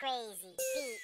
Crazy beats.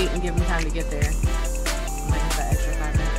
wait and give them time to get there. Like it's that extra 5 minutes.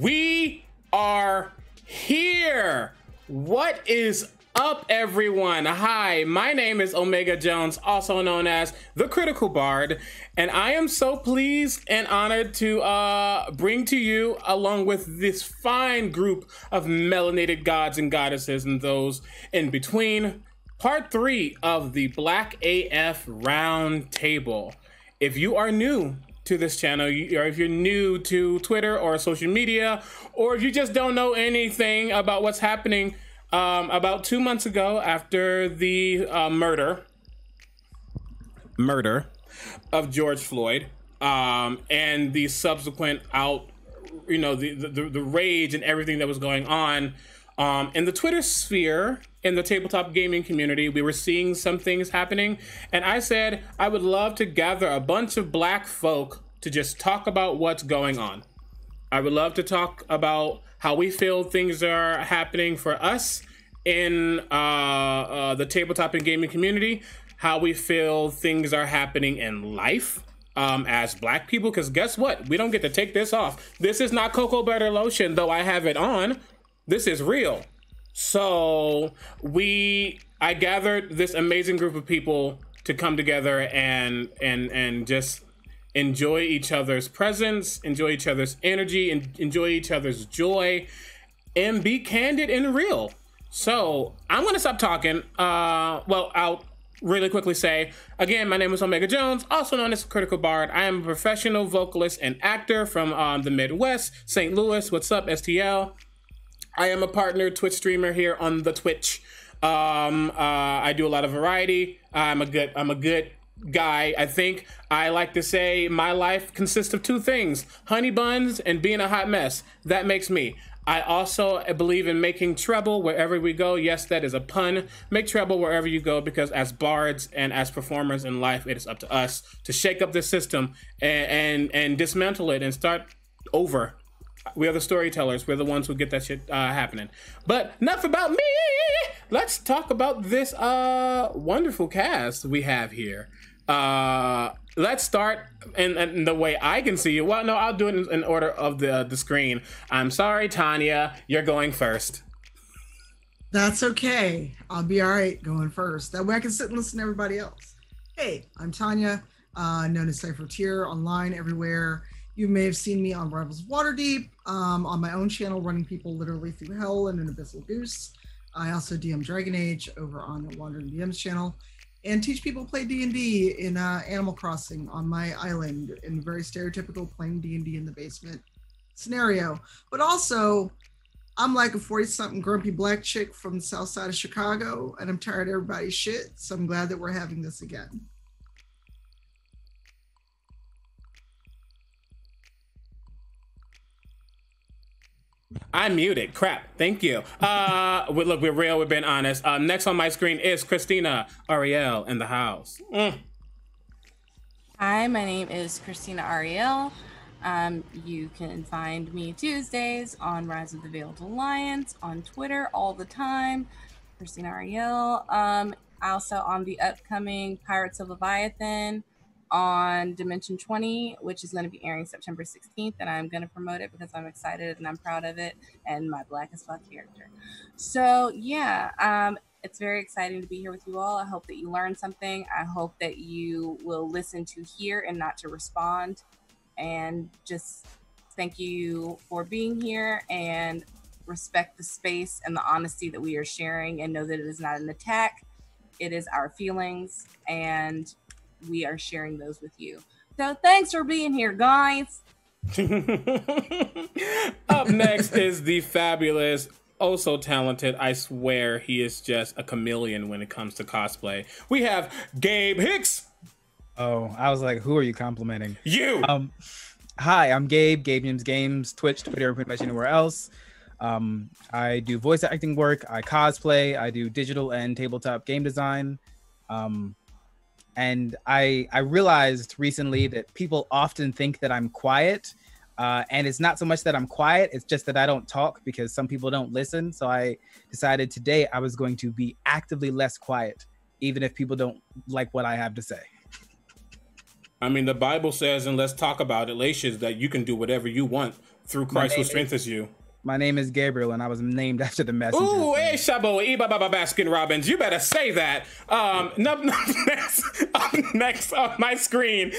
We are here. What is up, everyone? Hi, my name is Omega Jones, also known as the Critical Bard, and I am so pleased and honored to bring to you, along with this fine group of melanated gods and goddesses and those in between, part 3 of the Black AF Round Table. If you are new to this channel, or if you're new to Twitter or social media, or if you just don't know anything about what's happening, about 2 months ago, after the murder of George Floyd, and the subsequent the rage and everything that was going on in the Twitter sphere, in the tabletop gaming community, we were seeing some things happening, and I said I would love to gather a bunch of black folk to just talk about what's going on. I would love to talk about how we feel things are happening for us in the tabletop and gaming community, how we feel things are happening in life as black people, because guess what? We don't get to take this off. This is not cocoa butter lotion, though I have it on. This is real. So I gathered this amazing group of people to come together and just enjoy each other's presence, enjoy each other's energy, and enjoy each other's joy, and be candid and real. So I'm gonna stop talking. Well, I'll really quickly say again, my name is Omega Jones, also known as Critical Bard. I am a professional vocalist and actor from the Midwest, St. Louis. What's up, STL? I am a partner Twitch streamer here on the Twitch. I do a lot of variety. I'm a good guy, I think. I like to say my life consists of 2 things: honey buns and being a hot mess. That makes me. I also believe in making trouble wherever we go. Yes, that is a pun. Make trouble wherever you go, because as bards and as performers in life, it is up to us to shake up the system and dismantle it and start over. We are the storytellers. We're the ones who get that shit happening. But enough about me. Let's talk about this wonderful cast we have here. Let's start in the way I can see you. Well, no, I'll do it in order of the screen. I'm sorry, Tanya, you're going first. That's okay. I'll be all right going first. That way I can sit and listen to everybody else. Hey, I'm Tanya, known as Cypher of Tyr online everywhere. You may have seen me on Rivals of Waterdeep, on my own channel, running people literally through hell and an abyssal goose. I also DM Dragon Age over on the Wandering DMs channel, and teach people to play D&D in Animal Crossing on my island, in a very stereotypical playing D&D in the basement scenario. But also, I'm like a 40-something grumpy black chick from the south side of Chicago, and I'm tired of everybody's shit, so I'm glad that we're having this again. I'm muted. Crap. Thank you. Look, we're real. We've been honest. Next on my screen is Krystina Arielle in the house. Hi, my name is Krystina Arielle. You can find me Tuesdays on Rise of the Veiled Alliance, on Twitter all the time. Krystina Arielle. Also on the upcoming Pirates of Leviathan, on Dimension 20, which is going to be airing September 16th, and I'm going to promote it because I'm excited and I'm proud of it and my black as fuck character. So yeah, it's very exciting to be here with you all. I hope that you learned something. I hope that you will listen to hear and not to respond. And just thank you for being here, and respect the space and the honesty that we are sharing, and know that it is not an attack. It is our feelings, and we are sharing those with you. So thanks for being here, guys. Up next is the fabulous, oh so talented, I swear he is just a chameleon when it comes to cosplay, we have Gabe Hicks. Oh, I was like, who are you complimenting? You. Hi, I'm Gabe James Games, Twitch, Twitter, and pretty much anywhere else. I do voice acting work, I cosplay, I do digital and tabletop game design. And I realized recently that people often think that I'm quiet, and it's not so much that I'm quiet, it's just that I don't talk, because some people don't listen. So I decided today I was going to be actively less quiet, even if people don't like what I have to say. I mean, the Bible says, and let's talk about it, Galatians, that you can do whatever you want through Christ who strengthens you. My name is Gabriel, and I was named after the messenger. Ooh, hey, Shabo, Ibaba Baskin Robbins. You better say that. Next on my screen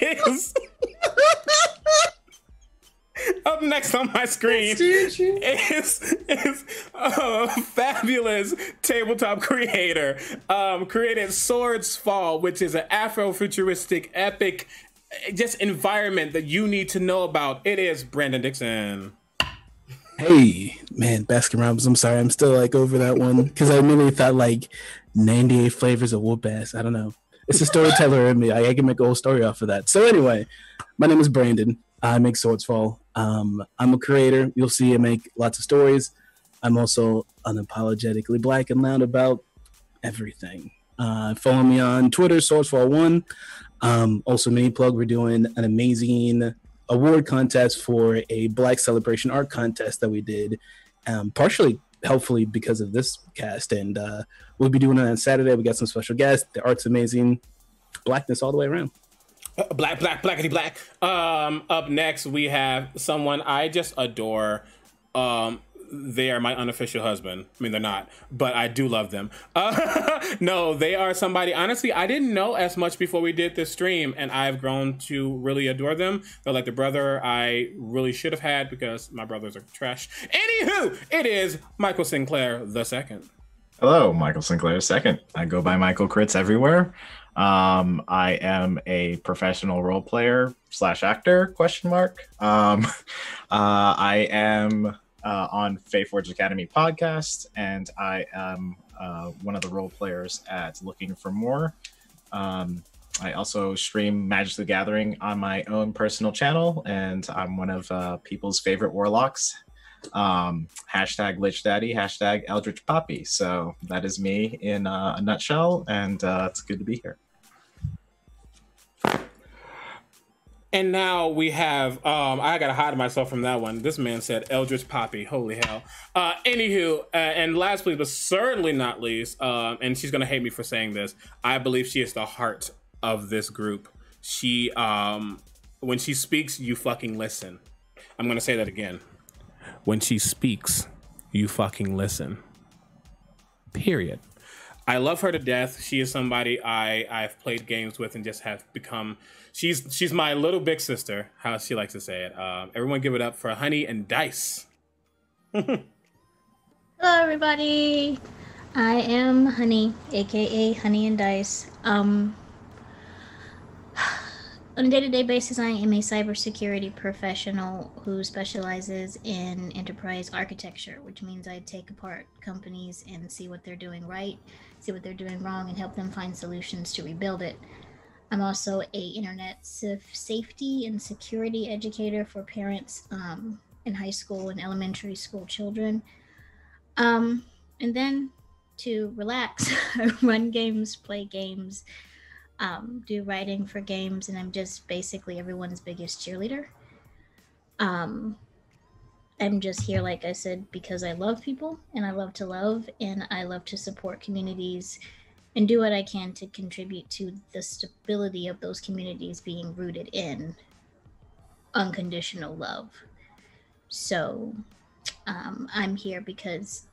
is... Up next on my screen is a fabulous tabletop creator. Created Swordsfall, which is an Afrofuturistic epic just environment that you need to know about. It is Brandon Dixon. Hey, man, Baskin Robbins. I'm sorry. I'm still like over that one because I immediately thought like 98 flavors of whoop ass. I don't know. It's a storyteller in me. I can make a whole story off of that. So anyway, my name is Brandon. I make Swordsfall. I'm a creator. You'll see I make lots of stories. I'm also unapologetically black and loud about everything. Follow me on Twitter, Swordsfall1. Also, mini plug, we're doing an amazing award contest for a Black Celebration art contest that we did, partially, helpfully, because of this cast. And we'll be doing it on Saturday. We got some special guests. The art's amazing. Blackness all the way around. Blackity black. Up next we have someone I just adore. They are my unofficial husband. I mean, they're not, but I do love them. No, they are somebody, honestly, I didn't know as much before we did this stream, and I've grown to really adore them. They're like the brother I really should have had because my brothers are trash. Anywho, it is Michael Sinclair II. Hello, Michael Sinclair II. I go by Michael Critz everywhere. I am a professional role player slash actor, ? I am on Faith Forge Academy podcast, and I am one of the role players at Looking for More. I also stream Magic the Gathering on my own personal channel, and I'm one of people's favorite warlocks. #LichDaddy, #EldritchPoppy. So that is me in a nutshell, and it's good to be here. And now we have, I gotta hide myself from that one. This man said Eldritch Poppy, holy hell. Anywho, and last but certainly not least, and she's gonna hate me for saying this, I believe she is the heart of this group. She, when she speaks, you fucking listen. I'm gonna say that again. When she speaks, you fucking listen. Period. I love her to death. She is somebody I've played games with and just have become... She's my little big sister, how she likes to say it. Everyone give it up for Honey and Dice. Hello, everybody. I am Honey, a.k.a. Honey and Dice. On a day-to-day basis, I am a cybersecurity professional who specializes in enterprise architecture, which means I take apart companies and see what they're doing right, see what they're doing wrong, and help them find solutions to rebuild it. I'm also a internet safety and security educator for parents in high school and elementary school children. And then to relax, I run games, play games, do writing for games, and I'm just basically everyone's biggest cheerleader. I'm just here, like I said, because I love people, and I love to love, and I love to support communities and do what I can to contribute to the stability of those communities being rooted in unconditional love. So I'm here because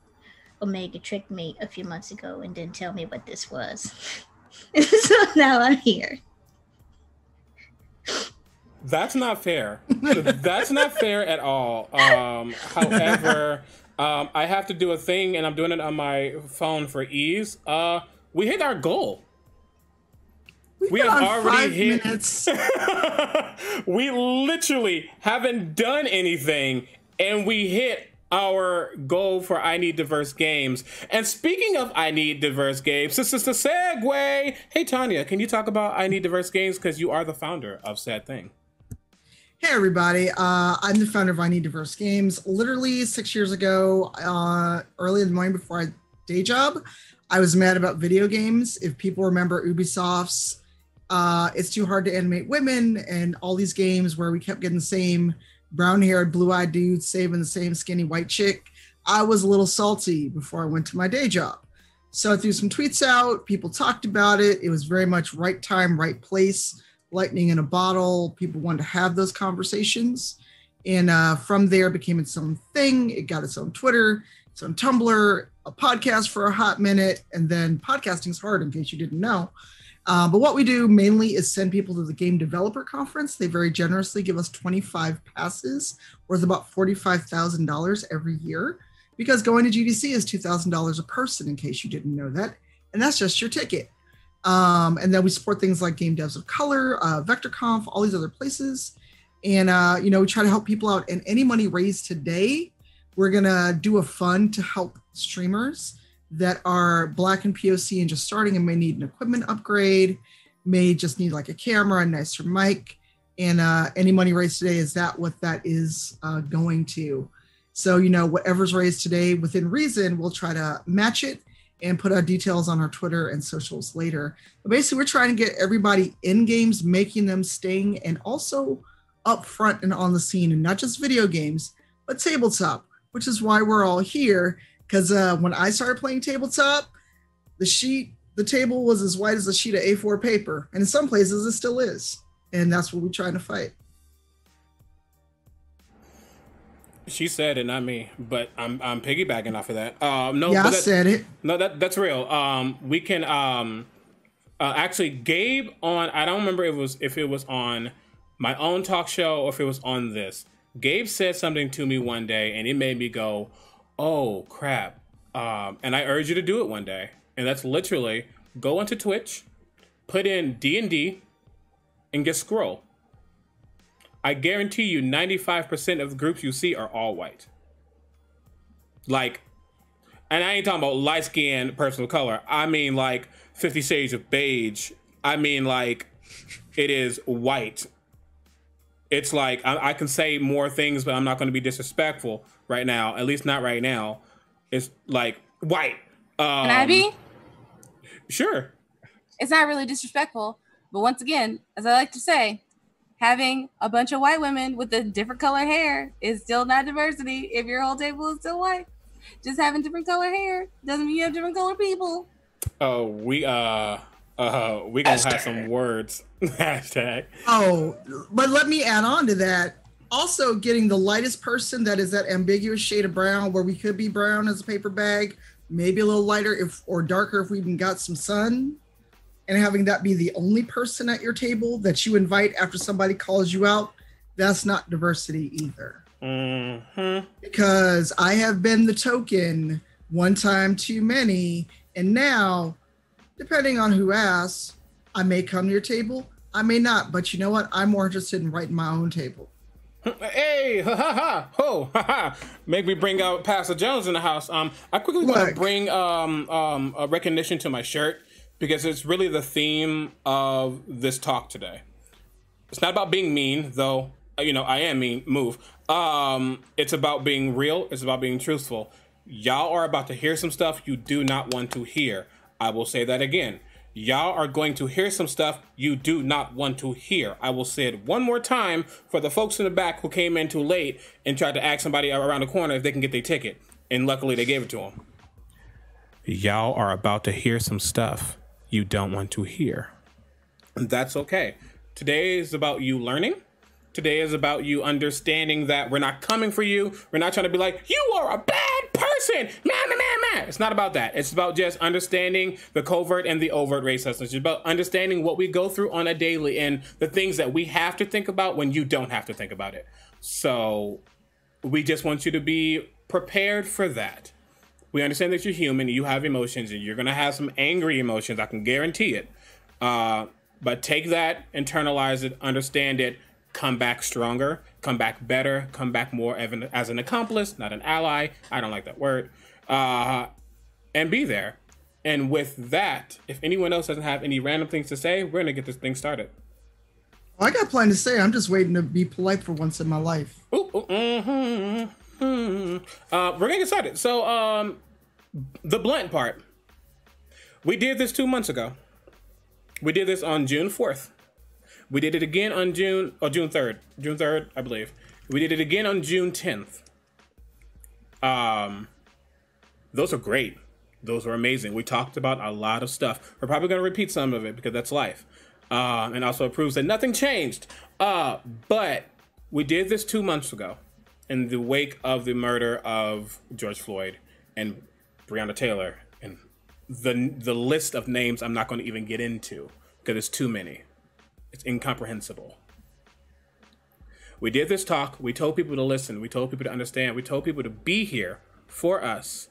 Omega tricked me a few months ago and didn't tell me what this was. So now I'm here. That's not fair. That's not fair at all. However, I have to do a thing, and I'm doing it on my phone for ease. We hit our goal. We have already hit 5 minutes. We literally haven't done anything, and we hit our goal for I Need Diverse Games. And speaking of I Need Diverse Games, this is the segue. Hey, Tanya, can you talk about I Need Diverse Games? Because you are the founder of said thing. Hey, everybody. I'm the founder of I Need Diverse Games. Literally 6 years ago, early in the morning before my day job, I was mad about video games. If people remember Ubisoft's It's Too Hard to Animate Women and all these games where we kept getting the same brown-haired, blue-eyed dude saving the same skinny white chick, I was a little salty before I went to my day job. So I threw some tweets out. People talked about it. It was very much right time, right place, lightning in a bottle. People wanted to have those conversations. And from there became its own thing. It got its own Twitter, its own Tumblr, a podcast for a hot minute. And then podcasting's hard, in case you didn't know. But what we do mainly is send people to the Game Developer Conference. They very generously give us 25 passes worth about $45,000 every year, because going to GDC is $2,000 a person, in case you didn't know that. And that's just your ticket. And then we support things like Game Devs of Color, VectorConf, all these other places. And, you know, we try to help people out. And any money raised today, we're going to do a fund to help streamers that are Black and POC and just starting and may need an equipment upgrade, may just need like a camera, a nicer mic. And any money raised today is that what that is going to. So, you know, whatever's raised today within reason, we'll try to match it and put our details on our Twitter and socials later. But basically, we're trying to get everybody in games, making them staying, and also up front and on the scene, and not just video games, but tabletop, which is why we're all here. Because when I started playing tabletop, the table was as wide as a sheet of A4 paper. And in some places, it still is. And that's what we're trying to fight. She said it, not me, but I'm piggybacking off of that. No, yeah, I said it. No, that's real. We can actually Gabe on. I don't remember if it was on my own talk show or if it was on this. Gabe said something to me one day, and it made me go, "Oh crap!" And I urge you to do it one day. And that's literally go into Twitch, put in D&D, and get scroll. I guarantee you 95% of the groups you see are all white. Like, and I ain't talking about light-skinned person of color. I mean, like, 50 Shades of Beige. I mean, like, it is white. It's like, I can say more things, but I'm not going to be disrespectful right now. At least not right now. It's like, white. Can I be? Sure. It's not really disrespectful. But once again, as I like to say, having a bunch of white women with a different color hair is still not diversity if your whole table is still white. Just having different color hair doesn't mean you have different color people. Oh, we gonna have some words. Hashtag. Oh, but let me add on to that. Also, getting the lightest person that is that ambiguous shade of brown, where we could be brown as a paper bag, maybe a little lighter or darker if we even got some sun. And having that be the only person at your table that you invite after somebody calls you out, that's not diversity either. Mm-hmm. Because I have been the token one time too many, and now, depending on who asks, I may come to your table, I may not, but you know what? I'm more interested in writing my own table. Hey, ha ha ha, ho, ha ha. Make me bring out Pastor Jones in the house. I quickly want to bring a recognition to my shirt, because it's really the theme of this talk today. It's not about being mean, though, you know, I am mean, move. It's about being real, it's about being truthful. Y'all are about to hear some stuff you do not want to hear. I will say that again. Y'all are going to hear some stuff you do not want to hear. I will say it one more time for the folks in the back who came in too late and tried to ask somebody around the corner if they can get their ticket. And luckily they gave it to them. Y'all are about to hear some stuff you don't want to hear. And that's okay. Today is about you learning. Today is about you understanding that we're not coming for you. We're not trying to be like, you are a bad person. Man. It's not about that. It's about just understanding the covert and the overt racism. It's about understanding what we go through on a daily and the things that we have to think about when you don't have to think about it. So we just want you to be prepared for that. We understand that you're human, you have emotions, and you're going to have some angry emotions. I can guarantee it. But take that, internalize it, understand it, come back stronger, come back better, come back more as an accomplice, not an ally. I don't like that word. And be there. And with that, if anyone else doesn't have any random things to say, we're going to get this thing started. Well, I got plenty to say. I'm just waiting to be polite for once in my life. Ooh, mm-hmm. We're gonna get started. So, the blunt part. We did this 2 months ago. We did this on June 4th. We did it again on June 3rd. June 3rd, I believe. We did it again on June 10th. Those are great. Those were amazing. We talked about a lot of stuff. We're probably gonna repeat some of it because that's life. And also it proves that nothing changed. But We did this 2 months ago in the wake of the murder of George Floyd and Breonna Taylor and the list of names I'm not going to even get into because it's too many. It's incomprehensible. We did this talk. We told people to listen. We told people to understand. We told people to be here for us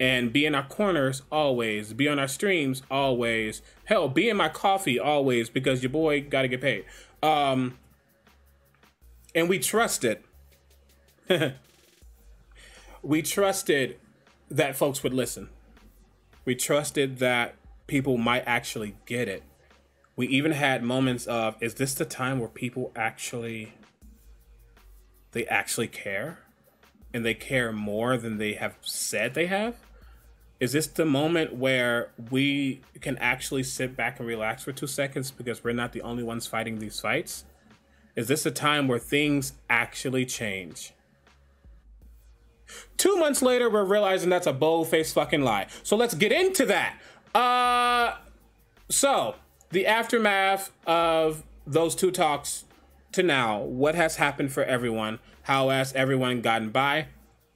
and be in our corners always, be on our streams always, hell, be in my coffee always because your boy got to get paid. And we trusted, we trusted that folks would listen. We trusted that people might actually get it. We even had moments of, is this the time where people actually, they actually care? And they care more than they have said they have? Is this the moment where we can actually sit back and relax for 2 seconds because we're not the only ones fighting these fights? Is this a time where things actually change? 2 months later, we're realizing that's a bold-faced fucking lie. So let's get into that. So the aftermath of those two talks to now, what has happened for everyone? How has everyone gotten by?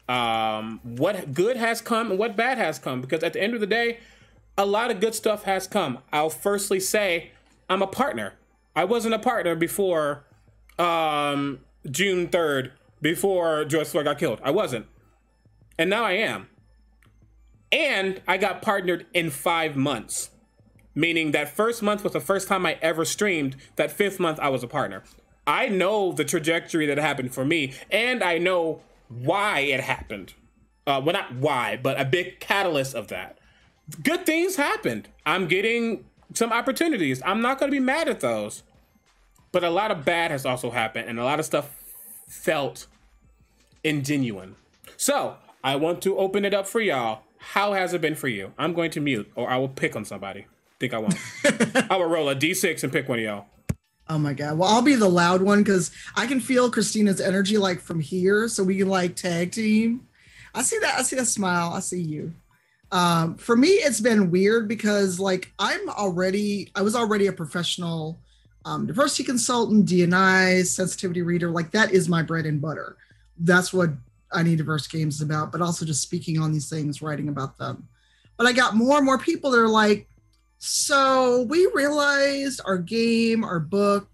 What good has come and what bad has come? Because at the end of the day, a lot of good stuff has come. I'll firstly say I'm a partner. I wasn't a partner before June 3rd, before George Floyd got killed. I wasn't. And now I am. And I got partnered in 5 months, meaning that first month was the first time I ever streamed. That fifth month, I was a partner. I know the trajectory that happened for me, and I know why it happened. Well, not why, but a big catalyst of that. Good things happened. I'm getting some opportunities. I'm not going to be mad at those. But a lot of bad has also happened, and a lot of stuff felt ingenuine. So I want to open it up for y'all. How has it been for you? I'm going to mute, or I will pick on somebody. Think I won't. I will roll a D6 and pick one of y'all. Oh my God. Well, I'll be the loud one because I can feel Krystina's energy like from here. So we can like tag team. I see that. I see that smile. I see you. For me, it's been weird because like I was already a professional diversity consultant, D&I, sensitivity reader. Like that is my bread and butter. That's what I Need Diverse Games is about, but also just speaking on these things, writing about them. But I got more and more people that are like, so we realized our game, our book,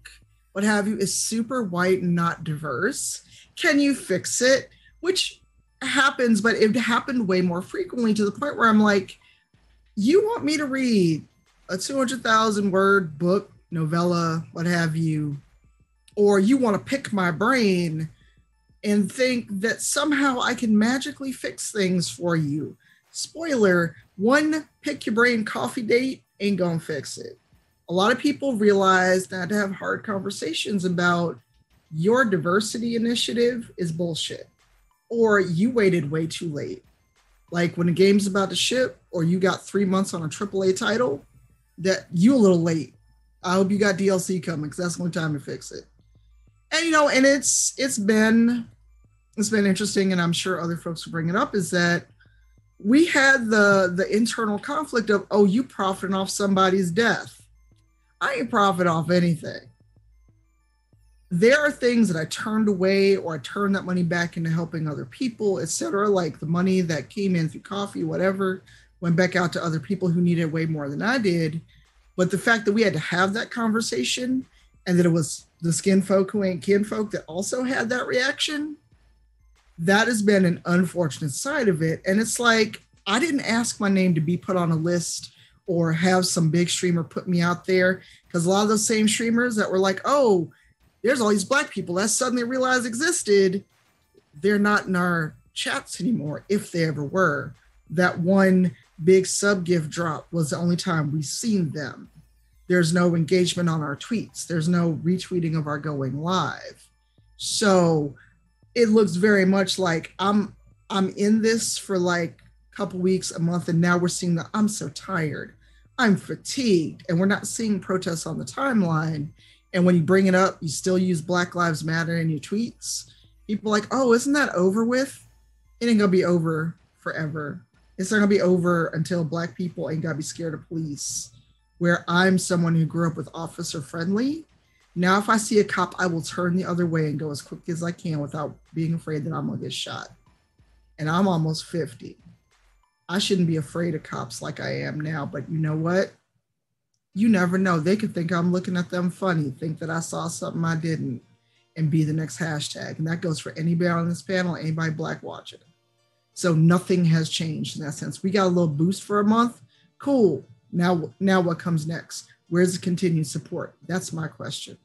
what have you, is super white and not diverse. Can you fix it? Which happens, but it happened way more frequently to the point where I'm like, you want me to read a 200,000 word book, novella, what have you, or you want to pick my brain and think that somehow I can magically fix things for you. Spoiler, one pick your brain coffee date ain't gonna fix it. A lot of people realize that to have hard conversations about your diversity initiative is bullshit, or you waited way too late. Like when a game's about to ship, or you got 3 months on a AAA title, that you a little late. I hope you got DLC coming because that's the only time to fix it. And you know, and it's been interesting, and I'm sure other folks will bring it up, is that we had the internal conflict of, oh, you profiting off somebody's death. I ain't profit off anything. There are things that I turned away, or I turned that money back into helping other people, etc. Like the money that came in through coffee, whatever, went back out to other people who needed way more than I did. But the fact that we had to have that conversation, and that it was the skin folk who ain't kin folk that also had that reaction, that has been an unfortunate side of it. And it's like, I didn't ask my name to be put on a list or have some big streamer put me out there, because a lot of those same streamers that were like, oh, there's all these Black people that suddenly realized existed, they're not in our chats anymore, if they ever were. That one big sub gift drop was the only time we've seen them. There's no engagement on our tweets. There's no retweeting of our going live. So it looks very much like I'm in this for like a couple weeks, a month, and now we're seeing that I'm so tired, I'm fatigued, and we're not seeing protests on the timeline. And when you bring it up, you still use Black Lives Matter in your tweets. People are like, oh, isn't that over with? It ain't gonna be over forever. It's not gonna be over until Black people ain't gotta be scared of police, where I'm someone who grew up with officer friendly. Now, if I see a cop, I will turn the other way and go as quick as I can without being afraid that I'm going to get shot. And I'm almost 50. I shouldn't be afraid of cops like I am now, but you know what? You never know. They could think I'm looking at them funny, think that I saw something I didn't, and be the next hashtag. And that goes for anybody on this panel, anybody Black watching. So nothing has changed in that sense. We got a little boost for a month. Cool. Now what comes next? Where's the continued support? That's my question.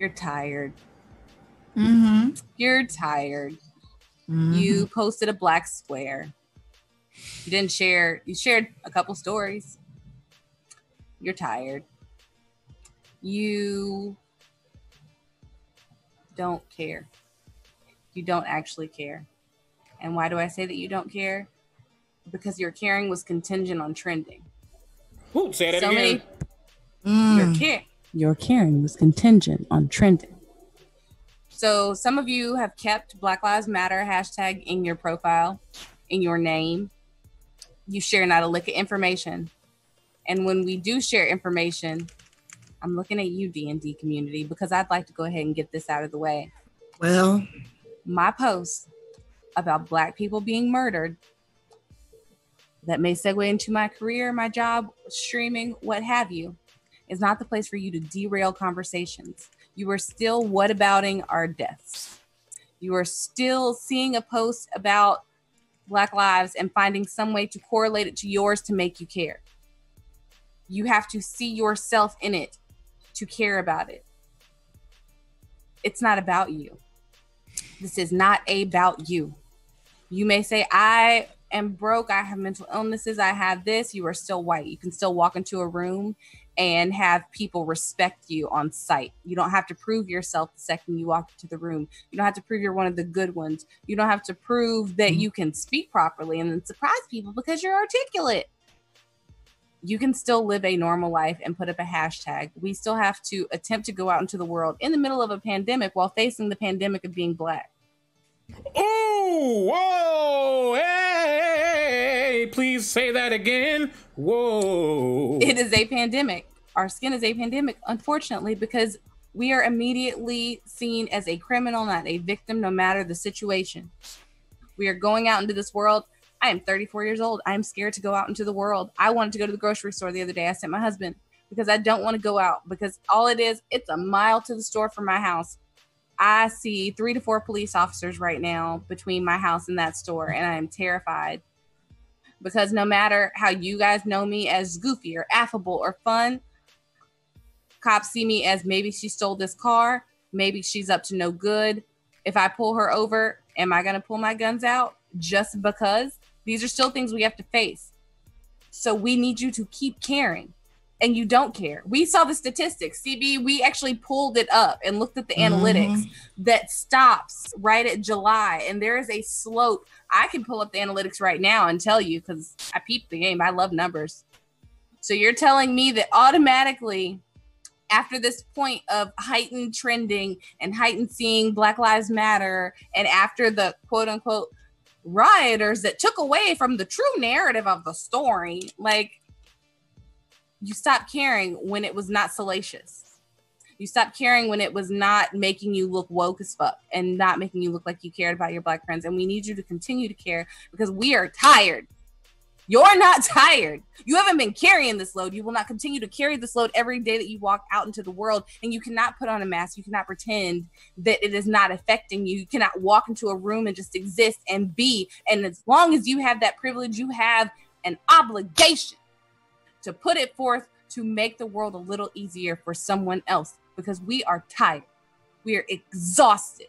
You're tired. Mm-hmm. You're tired. Mm-hmm. You posted a black square. You didn't share. You shared a couple stories. You're tired. You don't care. You don't actually care. And why do I say that you don't care? Because your caring was contingent on trending. Ooh, say that again. Your caring was contingent on trending. So some of you have kept Black Lives Matter hashtag in your profile, in your name. You share not a lick of information. And when we do share information, I'm looking at you, D&D community, because I'd like to go ahead and get this out of the way. Well, my post about Black people being murdered that may segue into my career, my job, streaming, what have you, is not the place for you to derail conversations. You are still whatabouting our deaths. You are still seeing a post about Black lives and finding some way to correlate it to yours to make you care. You have to see yourself in it to care about it. It's not about you. This is not about you. You may say, I am broke, I have mental illnesses, I have this. You are still white. You can still walk into a room and have people respect you on sight. You don't have to prove yourself the second you walk into the room. You don't have to prove you're one of the good ones. You don't have to prove that you can speak properly and then surprise people because you're articulate. You can still live a normal life and put up a hashtag. We still have to attempt to go out into the world in the middle of a pandemic while facing the pandemic of being Black. Oh, whoa, hey, please say that again. Whoa. It is a pandemic. Our skin is a pandemic, unfortunately, because we are immediately seen as a criminal, not a victim, no matter the situation. We are going out into this world. I am 34 years old. I'm scared to go out into the world. I wanted to go to the grocery store the other day. I sent my husband because I don't want to go out because all it is, it's a mile to the store from my house. I see 3 to 4 police officers right now between my house and that store, and I am terrified because no matter how you guys know me as goofy or affable or fun, cops see me as maybe she stole this car, maybe she's up to no good. If I pull her over, am I going to pull my guns out just because? These are still things we have to face. So we need you to keep caring, and you don't care. We saw the statistics, CB. We actually pulled it up and looked at the analytics that stops right at July, and there is a slope. I can pull up the analytics right now and tell you because I peeped the game. I love numbers. So you're telling me that automatically after this point of heightened trending and heightened seeing Black Lives Matter and after the quote-unquote rioters that took away from the true narrative of the story, like, you stopped caring when it was not salacious. You stopped caring when it was not making you look woke as fuck and not making you look like you cared about your Black friends. And we need you to continue to care because we are tired. You're not tired. You haven't been carrying this load. You will not continue to carry this load every day that you walk out into the world. And you cannot put on a mask. You cannot pretend that it is not affecting you. You cannot walk into a room and just exist and be. And as long as you have that privilege, you have an obligation to put it forth to make the world a little easier for someone else because we are tired. We are exhausted.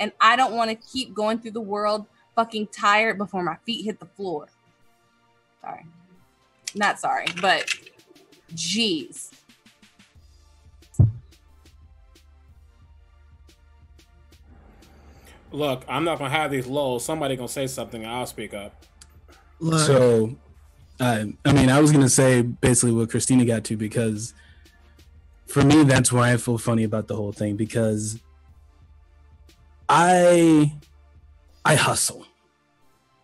And I don't want to keep going through the world fucking tired before my feet hit the floor. Sorry. Not sorry, but geez. Look, I'm not going to have these lulls. Somebody going to say something and I'll speak up. Look. So, I mean, I was going to say basically what Krystina got to because for me, that's why I feel funny about the whole thing because I hustle.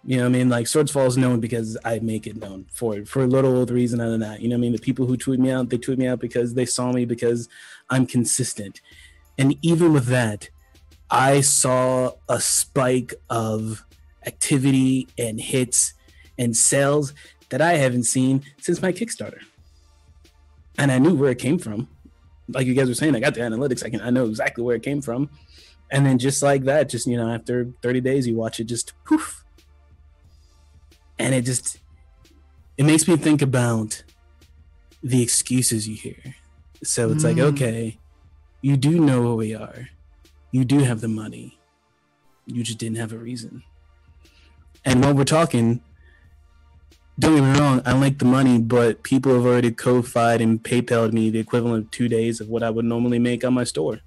You know what I mean? Like, Swordsfall is known because I make it known for a little old reason other than that. You know what I mean? The people who tweet me out, they tweet me out because they saw me because I'm consistent. And even with that, I saw a spike of activity and hits and sales that I haven't seen since my Kickstarter. And I knew where it came from. Like you guys were saying, I got the analytics. I know exactly where it came from. And then just like that, just, you know, after 30 days, you watch it just poof. And it just, it makes me think about the excuses you hear. So it's like, okay, you do know where we are. You do have the money. You just didn't have a reason. And while we're talking, don't get me wrong, I like the money, but people have already co-fied and PayPal'd me the equivalent of 2 days of what I would normally make on my store.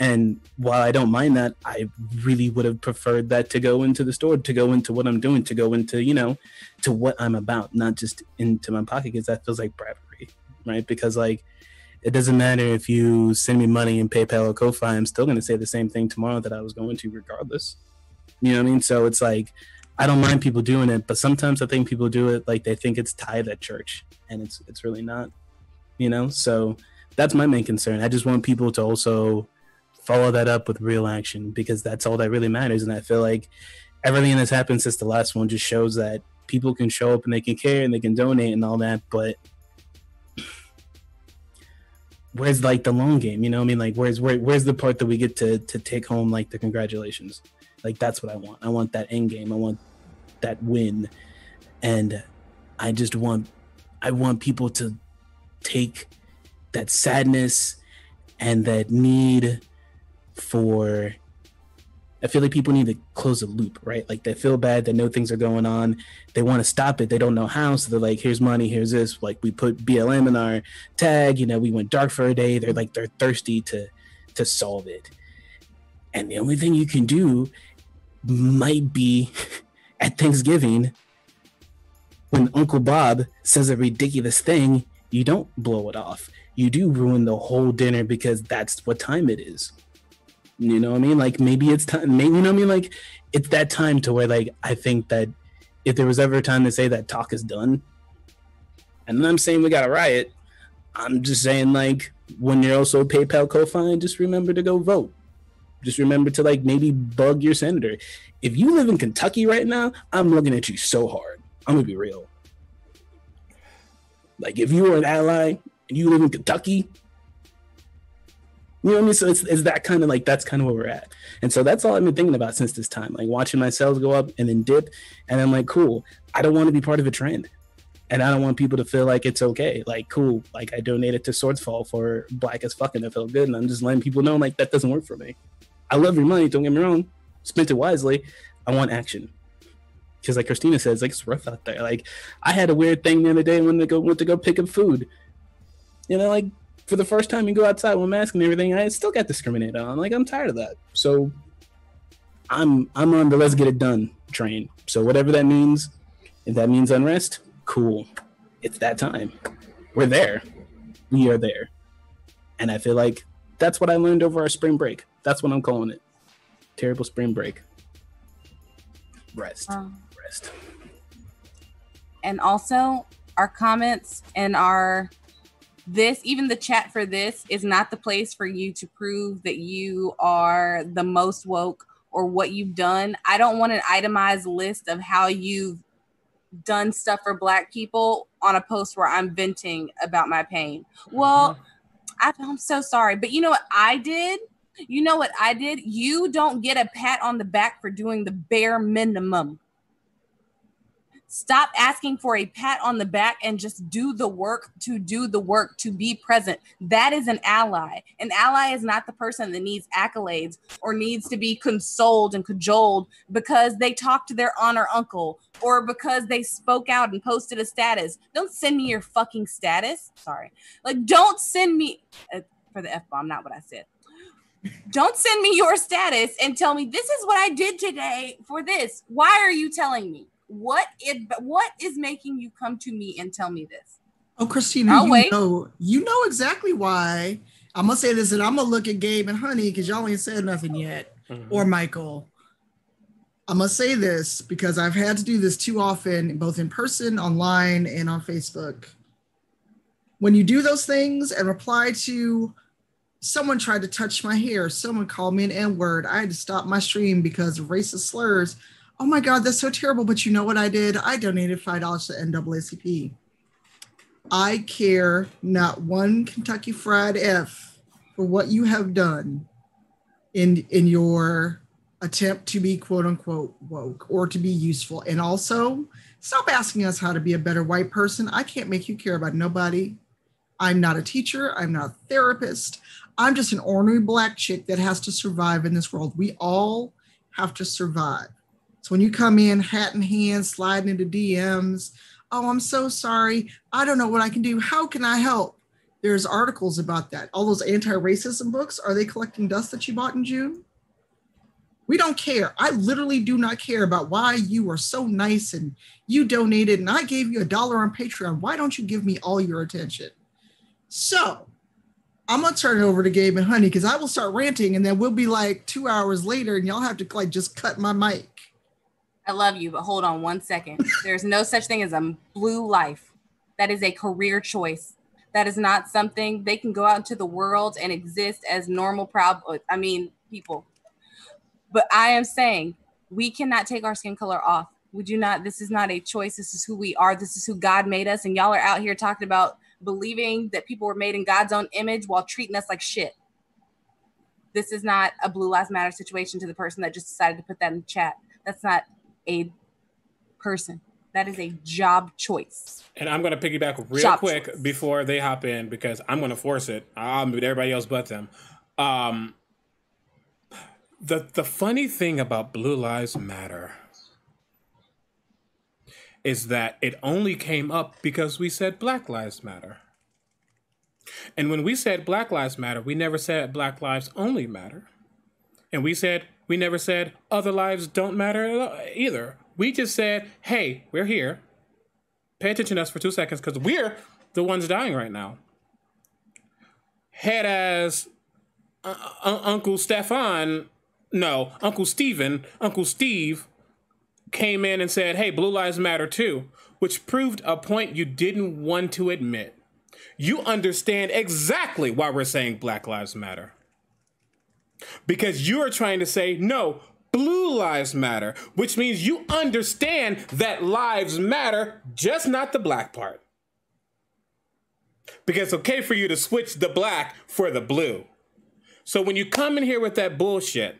And while I don't mind that, I really would have preferred that to go into the store, to go into what I'm doing, to go into, you know, to what I'm about, not just into my pocket, because that feels like bribery, right? Because, like, it doesn't matter if you send me money in PayPal or Ko-Fi, I'm still going to say the same thing tomorrow that I was going to regardless. You know what I mean? So it's like, I don't mind people doing it, but sometimes I think people do it like they think it's tithe at church, and it's really not, you know? So that's my main concern. I just want people to also follow that up with real action, because that's all that really matters. And I feel like everything that's happened since the last one just shows that people can show up and they can care and they can donate and all that, but where's like the long game? You know what I mean? Like, where's the part that we get to take home, like, the congratulations? Like, that's what I want. I want that end game. I want that win. And I just want, I want people to take that sadness and that need for, I feel like people need to close the loop, right? Like, they feel bad, they know things are going on, they want to stop it, they don't know how, so they're like, here's money, here's this, like, we put BLM in our tag, you know, we went dark for a day. They're like, they're thirsty to solve it. And the only thing you can do might be at Thanksgiving, when Uncle Bob says a ridiculous thing, you don't blow it off. You do ruin the whole dinner, because that's what time it is. You know what I mean? Like, maybe it's time, maybe, you know what I mean? Like, it's that time to where, like, I think that if there was ever a time to say that talk is done, and I'm saying we got a riot, I'm just saying, like, when you're also PayPal co-fine, just remember to go vote. Just remember to, like, maybe bug your senator. If you live in Kentucky right now, I'm looking at you so hard. I'm going to be real. Like, if you are an ally and you live in Kentucky, you know what I mean? So it's that kind of, like, that's kind of where we're at. And so that's all I've been thinking about since this time, like, watching my sales go up and then dip. And I'm like, cool, I don't want to be part of a trend. And I don't want people to feel like it's okay. Like, cool, like, I donated to Swordsfall for Black as Fuck and it felt good. And I'm just letting people know, like, that doesn't work for me. I love your money, don't get me wrong. Spent it wisely. I want action. Because, like Krystina says, like, it's rough out there. Like, I had a weird thing the other day when I went to go pick up food. You know, like, for the first time you go outside with a mask and everything, I still got discriminated on. Like, I'm tired of that. So I'm on the let's get it done train. So whatever that means, if that means unrest, cool. It's that time. We're there. We are there. And I feel like that's what I learned over our spring break. That's what I'm calling it. Terrible spring break. Rest. Rest. And also our comments and our this, even the chat for this, is not the place for you to prove that you are the most woke or what you've done. I don't want an itemized list of how you've done stuff for Black people on a post where I'm venting about my pain. Well, I'm so sorry, but you know what I did? You know what I did? You don't get a pat on the back for doing the bare minimum. Stop asking for a pat on the back and just do the work, to be present. That is an ally. An ally is not the person that needs accolades or needs to be consoled and cajoled because they talked to their aunt or uncle or because they spoke out and posted a status. Don't send me your fucking status. Sorry. Like, don't send me, for the F-bomb, not what I said. Don't send me your status and tell me, this is what I did today for this. Why are you telling me? What is making you come to me and tell me this? Oh, Krystina, you know exactly why. I'm going to say this, and I'm going to look at Gabe and Honey because y'all ain't said nothing yet. Or Michael. I'm going to say this because I've had to do this too often, both in person, online, and on Facebook. When you do those things and reply to someone tried to touch my hair, someone called me an N-word, I had to stop my stream because of racist slurs. Oh my God, that's so terrible. But you know what I did? I donated $5 to NAACP. I care not one Kentucky Fried F for what you have done in your attempt to be quote unquote woke or to be useful. And also stop asking us how to be a better white person. I can't make you care about nobody. I'm not a teacher. I'm not a therapist. I'm just an ordinary Black chick that has to survive in this world. We all have to survive. So when you come in hat in hand, sliding into DMs, oh, I'm so sorry, I don't know what I can do, how can I help? There's articles about that. All those anti-racism books, are they collecting dust that you bought in June? We don't care. I literally do not care about why you were so nice and you donated and I gave you $1 on Patreon. Why don't you give me all your attention? So I'm going to turn it over to Gabe and Honey because I will start ranting and then we'll be like 2 hours later and y'all have to like just cut my mic. I love you, but hold on one second. There's no such thing as a blue life. That is a career choice. That is not something they can go out into the world and exist as normal people. But I am saying we cannot take our skin color off. We do not. This is not a choice. This is who we are. This is who God made us. And y'all are out here talking about believing that people were made in God's own image while treating us like shit. This is not a Blue Lives Matter situation to the person that just decided to put that in the chat. That's not a person. That is a job choice. And I'm going to piggyback real quick before they hop in because I'm going to force it. I'll mute everybody else but them. The funny thing about Blue Lives Matter is that it only came up because we said Black Lives Matter. And when we said Black Lives Matter, we never said Black Lives Only Matter. And we never said other lives don't matter either. We just said, hey, we're here. Pay attention to us for 2 seconds because we're the ones dying right now. Head as Uncle Stefan, no, Uncle Steven, Uncle Steve came in and said, hey, Blue Lives Matter too, which proved a point you didn't want to admit. You understand exactly why we're saying Black Lives Matter. Because you are trying to say, no, Blue Lives Matter, which means you understand that lives matter, just not the black part. Because it's okay for you to switch the black for the blue. So when you come in here with that bullshit,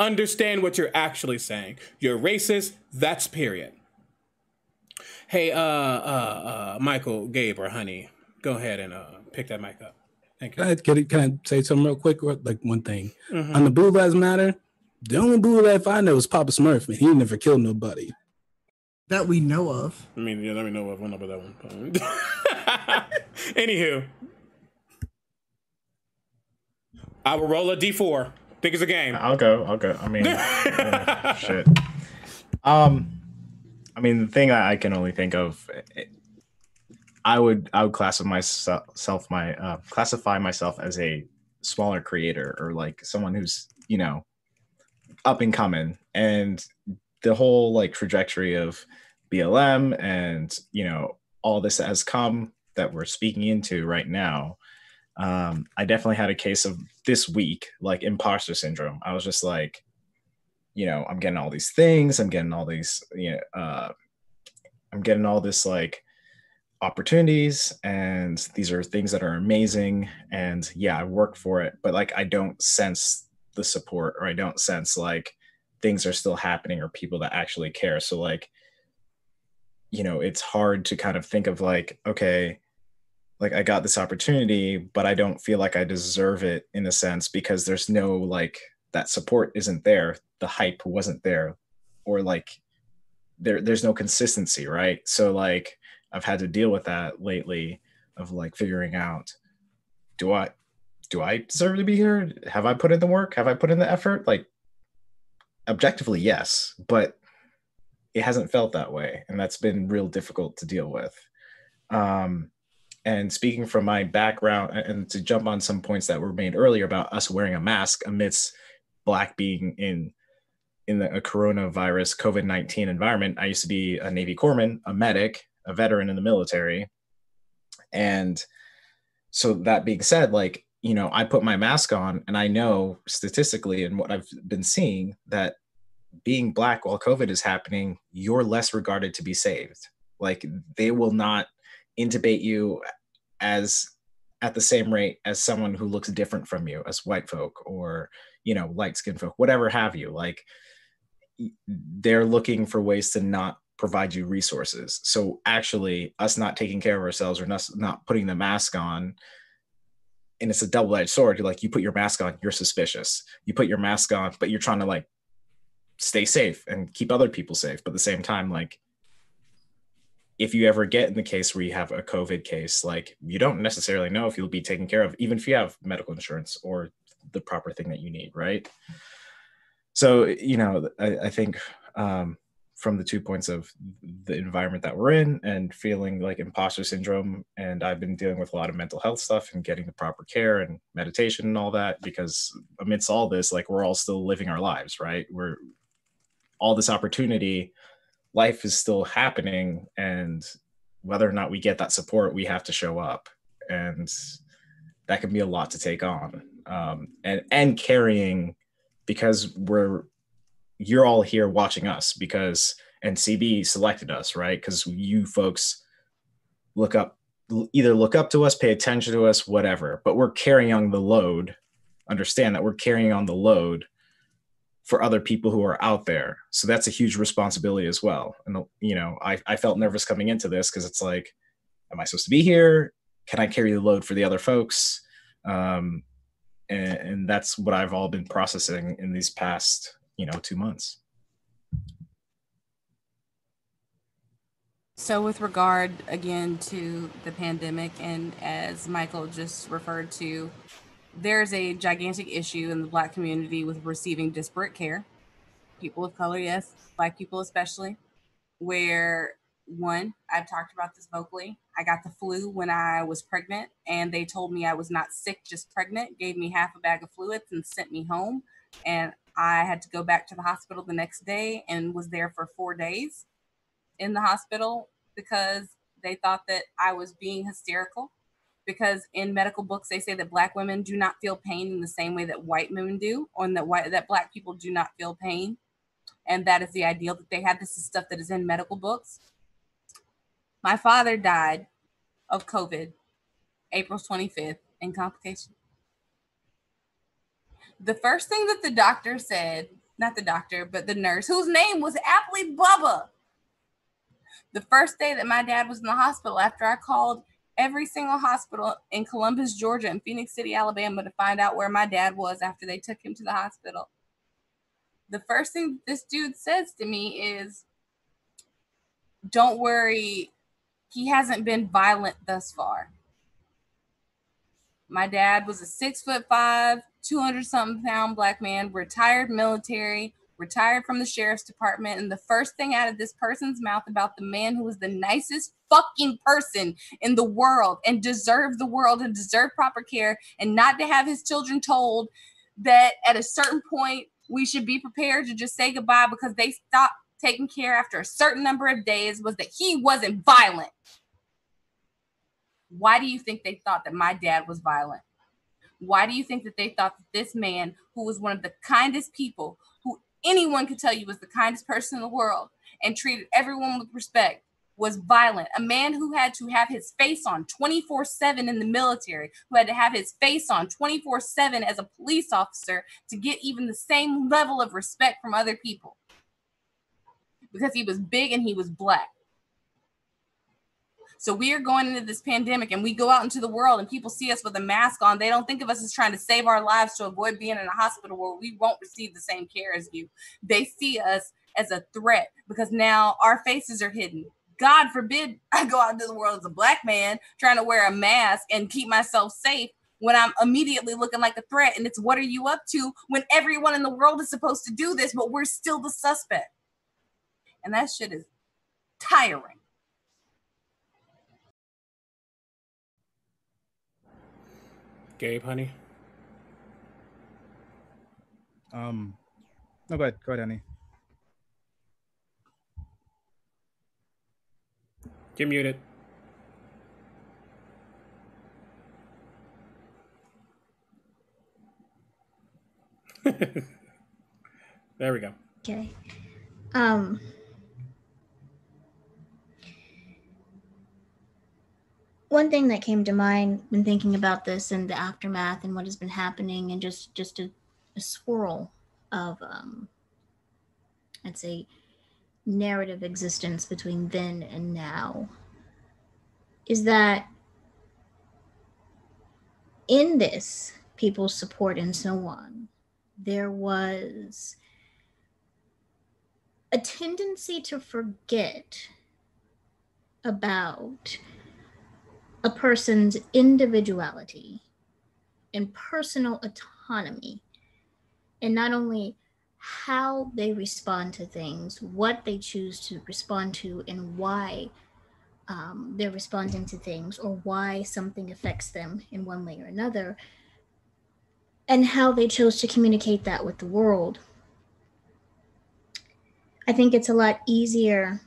understand what you're actually saying. You're racist, that's period. Hey, Michael, Gabe, or Honey, go ahead and pick that mic up. Thank you. Can I say something real quick? Or like one thing. On the Blue Lives Matter, the only blue life I know is Papa Smurf, man. He never killed nobody. That we know of. I mean, yeah, that we know of. I don't know about that one. Anywho. I will roll a D4. Think it's a game. I'll go. I mean, shit. I mean, the thing I can only think of, I would classify myself as a smaller creator or like someone who's, you know, up and coming, and the whole like trajectory of BLM and, you know, all this has come that we're speaking into right now. I definitely had a case of this week, like imposter syndrome. I was just like, you know, I'm getting all these things. I'm getting all these, you know, I'm getting all this like opportunities, and these are things that are amazing. And yeah, I work for it, but like, I don't sense the support, or I don't sense like things are still happening or people that actually care. So like, you know, it's hard to kind of think of like, okay, like I got this opportunity, but I don't feel like I deserve it in a sense, because there's no, like that support isn't there. The hype wasn't there, or like there's no consistency. Right. So like, I've had to deal with that lately of like figuring out, do I deserve to be here? Have I put in the work? Have I put in the effort? Like objectively, yes, but it hasn't felt that way. And that's been real difficult to deal with. And speaking from my background, and to jump on some points that were made earlier about us wearing a mask amidst Black being in in a coronavirus COVID-19 environment, I used to be a Navy corpsman, a medic, a veteran in the military. And so that being said, like, you know, I put my mask on, and I know statistically and what I've been seeing that being Black while COVID is happening, you're less regarded to be saved. Like, they will not intubate you as at the same rate as someone who looks different from you, as white folk or, you know, light skinned folk, whatever have you. Like, they're looking for ways to not provide you resources. So actually, us not taking care of ourselves or us not putting the mask on, and it's a double-edged sword. You're like, you put your mask on, you're suspicious. You put your mask on, but you're trying to like stay safe and keep other people safe. But at the same time, like, if you ever get in the case where you have a COVID case, like, you don't necessarily know if you'll be taken care of, even if you have medical insurance or the proper thing that you need, right? So, you know, I think from the 2 points of the environment that we're in and feeling like imposter syndrome, and I've been dealing with a lot of mental health stuff and getting the proper care and meditation and all that, because amidst all this, like, we're all still living our lives, right? We're all this opportunity, life is still happening, and whether or not we get that support, we have to show up, and that can be a lot to take on, and carrying, because you're all here watching us because, and CB selected us, right? Because you folks look up to us, pay attention to us, whatever, but we're carrying on the load. Understand that we're carrying on the load for other people who are out there. So that's a huge responsibility as well. And, you know, I felt nervous coming into this because it's like, am I supposed to be here? Can I carry the load for the other folks? And that's what I've all been processing in these past, you know, 2 months. So with regard, again, to the pandemic, and as Michael just referred to, there's a gigantic issue in the Black community with receiving disparate care. People of color, yes, Black people especially, where, one, I've talked about this vocally. I got the flu when I was pregnant, and they told me I was not sick, just pregnant, gave me half a bag of fluids and sent me home. And I had to go back to the hospital the next day and was there for 4 days in the hospital because they thought that I was being hysterical. Because in medical books, they say that Black women do not feel pain in the same way that white women do, or that Black people do not feel pain. And that is the ideal that they have. This is stuff that is in medical books. My father died of COVID, April 25th, in complications. The first thing that the doctor said, not the doctor, but the nurse, whose name was aptly Bubba. The first day that my dad was in the hospital, after I called every single hospital in Columbus, Georgia, and Phoenix City, Alabama, to find out where my dad was after they took him to the hospital, the first thing this dude says to me is, "Don't worry, he hasn't been violent thus far." My dad was a 6'5", 200-something pound Black man, retired military, retired from the sheriff's department. And the first thing out of this person's mouth about the man who was the nicest fucking person in the world and deserved the world and deserved proper care, and not to have his children told that at a certain point we should be prepared to just say goodbye because they stopped taking care after a certain number of days, was that he wasn't violent. Why do you think they thought that my dad was violent? Why do you think that they thought that this man, who was one of the kindest people, who anyone could tell you was the kindest person in the world and treated everyone with respect, was violent? A man who had to have his face on 24/7 in the military, who had to have his face on 24/7 as a police officer to get even the same level of respect from other people because he was big and he was Black. So we are going into this pandemic, and we go out into the world and people see us with a mask on. They don't think of us as trying to save our lives to avoid being in a hospital where we won't receive the same care as you. They see us as a threat because now our faces are hidden. God forbid I go out into the world as a Black man trying to wear a mask and keep myself safe when I'm immediately looking like a threat. And it's, what are you up to, when everyone in the world is supposed to do this, but we're still the suspect? And that shit is tiring. Gabe, honey. No, go ahead, honey. You're muted. There we go. Okay. One thing that came to mind when thinking about this and the aftermath and what has been happening, and just a swirl of, I'd say, narrative existence between then and now, is that in this people's support and so on, there was a tendency to forget about a person's individuality and personal autonomy, and not only how they respond to things, what they choose to respond to, and why they're responding to things, or why something affects them in one way or another, and how they chose to communicate that with the world. I think it's a lot easier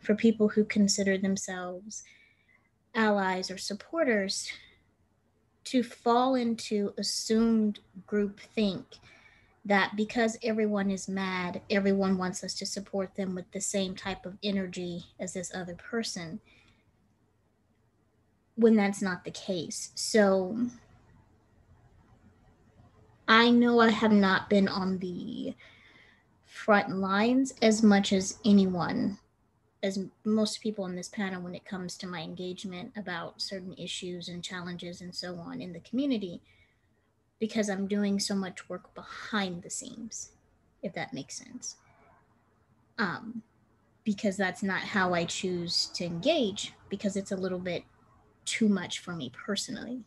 for people who consider themselves allies or supporters to fall into assumed groupthink, that because everyone is mad, everyone wants us to support them with the same type of energy as this other person, when that's not the case. So I know I have not been on the front lines as much as anyone, as most people on this panel, when it comes to my engagement about certain issues and challenges and so on in the community, because I'm doing so much work behind the scenes, if that makes sense. Because that's not how I choose to engage, because it's a little bit too much for me personally.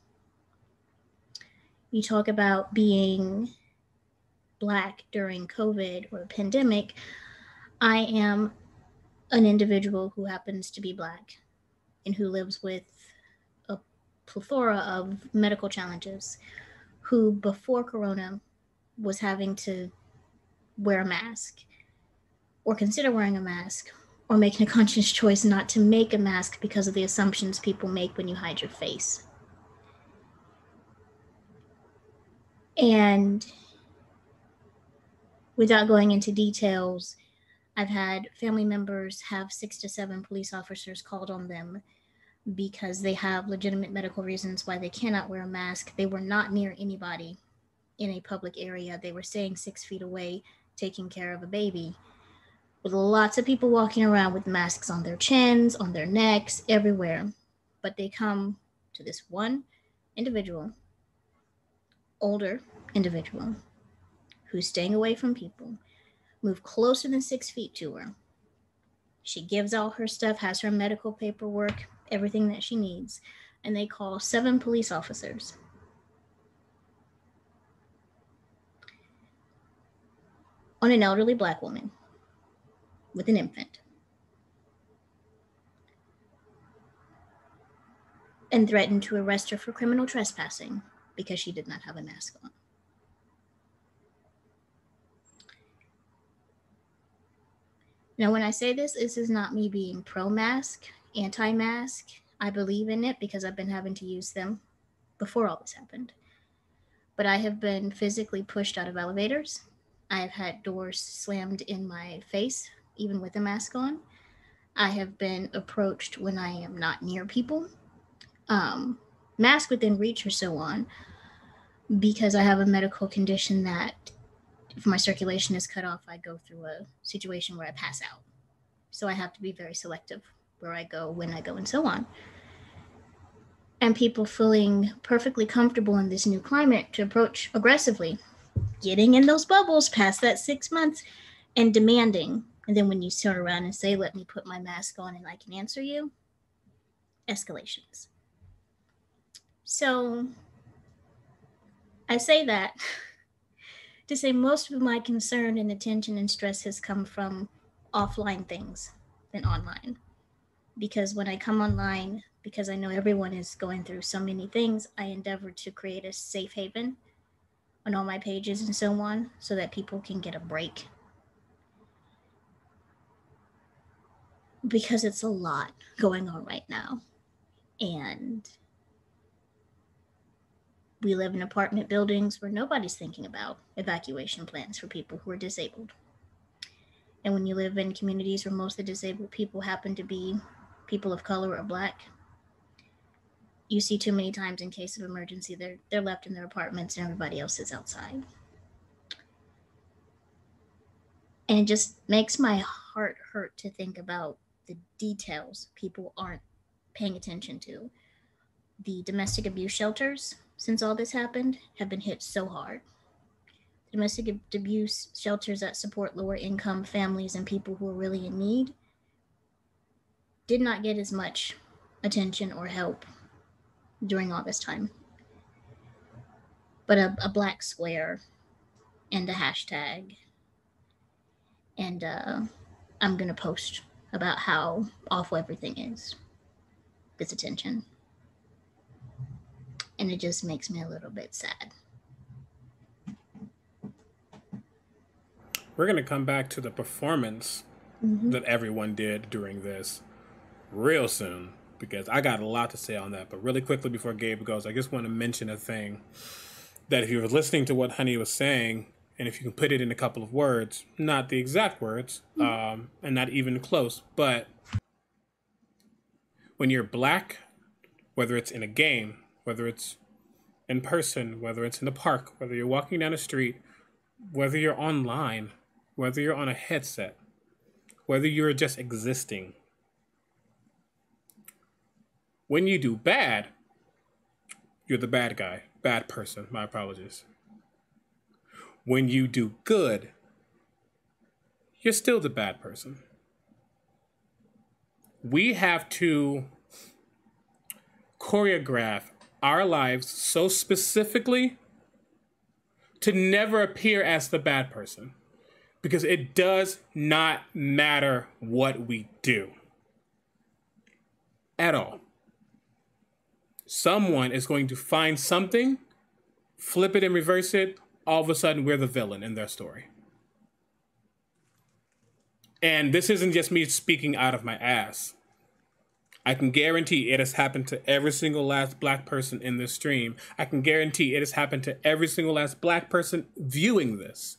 You talk about being Black during COVID or pandemic. I am an individual who happens to be Black and who lives with a plethora of medical challenges, who before Corona was having to wear a mask or consider wearing a mask or making a conscious choice not to make a mask because of the assumptions people make when you hide your face. And without going into details, I've had family members have 6 to 7 police officers called on them because they have legitimate medical reasons why they cannot wear a mask. They were not near anybody in a public area. They were staying 6 feet away, taking care of a baby, with lots of people walking around with masks on their chins, on their necks, everywhere. But they come to this one individual, older individual, who's staying away from people, move closer than 6 feet to her. She gives all her stuff, has her medical paperwork, everything that she needs, and they call 7 police officers. On an elderly Black woman with an infant. And threatened to arrest her for criminal trespassing because she did not have a mask on. Now, when I say this is not me being pro-mask, anti-mask. I believe in it because I've been having to use them before all this happened. But I have been physically pushed out of elevators. I have had doors slammed in my face, even with a mask on. I have been approached when I am not near people, mask within reach or so on, because I have a medical condition that if my circulation is cut off, I go through a situation where I pass out. So I have to be very selective where I go, when I go, and so on. And people feeling perfectly comfortable in this new climate to approach aggressively, getting in those bubbles past that 6 months and demanding. And then when you turn around and say, let me put my mask on and I can answer you, escalations. So I say that to say most of my concern and attention and stress has come from offline things than online. Because when I come online, because I know everyone is going through so many things, I endeavor to create a safe haven on all my pages and so on, so that people can get a break. because it's a lot going on right now. And we live in apartment buildings where nobody's thinking about evacuation plans for people who are disabled. And when you live in communities where most of the disabled people happen to be people of color or Black, you see too many times in case of emergency, they're left in their apartments and everybody else is outside. And it just makes my heart hurt to think about the details people aren't paying attention to. The domestic abuse shelters, since all this happened, have been hit so hard. Domestic abuse shelters that support lower income families and people who are really in need did not get as much attention or help during all this time. But a black square and a hashtag, and I'm gonna post about how awful everything is, gets attention. And it just makes me a little bit sad. We're gonna come back to the performance that everyone did during this real soon, because I got a lot to say on that. But really quickly before Gabe goes, I just want to mention a thing that if you were listening to what Honey was saying, and if you can put it in a couple of words, not the exact words, and not even close, but when you're Black, whether it's in a game, whether it's in person, whether it's in the park, whether you're walking down the street, whether you're online, whether you're on a headset, whether you're just existing, when you do bad, you're the bad guy, bad person, my apologies. When you do good, you're still the bad person. We have to choreograph our lives so specifically to never appear as the bad person, because it does not matter what we do at all. Someone is going to find something, flip it and reverse it. All of a sudden, we're the villain in their story. And this isn't just me speaking out of my ass. I can guarantee it has happened to every single last Black person in this stream. I can guarantee it has happened to every single last Black person viewing this.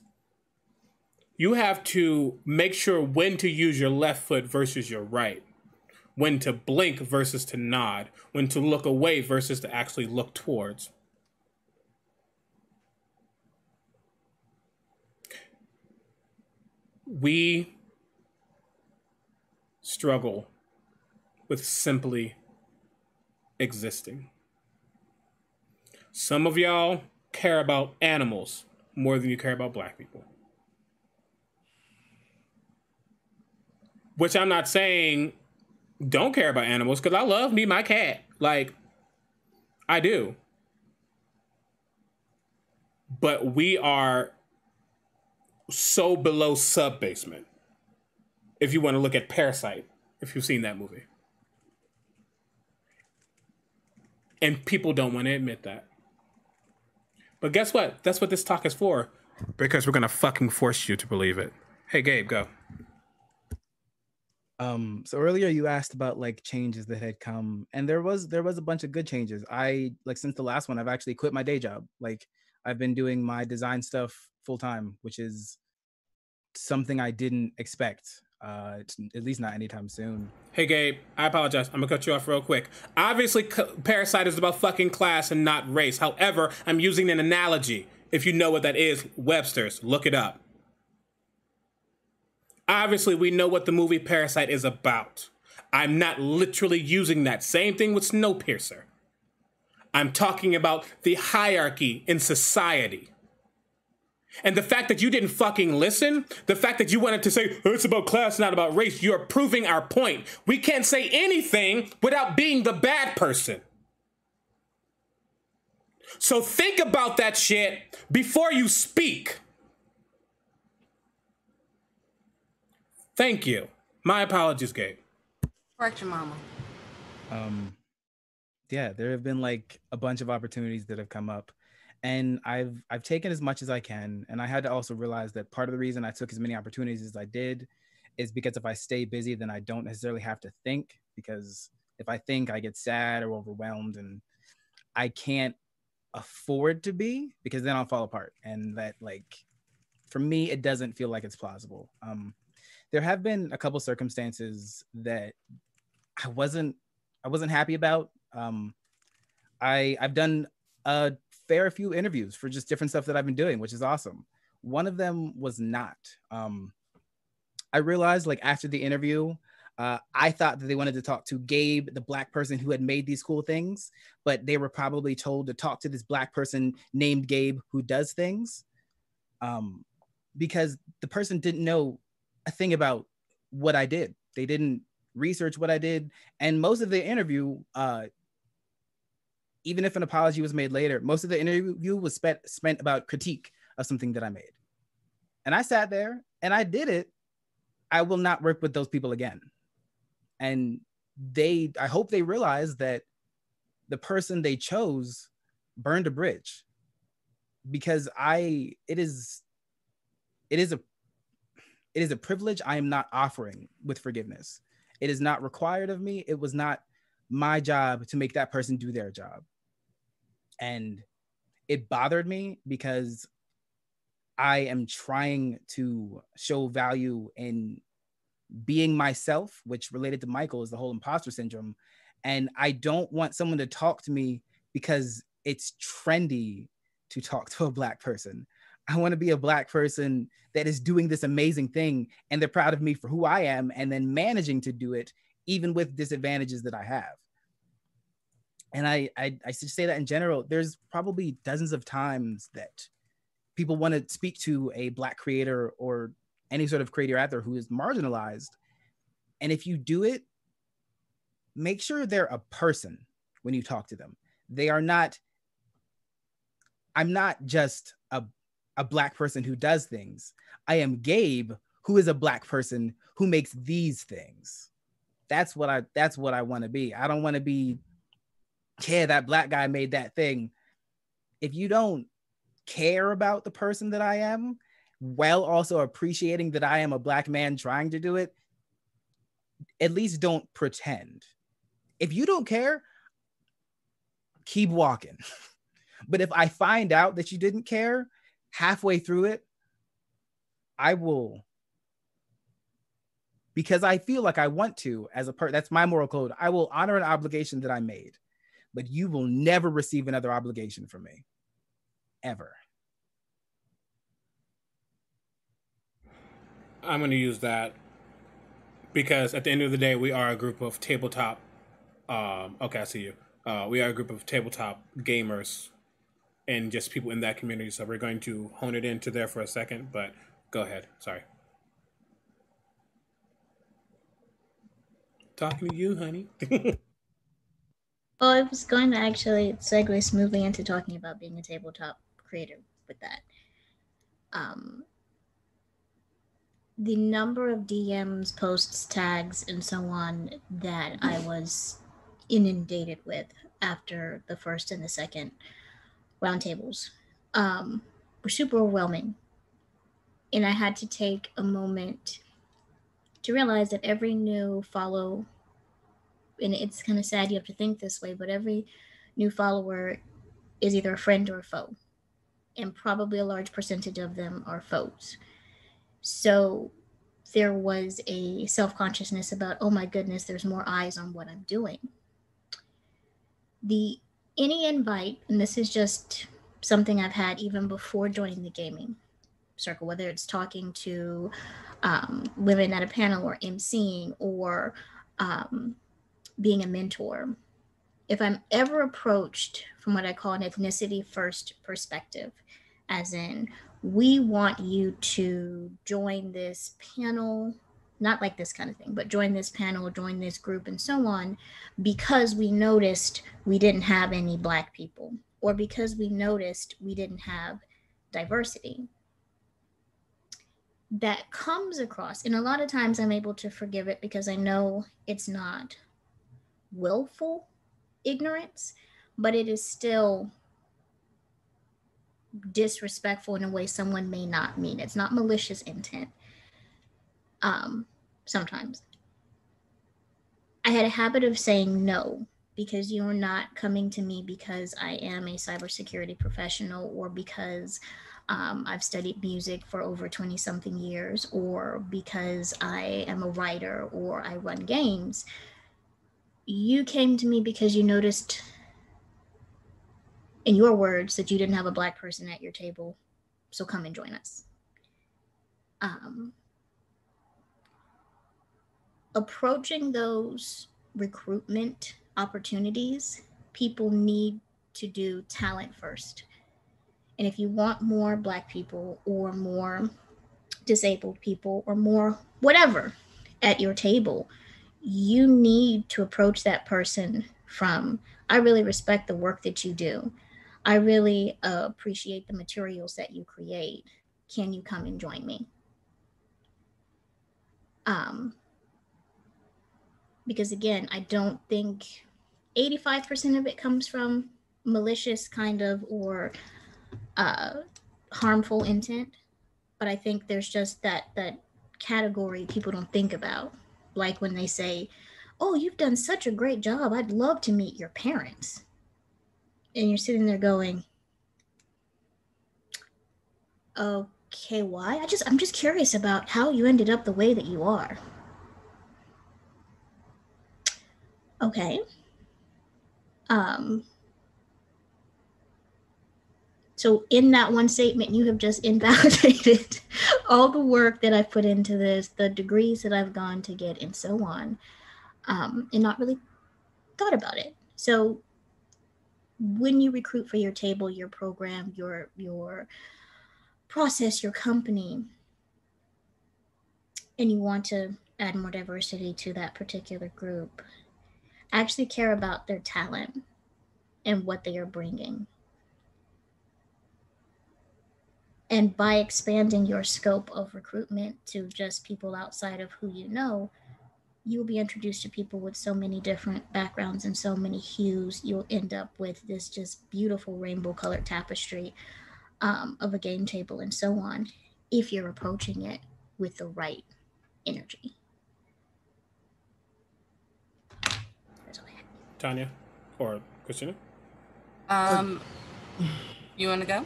You have to make sure when to use your left foot versus your right. When to blink versus to nod, when to look away versus to actually look towards. We struggle with simply existing. Some of y'all care about animals more than you care about Black people. Which I'm not saying don't care about animals, because I love me my cat, like I do. But we are so below sub basement. If you want to look at Parasite, if you've seen that movie, and people don't want to admit that. But guess what? That's what this talk is for, because we're gonna fucking force you to believe it. Hey, Gabe, go. So earlier you asked about like changes that had come, and there was a bunch of good changes. I like since the last one, I've actually quit my day job. Like I've been doing my design stuff full time, which is something I didn't expect, at least not anytime soon. Hey Gabe, I apologize. I'm gonna cut you off real quick. Obviously, Parasite is about fucking class and not race. However, I'm using an analogy. If you know what that is, Webster's, look it up. Obviously, we know what the movie Parasite is about. I'm not literally using that. Same thing with Snowpiercer. I'm talking about the hierarchy in society. And the fact that you didn't fucking listen, the fact that you wanted to say, oh, it's about class, not about race, you're proving our point. We can't say anything without being the bad person. So think about that shit before you speak. Thank you. My apologies, Gabe. Correct your mama. Yeah, there have been like a bunch of opportunities that have come up, and I've taken as much as I can. And I had to also realize that part of the reason I took as many opportunities as I did is because if I stay busy, then I don't necessarily have to think, because if I think, I get sad or overwhelmed, and I can't afford to be, because then I'll fall apart. And that, like, for me, it doesn't feel like it's plausible. There have been a couple circumstances that I wasn't happy about. I've done a fair few interviews for just different stuff that I've been doing, which is awesome. One of them was not. I realized, like, after the interview, I thought that they wanted to talk to Gabe, the Black person who had made these cool things, but they were probably told to talk to this Black person named Gabe who does things, because the person didn't know a thing about what I did. They didn't research what I did. And most of the interview, even if an apology was made later, most of the interview was spent about critique of something that I made. And I sat there and I did it. I will not work with those people again. And I hope they realize that the person they chose burned a bridge, because it is a privilege I am not offering with forgiveness. It is not required of me. It was not my job to make that person do their job. And it bothered me, because I am trying to show value in being myself, which, related to Michael, is the whole imposter syndrome. And I don't want someone to talk to me because it's trendy to talk to a Black person. I want to be a Black person that is doing this amazing thing, and they're proud of me for who I am, and then managing to do it even with disadvantages that I have. And I should say that in general, there's probably dozens of times that people want to speak to a Black creator or any sort of creator out there who is marginalized. And if you do it, make sure they're a person when you talk to them. They are not, I'm not just a Black person who does things. I am Gabe, who is a Black person who makes these things. That's what I want to be. I don't want to be, yeah, that Black guy made that thing. If you don't care about the person that I am, while also appreciating that I am a Black man trying to do it, at least don't pretend. If you don't care, keep walking. But if I find out that you didn't care halfway through it, I will, because I feel like I want to, as a that's my moral code, I will honor an obligation that I made, but you will never receive another obligation from me, ever. I'm going to use that, because at the end of the day, we are a group of tabletop, okay, I see you. We are a group of tabletop gamers and just people in that community. So we're going to hone it into there for a second, but go ahead. Sorry. Talking to you, honey. Well, I was going to actually segue smoothly into talking about being a tabletop creator with that. The number of DMs, posts, tags, and so on that I was inundated with after the first and the second roundtables were super overwhelming. And I had to take a moment to realize that every new follow, and it's kind of sad you have to think this way, but every new follower is either a friend or a foe, and probably a large percentage of them are foes. So there was a self-consciousness about, oh my goodness, there's more eyes on what I'm doing. Any invite, and this is just something I've had even before joining the gaming circle, whether it's talking to women at a panel or emceeing or being a mentor. If I'm ever approached from what I call an ethnicity first perspective, as in, we want you to join this panel, not like this kind of thing, but join this panel, join this group, and so on, because we noticed we didn't have any Black people, or because we noticed we didn't have diversity. That comes across, and a lot of times I'm able to forgive it because I know it's not willful ignorance, but it is still disrespectful in a way someone may not mean. It's not malicious intent. sometimes. I had a habit of saying no, because you're not coming to me because I am a cybersecurity professional, or because I've studied music for over 20-something years, or because I am a writer or I run games. You came to me because you noticed, in your words, that you didn't have a Black person at your table, so come and join us. Approaching those recruitment opportunities, people need to do talent first. And if you want more Black people or more disabled people or more whatever at your table, you need to approach that person from, I really respect the work that you do. I really appreciate the materials that you create. Can you come and join me? Because again, I don't think 85% of it comes from malicious kind of or harmful intent. But I think there's just that category people don't think about. Like when they say, oh, you've done such a great job. I'd love to meet your parents. And you're sitting there going, okay, why? I'm just curious about how you ended up the way that you are. Okay. So in that one statement, you have just invalidated all the work that I've put into this, the degrees that I've gone to get, and so on, and not really thought about it. So when you recruit for your table, your program, your process, your company, and you want to add more diversity to that particular group, actually care about their talent and what they are bringing. And by expanding your scope of recruitment to just people outside of who you know, you'll be introduced to people with so many different backgrounds and so many hues. You'll end up with this just beautiful rainbow colored tapestry of a game table and so on, if you're approaching it with the right energy. Tanya or Krystina? You want to go?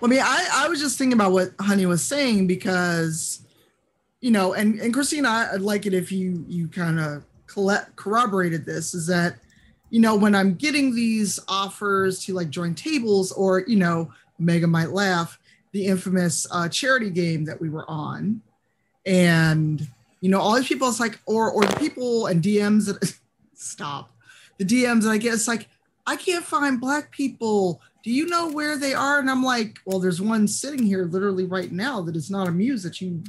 Well, I mean, I was just thinking about what Honey was saying, because, you know, and Krystina, I'd like it if you kind of corroborated this, is that, you know, when I'm getting these offers to like join tables, or, you know, Omega might laugh, the infamous charity game that we were on, and, you know, all these people, it's like, or the people and DMs that stop. The DMs, I guess, like, I can't find Black people. Do you know where they are? And I'm like, well, there's one sitting here literally right now that is not amused that you,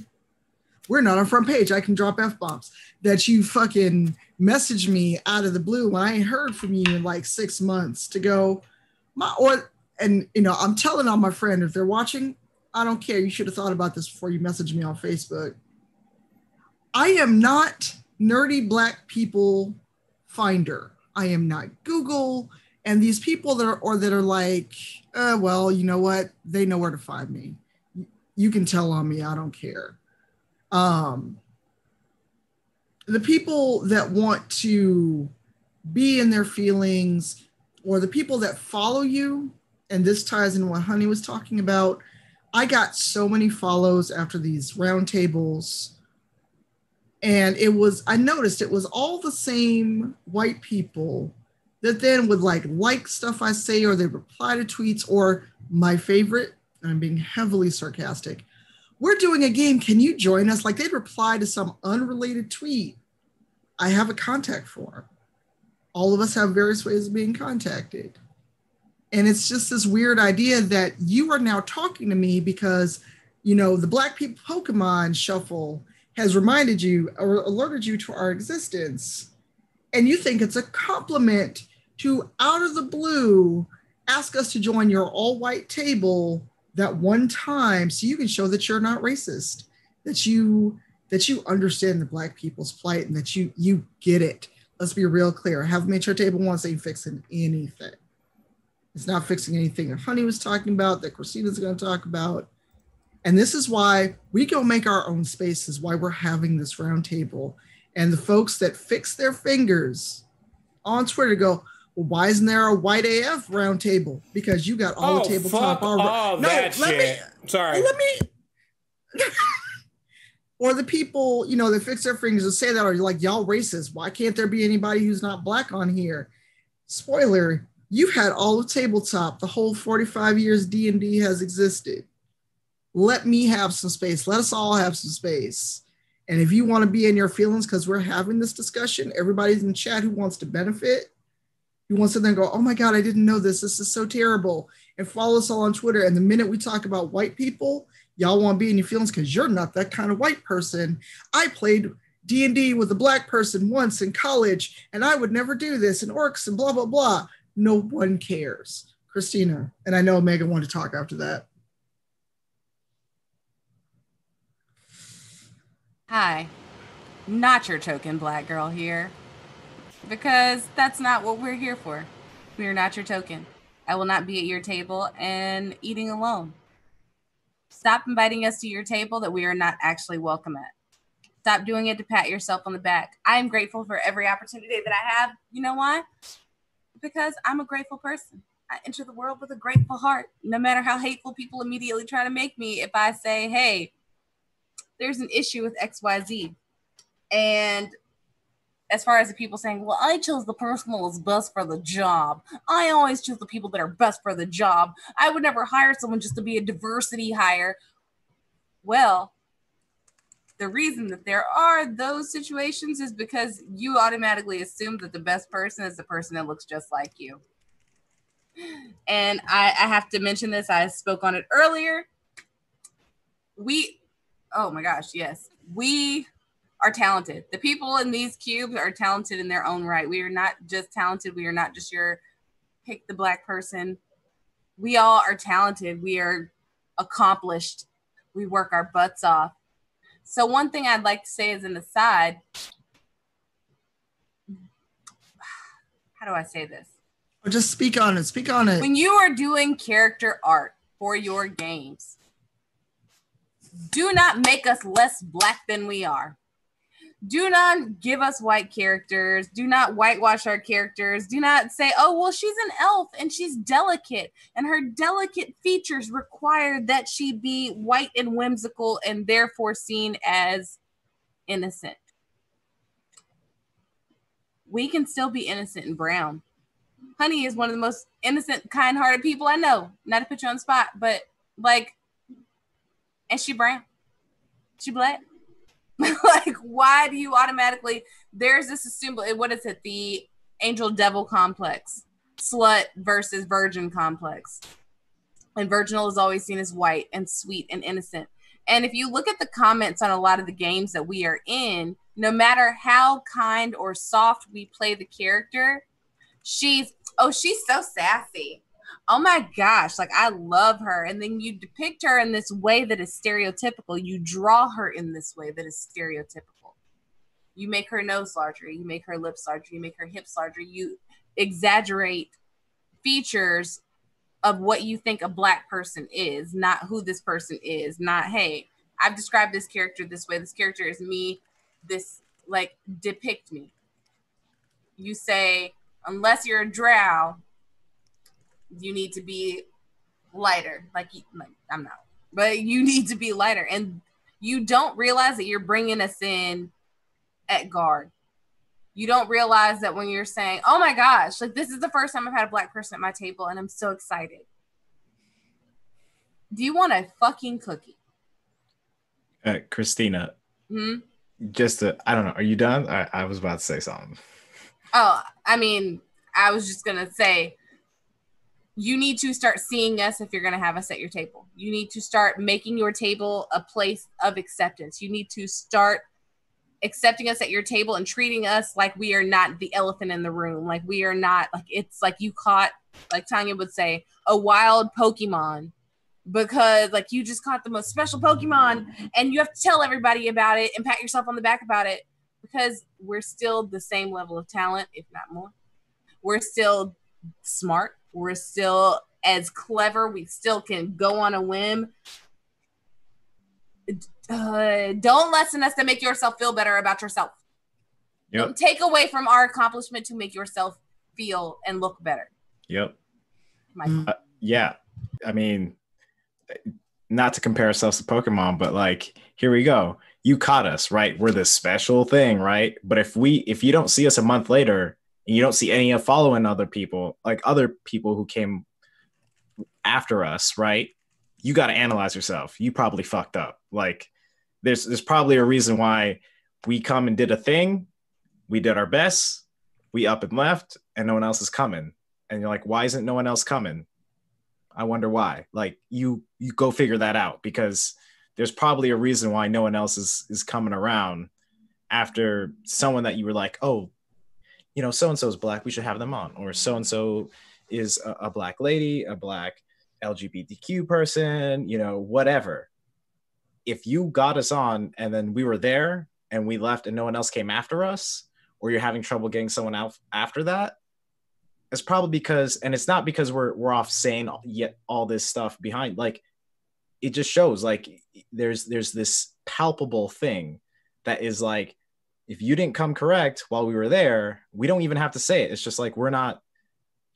we're not on front page. I can drop F-bombs. That you fucking message me out of the blue when I ain't heard from you in like 6 months to go, and you know, I'm telling all my friends, if they're watching, I don't care. You should have thought about this before you messaged me on Facebook. I am not nerdy Black people finder. I am not Google. And these people that are like, well, you know what? They know where to find me. You can tell on me. I don't care. The people that want to be in their feelings, or the people that follow you, and this ties in what Honey was talking about. I got so many follows after these roundtables. And I noticed it was all the same white people that then would like stuff I say, or they reply to tweets, or my favorite, and I'm being heavily sarcastic, we're doing a game, can you join us? Like they'd reply to some unrelated tweet. I have a contact form. All of us have various ways of being contacted. And it's just this weird idea that you are now talking to me because, you know, the Black people Pokemon shuffle has reminded you or alerted you to our existence. And you think it's a compliment to, out of the blue, ask us to join your all-white table that one time so you can show that you're not racist, that you understand the Black people's plight, and that you get it. Let's be real clear. Have made your table once ain't fixing anything. It's not fixing anything that Honey was talking about, that Krystina's going to talk about. And this is why we go make our own spaces, why we're having this roundtable. And the folks that fix their fingers on Twitter go, well, why isn't there a white AF roundtable? Because you got all the tabletop already. Or the people, you know, that fix their fingers and say that are like, y'all racist. Why can't there be anybody who's not black on here? Spoiler, you've had all the tabletop. The whole 45 years D&D has existed. Let me have some space. Let us all have some space. And if you want to be in your feelings, because we're having this discussion, everybody's in chat who wants to benefit, who wants to then go, oh my God, I didn't know this. This is so terrible. And follow us all on Twitter. And the minute we talk about white people, y'all want to be in your feelings because you're not that kind of white person. I played D&D with a black person once in college, and I would never do this, and orcs and blah, blah, blah. No one cares. Krystina, and I know Omega wanted to talk after that. Hi, not your token black girl here, because that's not what we're here for. We are not your token. I will not be at your table and eating alone. Stop inviting us to your table that we are not actually welcome at. Stop doing it to pat yourself on the back. I am grateful for every opportunity that I have. You know why? Because I'm a grateful person. I enter the world with a grateful heart, no matter how hateful people immediately try to make me if I say, hey, there's an issue with XYZ. And as far as the people saying, well, I chose the person that was best for the job. I always choose the people that are best for the job. I would never hire someone just to be a diversity hire. Well, the reason that there are those situations is because you automatically assume that the best person is the person that looks just like you. And I have to mention this. I spoke on it earlier. Oh my gosh, yes. We are talented. The people in these cubes are talented in their own right. We are not just talented. We are not just your pick the black person. We all are talented. We are accomplished. We work our butts off. So one thing I'd like to say as an aside, how do I say this? Just speak on it. Speak on it. When you are doing character art for your games, do not make us less black than we are. Do not give us white characters. Do not whitewash our characters. Do not say, oh, well, she's an elf and she's delicate and her delicate features require that she be white and whimsical and therefore seen as innocent. We can still be innocent and brown. Honey is one of the most innocent, kind-hearted people I know. Not to put you on the spot, but like, and she brown, she black. Like, why do you automatically, there's this symbol, what is it? The angel devil complex, slut versus virgin complex. And virginal is always seen as white and sweet and innocent. And if you look at the comments on a lot of the games that we are in, no matter how kind or soft we play the character, she's so sassy. Oh my gosh, like I love her. And then you depict her in this way that is stereotypical. You draw her in this way that is stereotypical. You make her nose larger. You make her lips larger. You make her hips larger. You exaggerate features of what you think a black person is, not who this person is, not, hey, I've described this character this way. This character is me. This, like, depict me. You say, unless you're a drow, you need to be lighter. Like I'm not, but you need to be lighter. And you don't realize that you're bringing us in at guard. You don't realize that when you're saying, oh my gosh, like this is the first time I've had a black person at my table and I'm so excited. Do you want a fucking cookie? Krystina, I don't know. Are you done? I was about to say something. Oh, I mean, I was just going to say, you need to start seeing us if you're going to have us at your table. You need to start making your table a place of acceptance. You need to start accepting us at your table and treating us like we are not the elephant in the room. Like we are not, like it's like you caught, like Tanya would say, a wild Pokemon, because like you just caught the most special Pokemon and you have to tell everybody about it and pat yourself on the back about it, because we're still the same level of talent, if not more. We're still smart. We're still as clever. We still can go on a whim. don't lessen us to make yourself feel better about yourself. Yep. Don't take away from our accomplishment to make yourself feel and look better. Yep. Michael. Yeah. I mean, not to compare ourselves to Pokemon, but like, here we go. You caught us, right? We're this special thing, right? But if you don't see us a month later and you don't see any of following other people, like other people who came after us, right? You got to analyze yourself. You probably fucked up. Like there's probably a reason why we come and did a thing. We did our best. We up and left and no one else is coming. And you're like, why isn't no one else coming? I wonder why. Like you go figure that out, because there's probably a reason why no one else is coming around after someone that you were like, oh, you know, so-and-so is black, we should have them on. Or so-and-so is a black lady, a black LGBTQ person, you know, whatever. If you got us on and then we were there and we left and no one else came after us, or you're having trouble getting someone out after that, it's probably because, and it's not because we're off saying yet all this stuff behind, like, it just shows like there's this palpable thing that is like, if you didn't come correct while we were there, we don't even have to say it. It's just like, you're not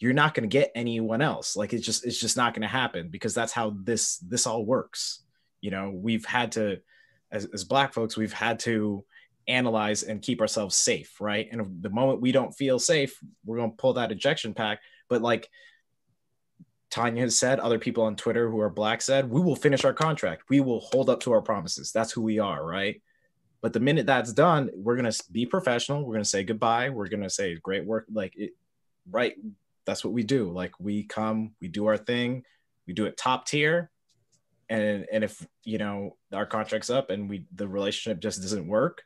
going to get anyone else. Like, it's just not going to happen, because that's how this all works. You know, we've had to, as black folks, we've had to analyze and keep ourselves safe. Right. And the moment we don't feel safe, we're going to pull that ejection pack. But like, Tanya has said, other people on Twitter who are black said, we will finish our contract. We will hold up to our promises. That's who we are, right? But the minute that's done, we're going to be professional. We're going to say goodbye. We're going to say great work. Like, it, right. That's what we do. Like, we come, we do our thing. We do it top tier. And if, you know, our contract's up and the relationship just doesn't work,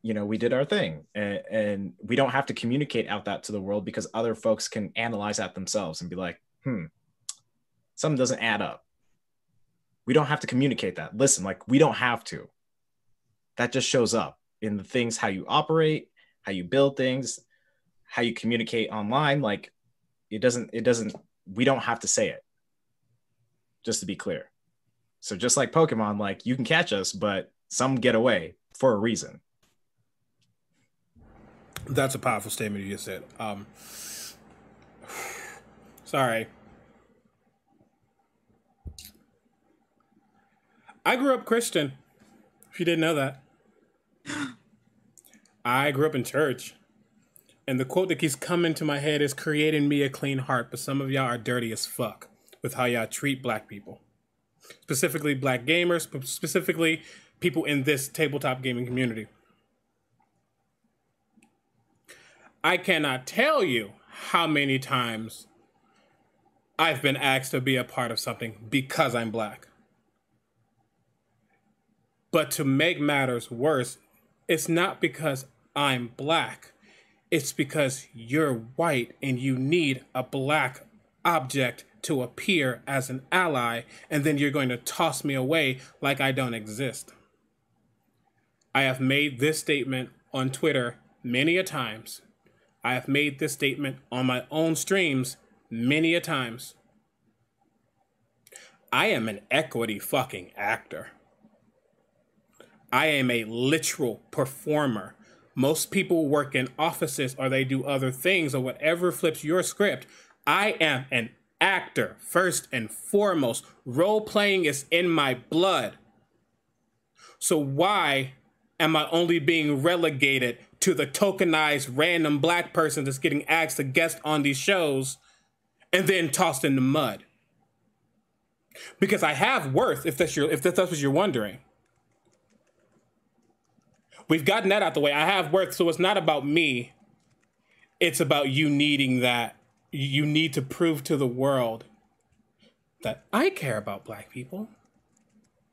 you know, we did our thing, and we don't have to communicate out that to the world, because other folks can analyze that themselves and be like, something doesn't add up. We don't have to communicate that. Listen, like, we don't have to. That just shows up in the things, how you operate, how you build things, how you communicate online. Like, we don't have to say it, just to be clear. So just like Pokemon, like, you can catch us, but some get away for a reason. That's a powerful statement you just said. Sorry. I grew up Christian, if you didn't know that. I grew up in church. And the quote that keeps coming to my head is, create in me a clean heart, but some of y'all are dirty as fuck with how y'all treat black people. Specifically black gamers, specifically people in this tabletop gaming community. I cannot tell you how many times I've been asked to be a part of something because I'm black. But to make matters worse, it's not because I'm black. It's because you're white and you need a black object to appear as an ally, and then you're going to toss me away like I don't exist. I have made this statement on Twitter many a times. I have made this statement on my own streams many a times. I am an equity fucking actor. I am a literal performer. Most people work in offices or they do other things or whatever flips your script. I am an actor first and foremost. Role playing is in my blood. So why am I only being relegated to the tokenized random black person that's getting asked to guest on these shows and then tossed in the mud? Because I have worth, if that's what you're wondering. We've gotten that out the way. I have worth, so it's not about me. It's about you needing that. You need to prove to the world that I care about black people.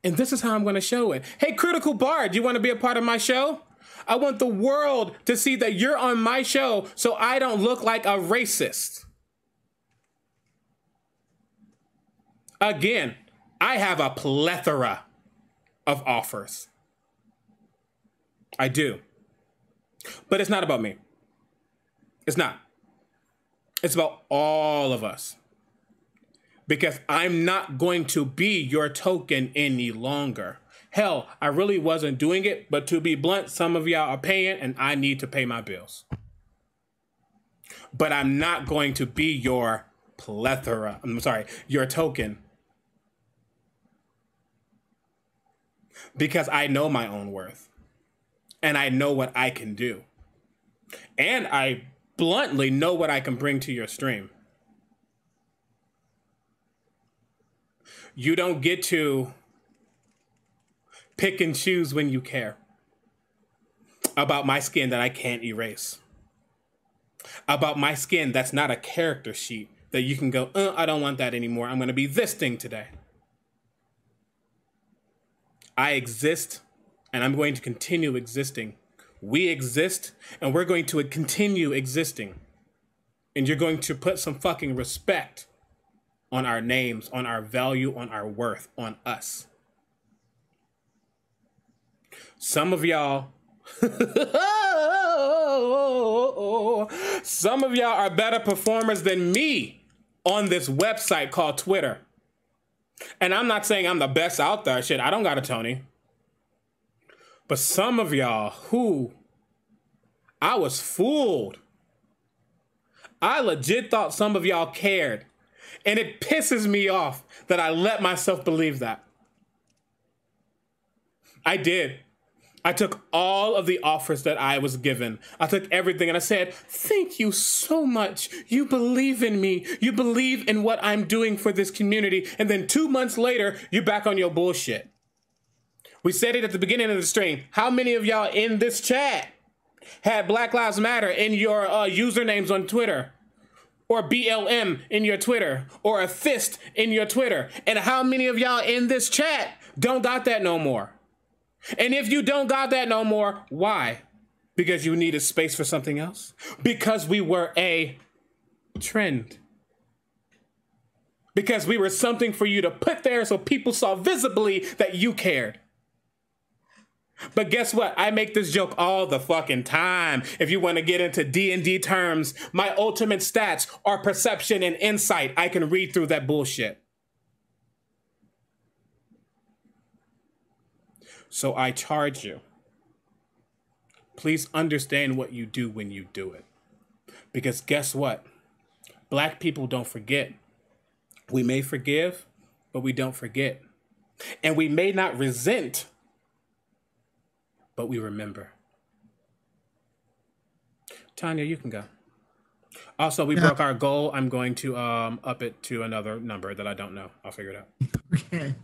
And this is how I'm going to show it. Hey, Critical Bard, you want to be a part of my show? I want the world to see that you're on my show so I don't look like a racist. Again, I have a plethora of offers. I do. But it's not about me. It's not. It's about all of us. because I'm not going to be your token any longer. Hell, I really wasn't doing it, but to be blunt, some of y'all are paying and I need to pay my bills. But I'm not going to be your plethora, I'm sorry, your token. Because I know my own worth and I know what I can do. And I bluntly know what I can bring to your stream. You don't get to pick and choose when you care about my skin that I can't erase, about my skin that's not a character sheet that you can go, I don't want that anymore. I'm going to be this thing today. I exist and I'm going to continue existing. We exist and we're going to continue existing. And you're going to put some fucking respect on our names, on our value, on our worth, on us. Some of y'all, some of y'all are better performers than me on this website called Twitter. And I'm not saying I'm the best out there. Shit, I don't got a Tony. But some of y'all who I was fooled. I legit thought some of y'all cared. And it pisses me off that I let myself believe that. I did. I took all of the offers that I was given. I took everything and I said, thank you so much. You believe in me. You believe in what I'm doing for this community. And then 2 months later, you're back on your bullshit. We said it at the beginning of the stream. How many of y'all in this chat had Black Lives Matter in your usernames on Twitter? Or BLM in your Twitter, or a fist in your Twitter? And how many of y'all in this chat don't got that no more? And if you don't got that no more, why? Because you needed space for something else? Because we were a trend. Because we were something for you to put there so people saw visibly that you cared. But guess what? I make this joke all the fucking time. If you want to get into D&D terms, my ultimate stats are perception and insight. I can read through that bullshit. So I charge you. Please understand what you do when you do it. Because guess what? Black people don't forget. We may forgive, but we don't forget. And we may not resent, but we remember. Tanya, you can go. Also, we broke our goal. I'm going to up it to another number that I don't know. I'll figure it out. Okay.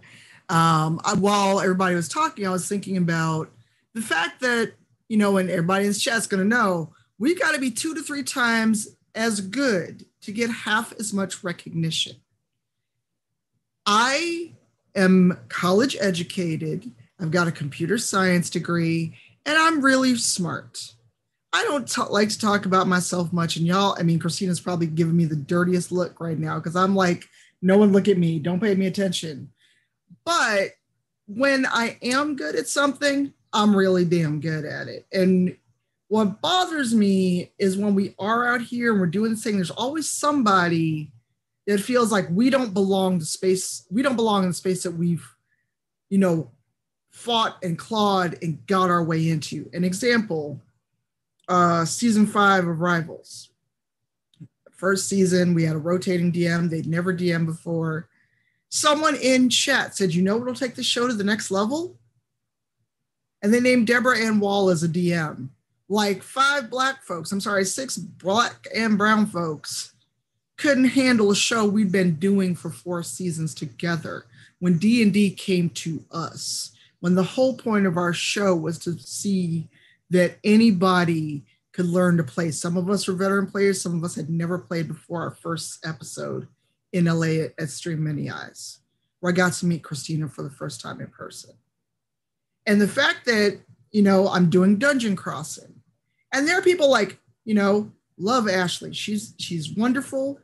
While everybody was talking, I was thinking about the fact that, you know, and everybody in this chat's going to know, we got to be 2 to 3 times as good to get half as much recognition. I am college educated. I've got a computer science degree, and I'm really smart. I don't like to talk about myself much, and y'all, I mean, Krystina's probably giving me the dirtiest look right now because I'm like, no one look at me, don't pay me attention. But when I am good at something, I'm really damn good at it. And what bothers me is when we are out here and we're doing this thing, there's always somebody that feels like we don't belong to space, we don't belong in the space that we've, you know, fought and clawed and got our way into. An example, season 5 of Rivals. First season, we had a rotating DM. They'd never DM'd before. Someone in chat said, you know what'll take the show to the next level? And they named Deborah Ann Wall as a DM. Like 5 black folks, I'm sorry, 6 black and brown folks couldn't handle a show we'd been doing for 4 seasons together when D&D came to us. When the whole point of our show was to see that anybody could learn to play. Some of us were veteran players. Some of us had never played before our first episode in LA at Stream Many Eyes, where I got to meet Krystina for the first time in person. And the fact that, you know, I'm doing Dungeon Crossing. And there are people like, you know, love Ashley. She's wonderful.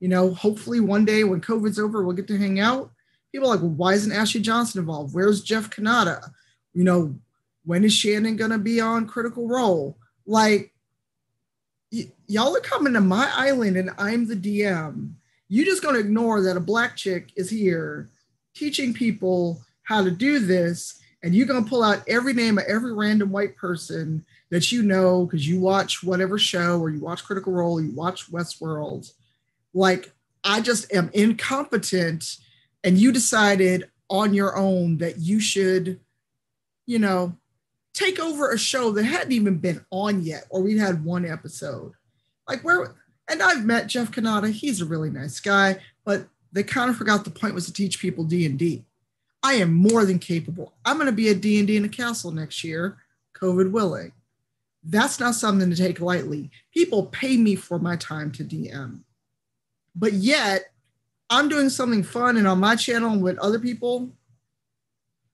You know, hopefully one day when COVID's over, we'll get to hang out. People are like, well, why isn't Ashley Johnson involved? Where's Jeff Kanata? You know, when is Shannon going to be on Critical Role? Like, y'all are coming to my island and I'm the DM. you just gonna ignore that a black chick is here teaching people how to do this, and you're gonna pull out every name of every random white person that you know because you watch whatever show or you watch Critical Role, you watch Westworld. Like, I just am incompetent, and you decided on your own that you should, you know, take over a show that hadn't even been on yet, or we'd had one episode. Like, where, and I've met Jeff Cannata, he's a really nice guy, but they kind of forgot the point was to teach people D&D. I am more than capable. I'm going to be a D&D in a castle next year, COVID willing. That's not something to take lightly. People pay me for my time to DM. But yet, I'm doing something fun and on my channel with other people,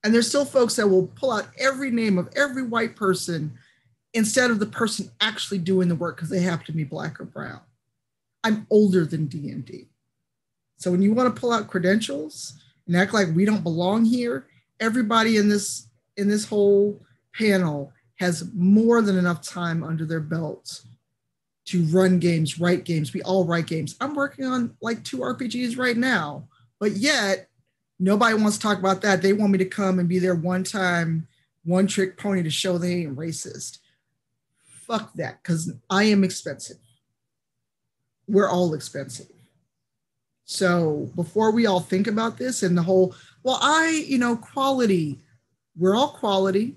and there's still folks that will pull out every name of every white person instead of the person actually doing the work because they happen to be black or brown. I'm older than D&D. So when you want to pull out credentials and act like we don't belong here, everybody in this whole panel has more than enough time under their belts to run games, write games. We all write games. I'm working on like 2 RPGs right now, but yet nobody wants to talk about that. They want me to come and be their one-time, one-trick pony to show they ain't racist. Fuck that, because I am expensive. We're all expensive. So before we all think about this and the whole, well, quality, we're all quality.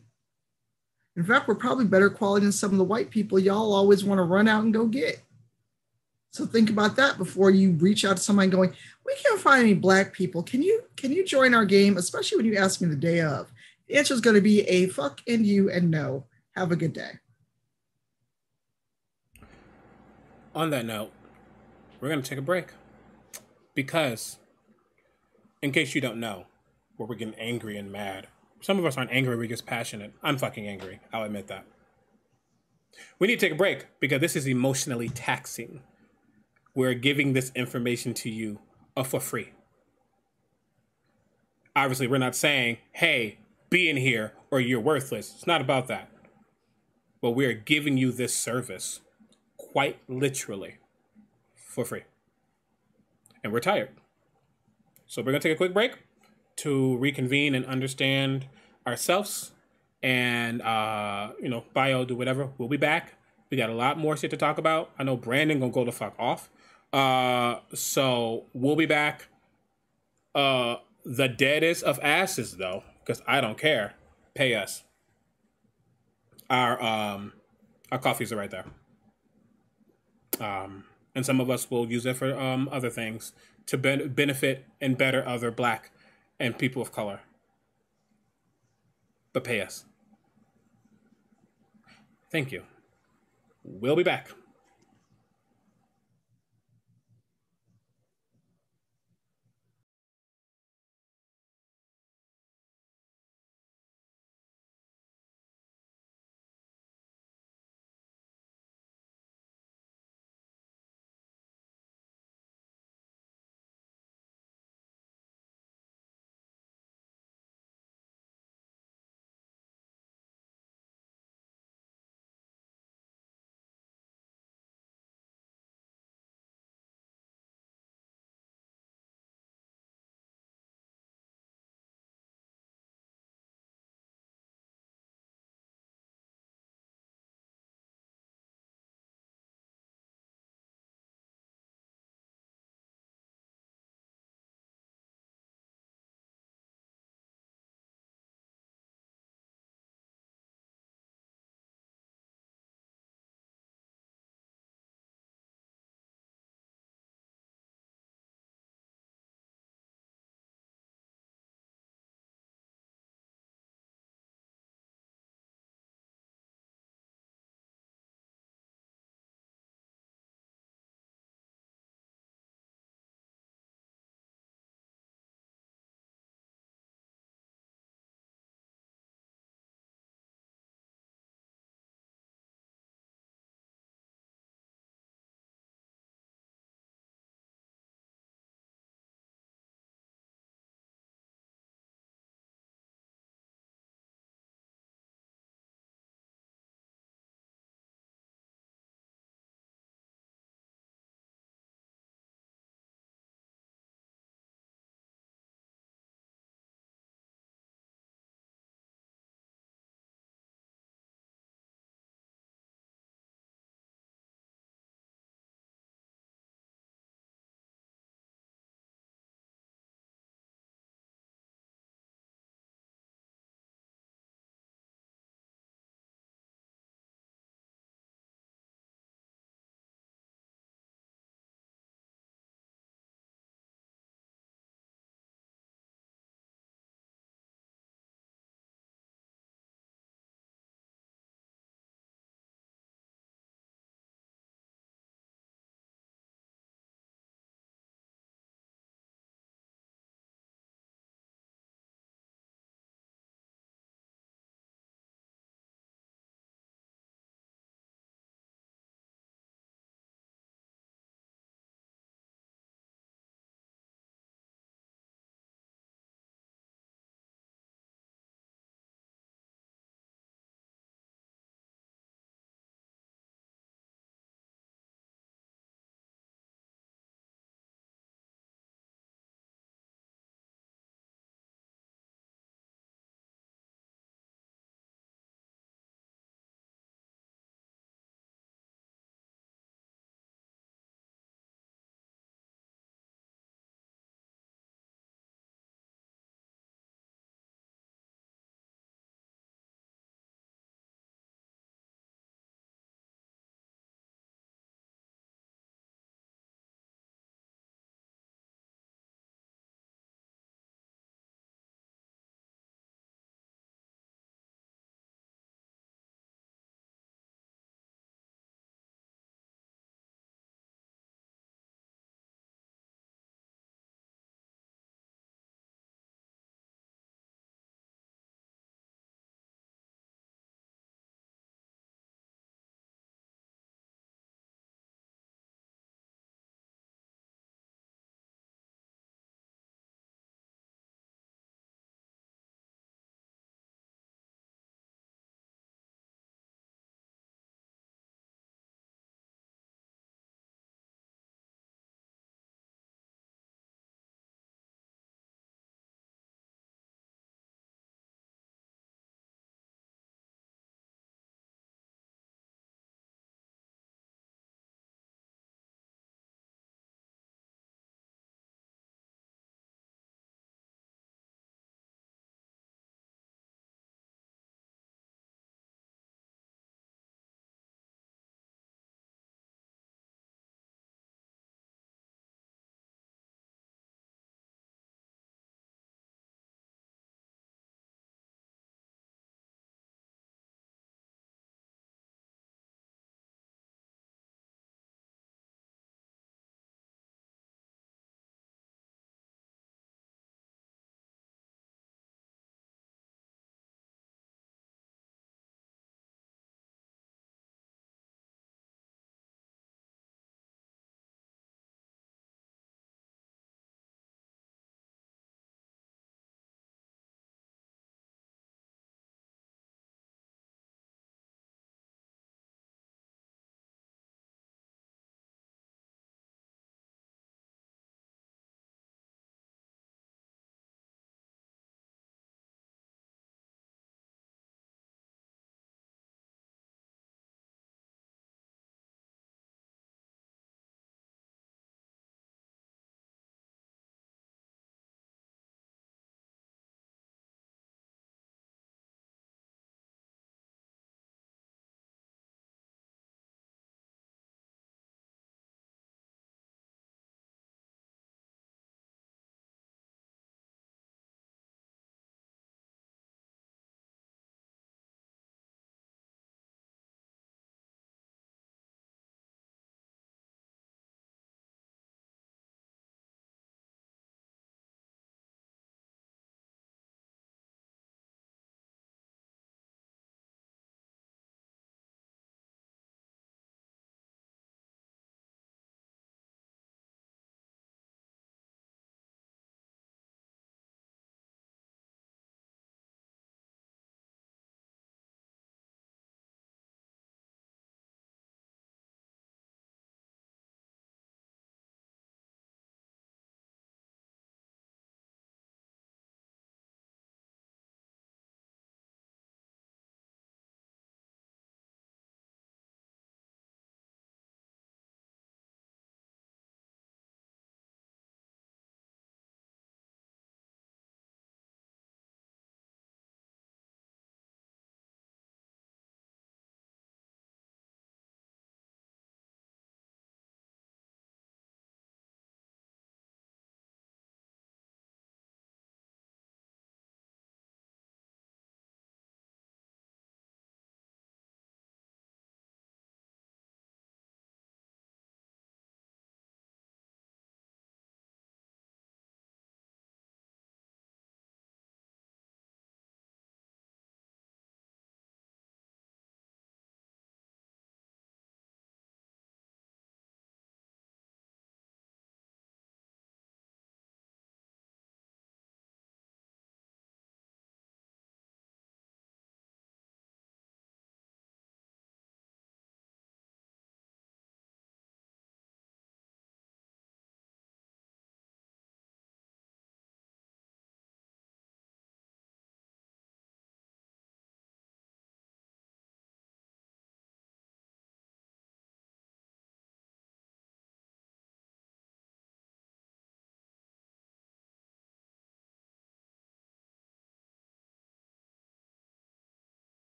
In fact, we're probably better quality than some of the white people y'all always want to run out and go get. So think about that before you reach out to somebody going, we can't find any black people. Can you join our game? Especially when you ask me the day of. The answer is going to be a fuck and you and no. Have a good day. On that note, we're going to take a break. Because, in case you don't know, where we're getting angry and mad. Some of us aren't angry, we're just passionate. I'm fucking angry. I'll admit that. We need to take a break because this is emotionally taxing. We're giving this information to you for free. Obviously, we're not saying, hey, be in here or you're worthless. It's not about that. But we're giving you this service quite literally for free. And we're tired. So we're going to take a quick break to reconvene and understand ourselves and, bio, do whatever. We'll be back. We got a lot more shit to talk about. I know Brandon going to go the fuck off. So we'll be back. The deadest of asses, though, because I don't care. Pay us. Our coffees are right there. And some of us will use it for other things to benefit and better other black and people of color. But pay us. Thank you. We'll be back.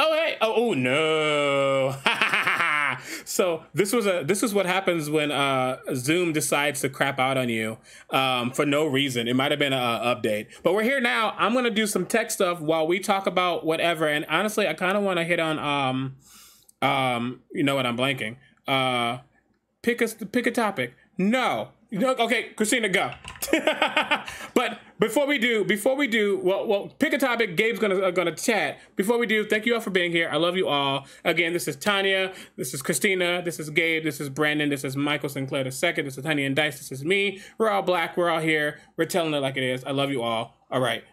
Oh, hey, oh, oh no. So this is what happens when Zoom decides to crap out on you for no reason. It might have been an update, but we're here now. I'm gonna do some tech stuff while we talk about whatever. And honestly, I kind of want to hit on you know what, I'm blanking. Pick a topic. No. Okay, Krystina, go. But before we do, well, pick a topic. Gabe's gonna chat. Before we do, thank you all for being here. I love you all. Again, this is Tanya. This is Krystina. This is Gabe. This is Brandon. This is Michael Sinclair II. This is Honey and Dice. This is me. We're all black. We're all here. We're telling it like it is. I love you all. All right.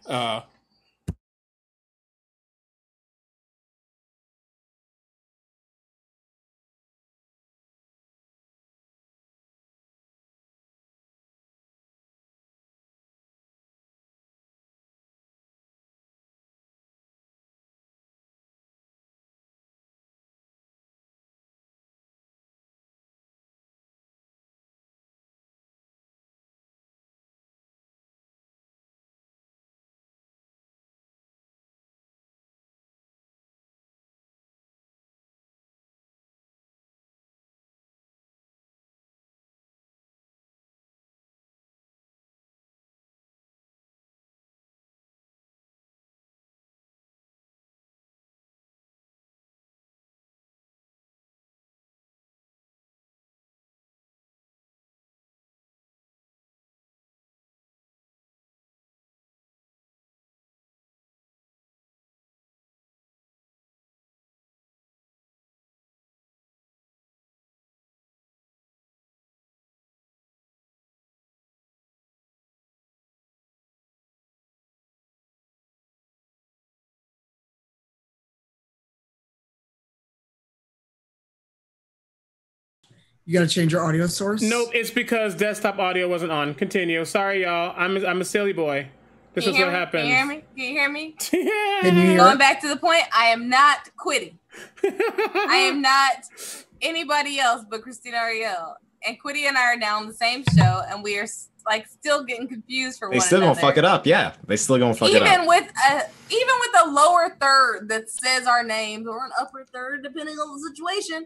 You gotta change your audio source? Nope, it's because desktop audio wasn't on. Continue. Sorry, y'all. I'm a silly boy. This is what happens. Can you hear me? Yeah. Can you hear? Going back to the point, I am not Quiddy. I am not anybody else but Krystina Arielle. And Quiddy and I are now on the same show, and we are like still getting confused for one another. They still gonna fuck it up, yeah. They still gonna fuck it up. Even with a lower third that says our names, or an upper third, depending on the situation.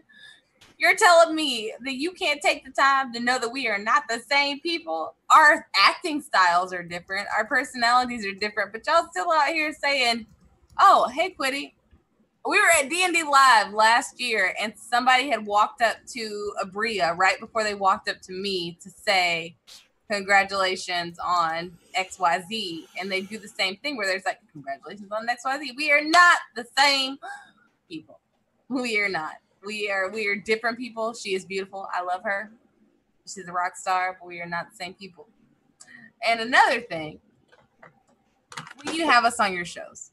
You're telling me that you can't take the time to know that we are not the same people? Our acting styles are different. Our personalities are different. But y'all still out here saying, oh, hey, Quiddy. We were at D&D Live last year, and somebody had walked up to Abria right before they walked up to me to say, congratulations on XYZ. And they do the same thing where they're like, congratulations on XYZ. We are not the same people. We are not. We are different people. She is beautiful. I love her. She's a rock star, but we are not the same people. And another thing, when you have us on your shows,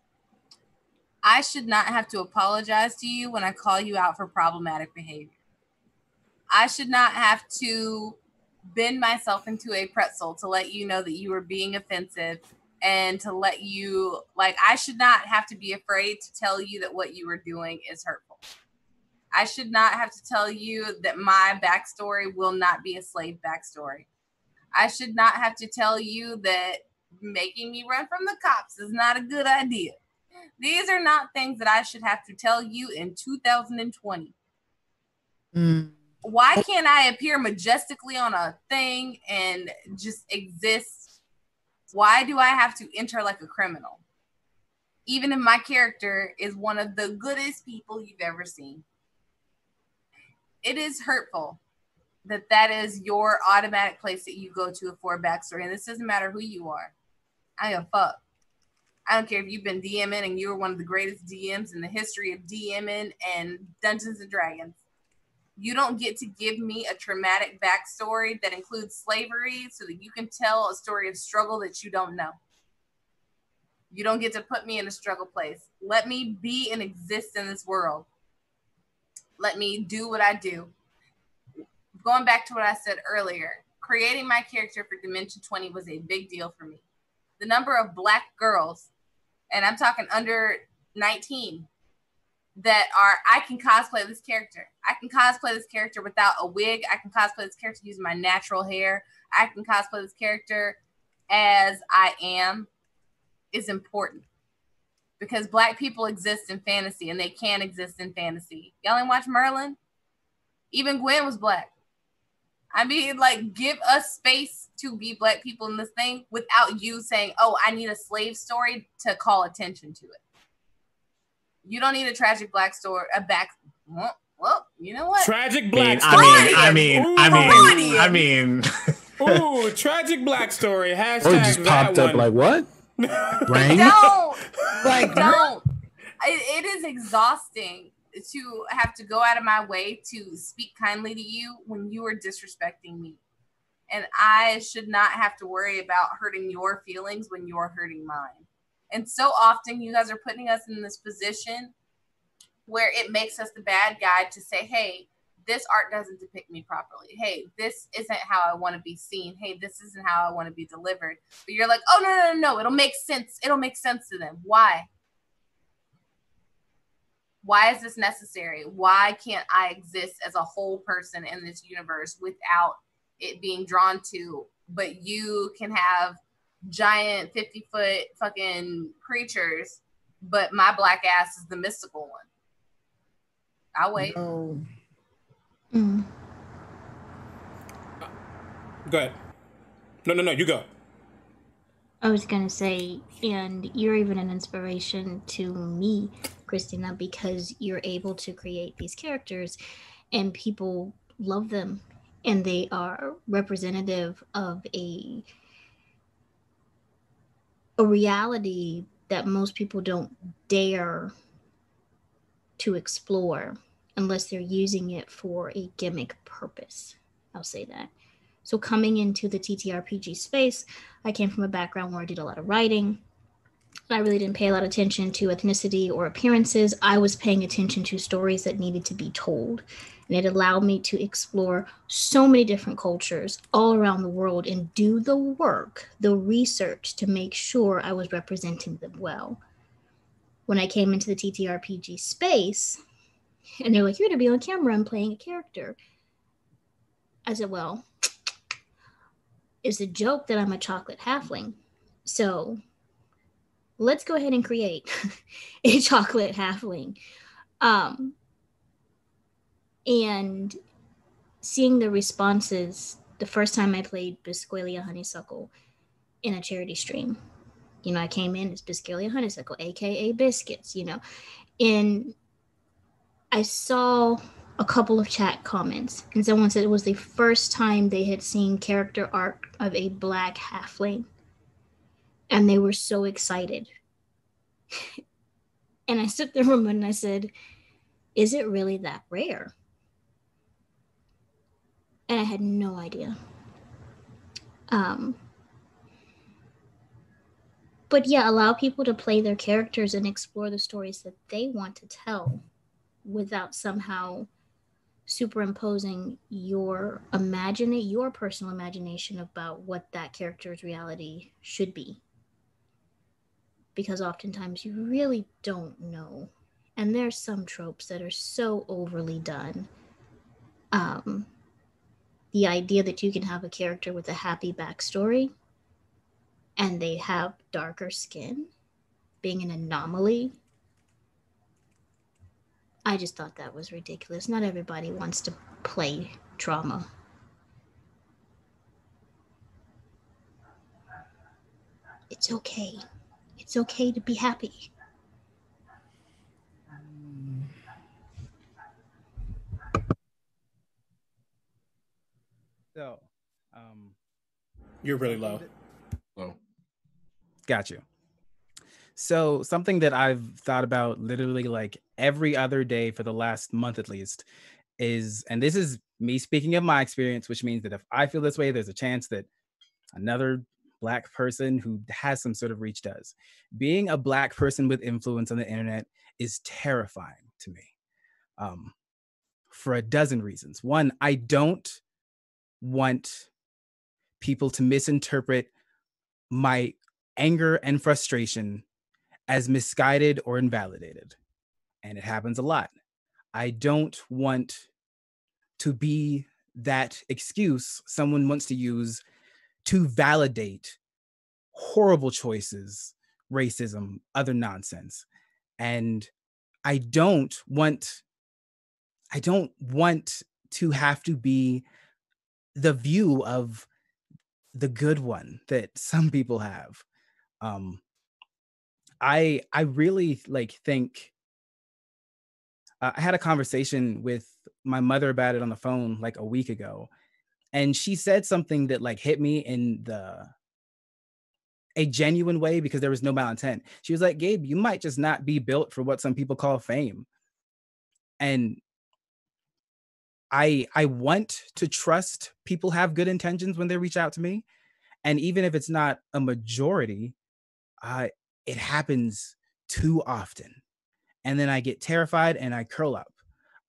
I should not have to apologize to you when I call you out for problematic behavior. I should not have to bend myself into a pretzel to let you know that you were being offensive and to let you, like, I should not have to be afraid to tell you that what you were doing is hurtful. I should not have to tell you that my backstory will not be a slave backstory. I should not have to tell you that making me run from the cops is not a good idea. These are not things that I should have to tell you in 2020. Mm. Why can't I appear majestically on a thing and just exist? Why do I have to enter like a criminal? Even if my character is one of the goodest people you've ever seen. It is hurtful that that is your automatic place that you go to for a backstory. And this doesn't matter who you are. I don't give a fuck. I don't care if you've been DMing and you were one of the greatest DMs in the history of DMing and Dungeons and Dragons. You don't get to give me a traumatic backstory that includes slavery so that you can tell a story of struggle that you don't know. You don't get to put me in a struggle place. Let me be and exist in this world. Let me do what I do. Going back to what I said earlier, creating my character for Dimension 20 was a big deal for me. The number of black girls, and I'm talking under 19, that are, I can cosplay this character. I can cosplay this character without a wig. I can cosplay this character using my natural hair. I can cosplay this character as I am, is important. because Black people exist in fantasy and they can exist in fantasy. Y'all ain't watch Merlin? Even Gwen was Black. I mean, like, give us space to be Black people in this thing without you saying, oh, I need a slave story to call attention to it. You don't need a tragic Black story, a back, well, you know what? Tragic Black story. Ooh, tragic Black story. Hashtag that one. It just popped up like, what? Rain? Don't. Like, don't. It is exhausting to have to go out of my way to speak kindly to you when you are disrespecting me. And I should not have to worry about hurting your feelings when you're hurting mine. And so often you guys are putting us in this position where it makes us the bad guy to say, hey, this art doesn't depict me properly. Hey, this isn't how I want to be seen. Hey, this isn't how I want to be delivered. But you're like, oh, no. It'll make sense. It'll make sense to them. Why? Why is this necessary? Why can't I exist as a whole person in this universe without it being drawn to? But you can have giant 50-foot fucking creatures, but my Black ass is the mystical one. I'll wait. No. Mm. Go ahead. No, you go. I was going to say, and you're even an inspiration to me, Krystina, because you're able to create these characters and people love them and they are representative of a reality that most people don't dare to explore unless they're using it for a gimmick purpose. I'll say that. So coming into the TTRPG space, I came from a background where I did a lot of writing. I really didn't pay a lot of attention to ethnicity or appearances. I was paying attention to stories that needed to be told. And it allowed me to explore so many different cultures all around the world and do the work, the research to make sure I was representing them well. When I came into the TTRPG space, and they're like, you're going to be on camera and playing a character. I said, well, it's a joke that I'm a chocolate halfling. So let's go ahead and create a chocolate halfling. And seeing the responses, the first time I played Biscalia Honeysuckle in a charity stream, you know, I came in as Biscalia Honeysuckle, AKA Biscuits, you know, and I saw a couple of chat comments and someone said it was the first time they had seen character art of a Black halfling and they were so excited. And I stood there for a moment and I said, is it really that rare? And I had no idea. But yeah, allow people to play their characters and explore the stories that they want to tell without somehow superimposing your personal imagination about what that character's reality should be. Because oftentimes you really don't know. And there's some tropes that are so overly done. The idea that you can have a character with a happy backstory and they have darker skin, being an anomaly. I just thought that was ridiculous. Not everybody wants to play trauma. It's okay. It's okay to be happy. So, you're really low. Low. Got you. So something that I've thought about literally like every other day for the last month at least is, and this is me speaking of my experience, which means that if I feel this way, there's a chance that another Black person who has some sort of reach does. Being a Black person with influence on the internet is terrifying to me for a dozen reasons. One, I don't want people to misinterpret my anger and frustration as misguided or invalidated. And it happens a lot. I don't want to be that excuse someone wants to use to validate horrible choices racism, other nonsense. And I don't want to have to be the view of the good one that some people have. I really think, I had a conversation with my mother about it on the phone like a week ago. And she said something that hit me in a genuine way, because there was no malintent. She was like, Gabe, you might just not be built for what some people call fame. And I want to trust people have good intentions when they reach out to me. And even if it's not a majority, it happens too often. And then I get terrified and I curl up.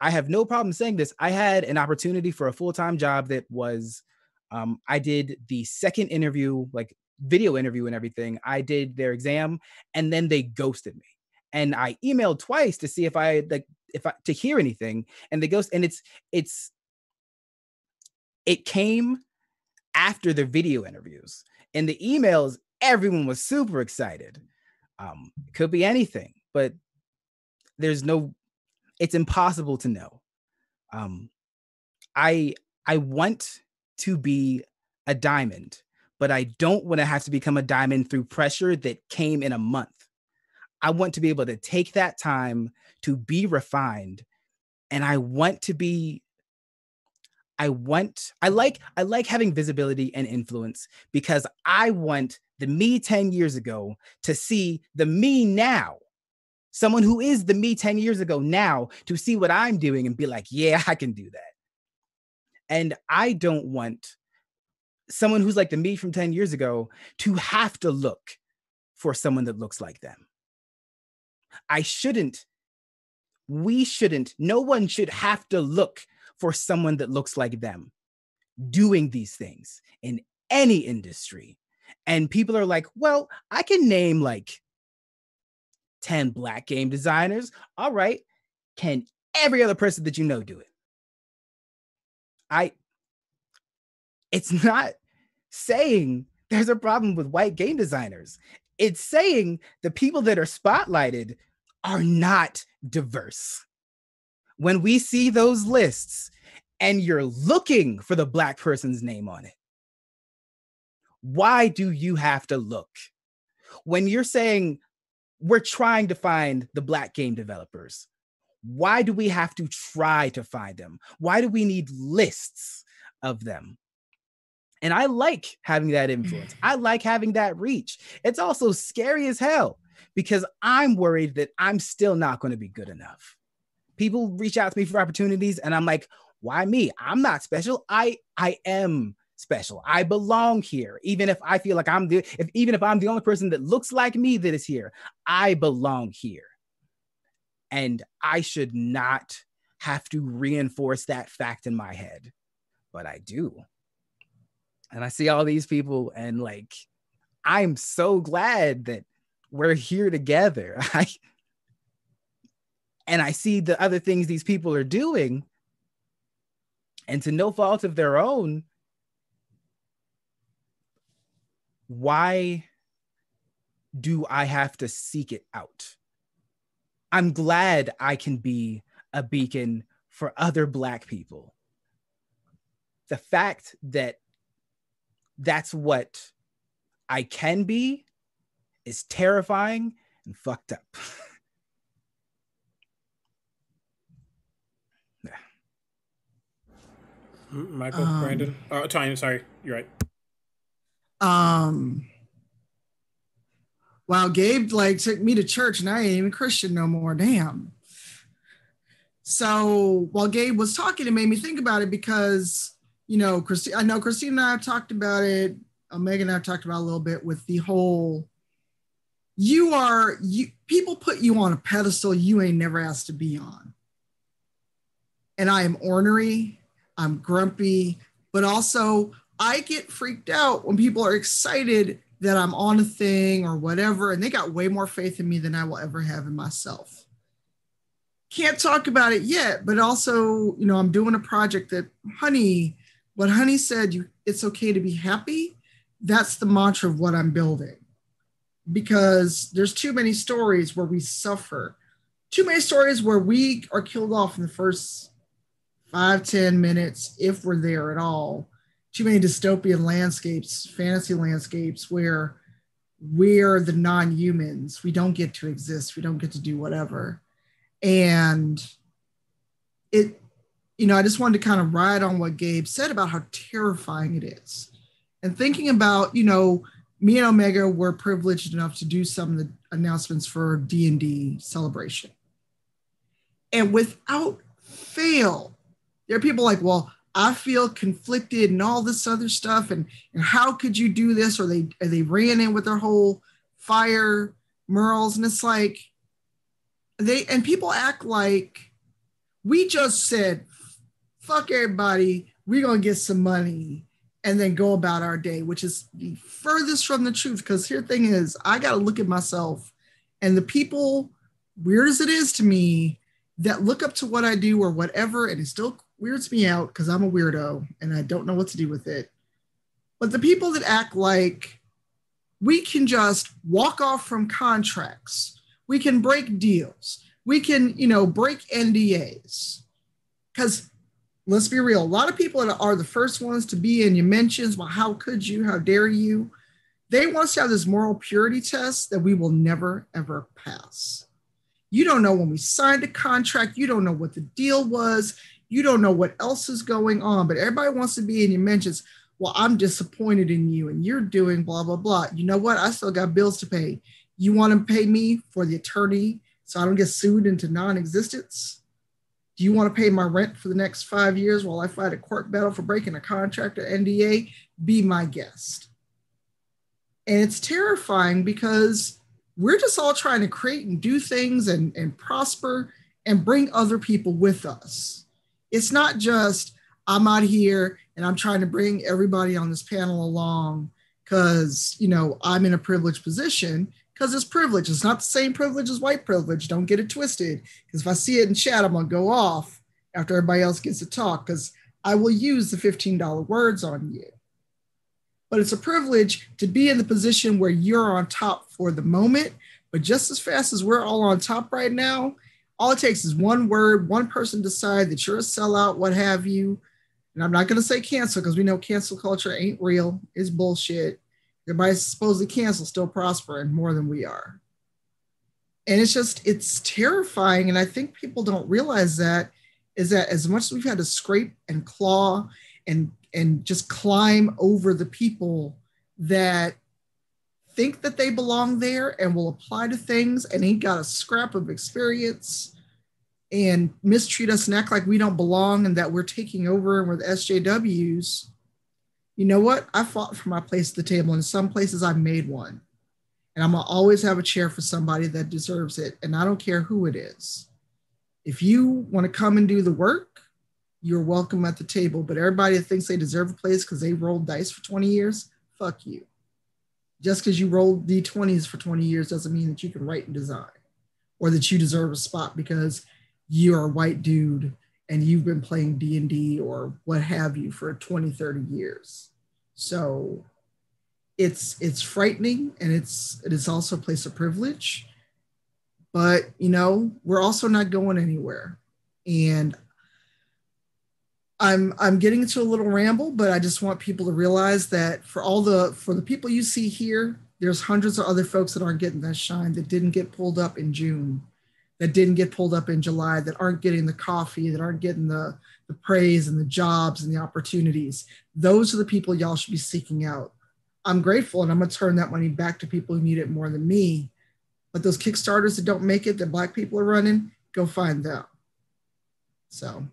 I have no problem saying this. I had an opportunity for a full-time job that was, I did the second interview, video interview and everything. I did their exam and then they ghosted me. And I emailed twice to see if I, to hear anything, and they ghost. And it came after the video interviews. In the emails, everyone was super excited. It could be anything, but it's impossible to know. I want to be a diamond, but I don't want to have to become a diamond through pressure that came in a month. I want to be able to take that time to be refined. And I like having visibility and influence, because I want the me 10 years ago to see the me now. Someone who is the me 10 years ago now to see what I'm doing and be like, yeah, I can do that. And I don't want someone who's like the me from 10 years ago to have to look for someone that looks like them. No one should have to look for someone that looks like them doing these things in any industry. And people are like, well, I can name 10 Black game designers. All right. Can every other person that you know do it? It's not saying there's a problem with white game designers. It's saying the people that are spotlighted are not diverse. When we see those lists and you're looking for the Black person's name on it, why do you have to look? When you're saying we're trying to find the Black game developers, why do we have to try to find them? Why do we need lists of them? And I like having that influence. I like having that reach. It's also scary as hell, because I'm worried that I'm still not going to be good enough. People reach out to me for opportunities and I'm like, why me? I'm not special. I am special. I belong here. Even if I feel like even if I'm the only person that looks like me that is here, I belong here. And I should not have to reinforce that fact in my head, but I do. And I see all these people and I'm so glad that we're here together. And I see the other things these people are doing, and to no fault of their own, why do I have to seek it out? I'm glad I can be a beacon for other Black people. The fact that that's what I can be is terrifying and fucked up. Yeah. Michael, Brandon, Tanya, sorry, you're right. Wow, Gabe took me to church and I ain't even Christian no more, damn. So while Gabe was talking, it made me think about it, because I know Krystina and I have talked about it. Omega and I have talked about it a little bit with the whole, people put you on a pedestal you ain't never asked to be on. And I am ornery, I'm grumpy, but also I get freaked out when people are excited that I'm on a thing or whatever, and they got way more faith in me than I will ever have in myself. Can't talk about it yet, but also, I'm doing a project that what Honey said, it's okay to be happy. That's the mantra of what I'm building. because there's too many stories where we suffer. Too many stories where we are killed off in the first 5-10 minutes, if we're there at all. Too many dystopian landscapes, fantasy landscapes where we're the non-humans. We don't get to exist. We don't get to do whatever. And it, you know, I just wanted to kind of ride on what Gabe said about how terrifying it is. And thinking about, you know, me and Omega were privileged enough to do some of the announcements for D&D Celebration. And without fail, there are people like, well, I feel conflicted and all this other stuff. And how could you do this? Or they ran in with their whole fire murals. And it's like, and people act like we just said, fuck everybody, we're going to get some money and then go about our day, which is the furthest from the truth. Because here the thing is, I got to look at myself and the people, weird as it is to me, that look up to what I do or whatever, and it still weirds me out because I'm a weirdo and I don't know what to do with it. But the people that act like we can just walk off from contracts, we can break deals, we can, you know, break NDAs. Because let's be real, a lot of people are the first ones to be in your mentions, well, how could you, how dare you? They want us to have this moral purity test that we will never, ever pass. You don't know when we signed a contract. You don't know what the deal was. You don't know what else is going on, but everybody wants to be in your mentions. Well, I'm disappointed in you and you're doing blah, blah, blah. You know what? I still got bills to pay. You want to pay me for the attorney so I don't get sued into non-existence? Do you want to pay my rent for the next 5 years while I fight a court battle for breaking a contract or NDA? Be my guest. And it's terrifying because we're just all trying to create and do things and prosper and bring other people with us. It's not just I'm out here and I'm trying to bring everybody on this panel along because, you know, I'm in a privileged position, because it's privilege. It's not the same privilege as white privilege. Don't get it twisted, because if I see it in chat, I'm going to go off after everybody else gets to talk because I will use the $15 words on you. But it's a privilege to be in the position where you're on top for the moment. But just as fast as we're all on top right now, all it takes is one word, one person decide that you're a sellout, what have you. And I'm not going to say cancel, because we know cancel culture ain't real. It's bullshit. Everybody's supposedly canceled, still prospering more than we are. And it's just, it's terrifying. And I think people don't realize that, is that as much as we've had to scrape and claw and just climb over the people that think that they belong there and will apply to things and ain't got a scrap of experience and mistreat us and act like we don't belong and that we're taking over and we're the SJWs. You know what? I fought for my place at the table. In some places I made one, and I'm gonna always have a chair for somebody that deserves it. And I don't care who it is. If you want to come and do the work, you're welcome at the table. But everybody that thinks they deserve a place because they rolled dice for 20 years, fuck you. Just because you rolled D20s for 20 years doesn't mean that you can write and design or that you deserve a spot because you're a white dude and you've been playing D&D or what have you for 20, 30 years. So it's frightening, and it is also a place of privilege. But, you know, we're also not going anywhere. And I'm getting into a little ramble, but I just want people to realize that for the people you see here, there's hundreds of other folks that aren't getting that shine, that didn't get pulled up in June, that didn't get pulled up in July, that aren't getting the coffee, that aren't getting the praise and the jobs and the opportunities. Those are the people y'all should be seeking out. I'm grateful, and I'm going to turn that money back to people who need it more than me. But those Kickstarters that don't make it, that Black people are running, go find them. So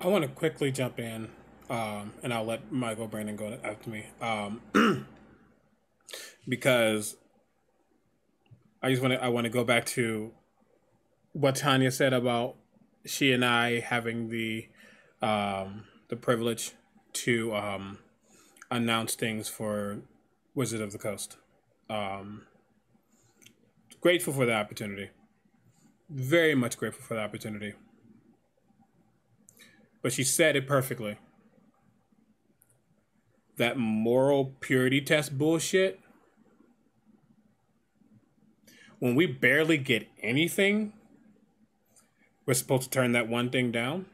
I want to quickly jump in, and I'll let Michael Brandon go after me, because I want to go back to what Tanya said about she and I having the privilege to announce things for Wizard of the Coast. Grateful for the opportunity, very much grateful for the opportunity. But she said it perfectly. That moral purity test bullshit when we barely get anything, we're supposed to turn that one thing down.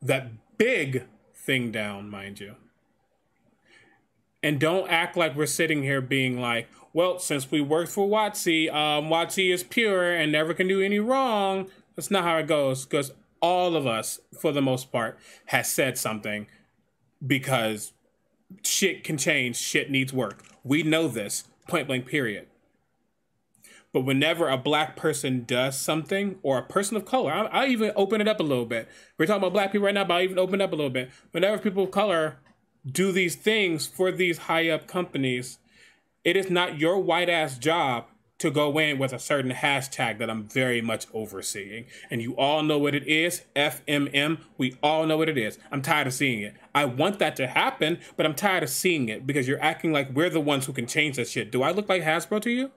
That big thing down, mind you. And don't act like we're sitting here being like, well, since we worked for WotC, WotC is pure and never can do any wrong. That's not how it goes, because all of us, for the most part, has said something, because shit can change, shit needs work. We know this, point blank, period. But whenever a black person does something, or a person of color, I even open it up a little bit. We're talking about black people right now, but I even open it up a little bit. Whenever people of color do these things for these high up companies, it is not your white ass job to go in with a certain hashtag that I'm very much overseeing. And you all know what it is, FMM, we all know what it is. I'm tired of seeing it. I want that to happen, but I'm tired of seeing it because you're acting like we're the ones who can change that shit. Do I look like Hasbro to you?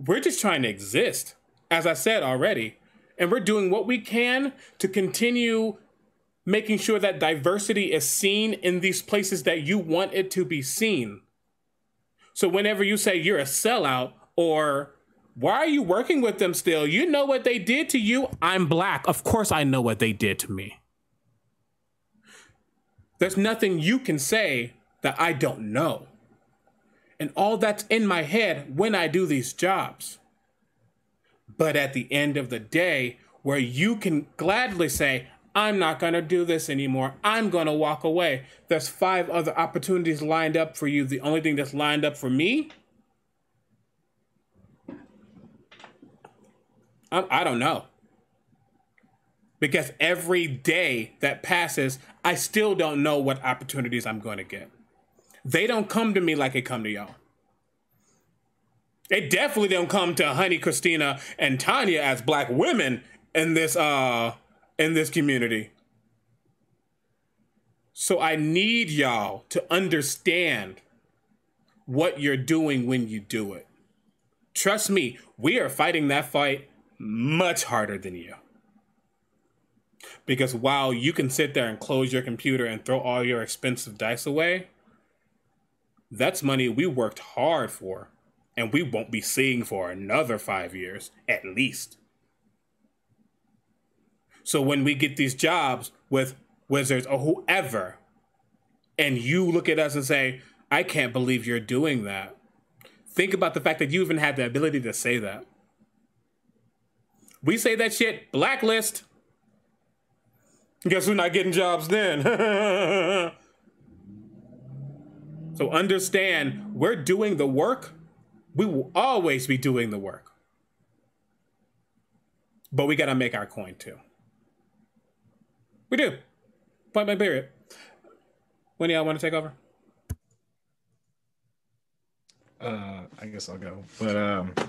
We're just trying to exist, as I said already. And we're doing what we can to continue making sure that diversity is seen in these places that you want it to be seen. So whenever you say you're a sellout or why are you working with them still? You know what they did to you. I'm black. Of course I know what they did to me. There's nothing you can say that I don't know. And all that's in my head when I do these jobs. But at the end of the day, where you can gladly say, I'm not going to do this anymore. I'm going to walk away. There's 5 other opportunities lined up for you. The only thing that's lined up for me, I don't know. Because every day that passes, I still don't know what opportunities I'm going to get. They don't come to me like they come to y'all. They definitely don't come to Honey, Krystina, and Tanya as black women in this community. So I need y'all to understand what you're doing when you do it. Trust me, we are fighting that fight much harder than you. Because while you can sit there and close your computer and throw all your expensive dice away, that's money we worked hard for. And we won't be seeing for another 5 years, at least. So when we get these jobs with Wizards or whoever, and you look at us and say, I can't believe you're doing that. Think about the fact that you even had the ability to say that. We say that shit, blacklist. Guess we're not getting jobs then. So understand, we're doing the work. We will always be doing the work, but we got to make our coin too. We do. Point blank period. When y'all want to take over? I guess I'll go. But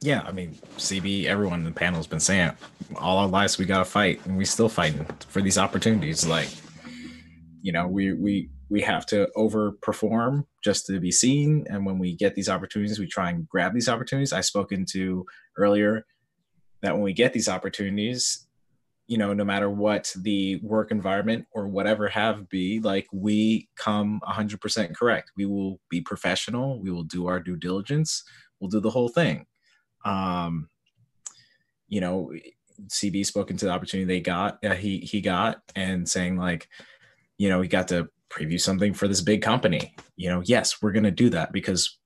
yeah, I mean, CB, everyone in the panel's been saying all our lives we got to fight, and we still fighting for these opportunities. Like, you know, we have to overperform just to be seen. And when we get these opportunities, we try and grab these opportunities. I spoke into earlier that when we get these opportunities, you know, no matter what the work environment or whatever have be, like we come 100% correct. We will be professional. We will do our due diligence. We'll do the whole thing. You know, CB spoke into the opportunity they got, he got, and saying like, you know, he got to preview something for this big company. You know, yes, we're going to do that because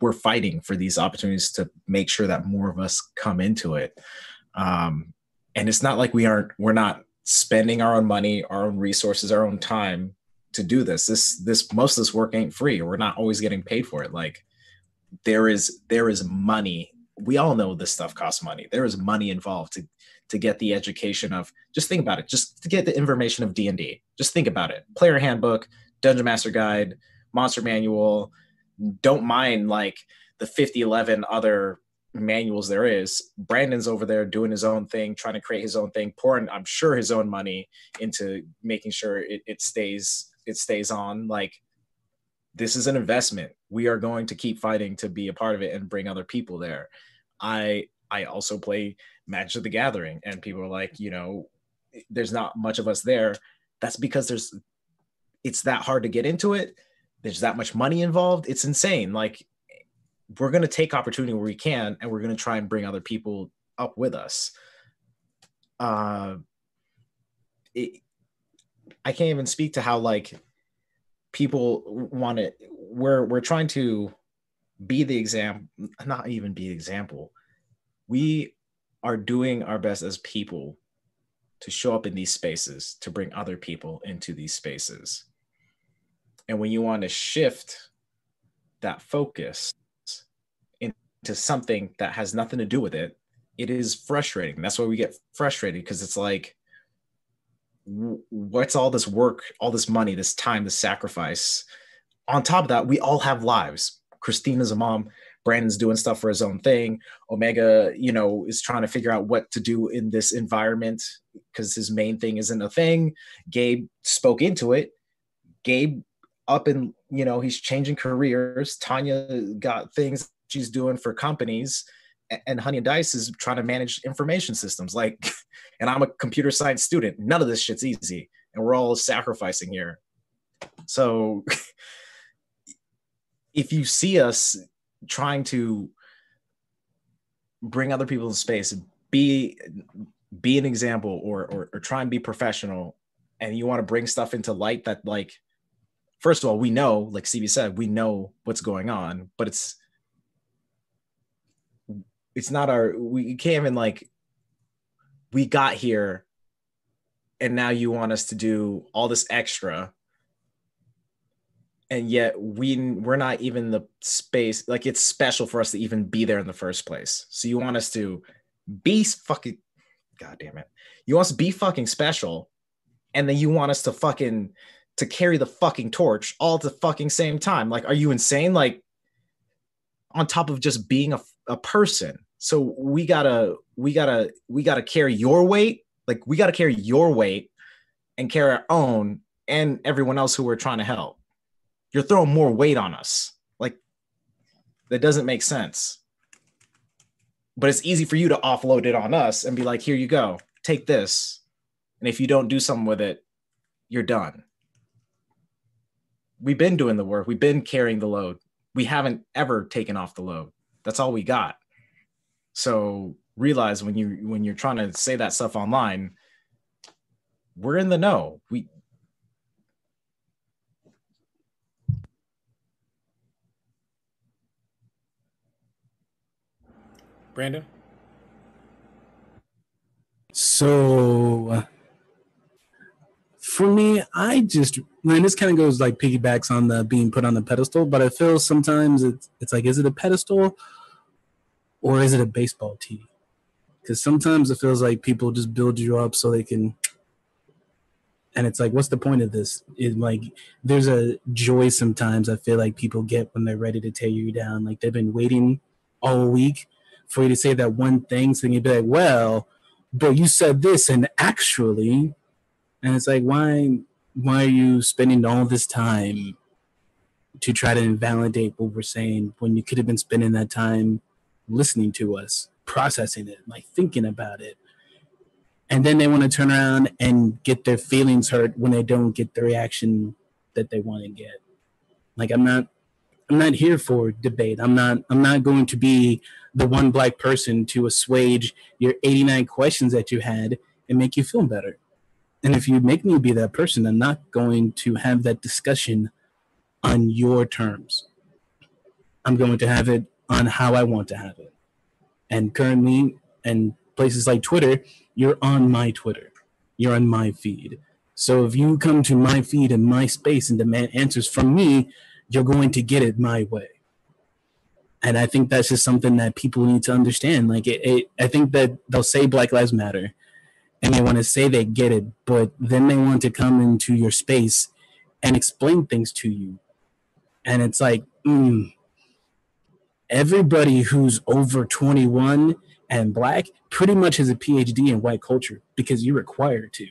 we're fighting for these opportunities to make sure that more of us come into it. And it's not like we're not spending our own money, our own resources, our own time to do this. Most of this work ain't free. We're not always getting paid for it. Like there is money. We all know this stuff costs money. There is money involved to get the education of, just think about it, just to get the information of D&D. Just think about it. Player handbook, dungeon master guide, monster manual. Don't mind like the 50-11 other manuals there is. Brandon's over there doing his own thing, trying to create his own thing, pouring, I'm sure, his own money into making sure it stays on. Like, this is an investment. We are going to keep fighting to be a part of it and bring other people there. I also play Magic the Gathering, and people are like, you know, there's not much of us there. That's because it's that hard to get into it. there's that much money involved. It's insane. Like, we're going to take opportunity where we can, and we're going to try and bring other people up with us. I can't even speak to how, like, people want to, we're trying to be the example, not even be the example. We are doing our best as people to show up in these spaces, to bring other people into these spaces. And when you want to shift that focus into something that has nothing to do with it, it is frustrating. That's why we get frustrated, because it's like, what's all this work, all this money, this time, this sacrifice? On top of that, we all have lives. Kristina's a mom. Brandon's doing stuff for his own thing. Omega, you know, is trying to figure out what to do in this environment because his main thing isn't a thing. Gabe spoke into it. Gabe up and, you know, he's changing careers. Tanya got things she's doing for companies. And Honey and Dice is trying to manage information systems. Like, and I'm a computer science student. None of this shit's easy. And we're all sacrificing here. So if you see us trying to bring other people in space, be an example, or try and be professional, and you want to bring stuff into light that, like, first of all, we know, like CB said, we know what's going on, but it's not our, we can't even, like, we got here and now you want us to do all this extra. And yet we're not even the space, like, it's special for us to even be there in the first place. So you want us to be fucking, God damn it. You want us to be fucking special. And then you want us to fucking, to carry the fucking torch all at the fucking same time. Like, are you insane? Like, on top of just being a person. So we gotta carry your weight. Like, we gotta carry your weight and carry our own and everyone else who we're trying to help. You're throwing more weight on us. Like, that doesn't make sense. But it's easy for you to offload it on us and be like, here you go, take this. And if you don't do something with it, you're done. We've been doing the work. We've been carrying the load. We haven't ever taken off the load. That's all we got. So realize when you're trying to say that stuff online, we're in the know. Brandon? So for me, and this kind of goes, like, piggybacks on the being put on the pedestal, but I feel sometimes it's like, is it a pedestal or is it a baseball tee? Because sometimes it feels like people just build you up so they can, and it's like, what's the point of this? It's like, there's a joy sometimes I feel like people get when they're ready to tear you down. Like, they've been waiting all week for you to say that one thing, so then you'd be like, well, but you said this, and actually, and it's like, why are you spending all this time to try to invalidate what we're saying when you could have been spending that time listening to us, processing it, like, thinking about it? And then they want to turn around and get their feelings hurt when they don't get the reaction that they want to get. Like, I'm not here for debate. I'm not going to be the one black person to assuage your 89 questions that you had and make you feel better. And if you make me be that person, I'm not going to have that discussion on your terms. I'm going to have it on how I want to have it. And currently, in places like Twitter, you're on my Twitter. You're on my feed. So if you come to my feed and my space and demand answers from me, you're going to get it my way. And I think that's just something that people need to understand. Like, I think that they'll say Black Lives Matter and they want to say they get it, but then they want to come into your space and explain things to you. And it's like, everybody who's over 21 and black pretty much has a PhD in white culture because you're required to.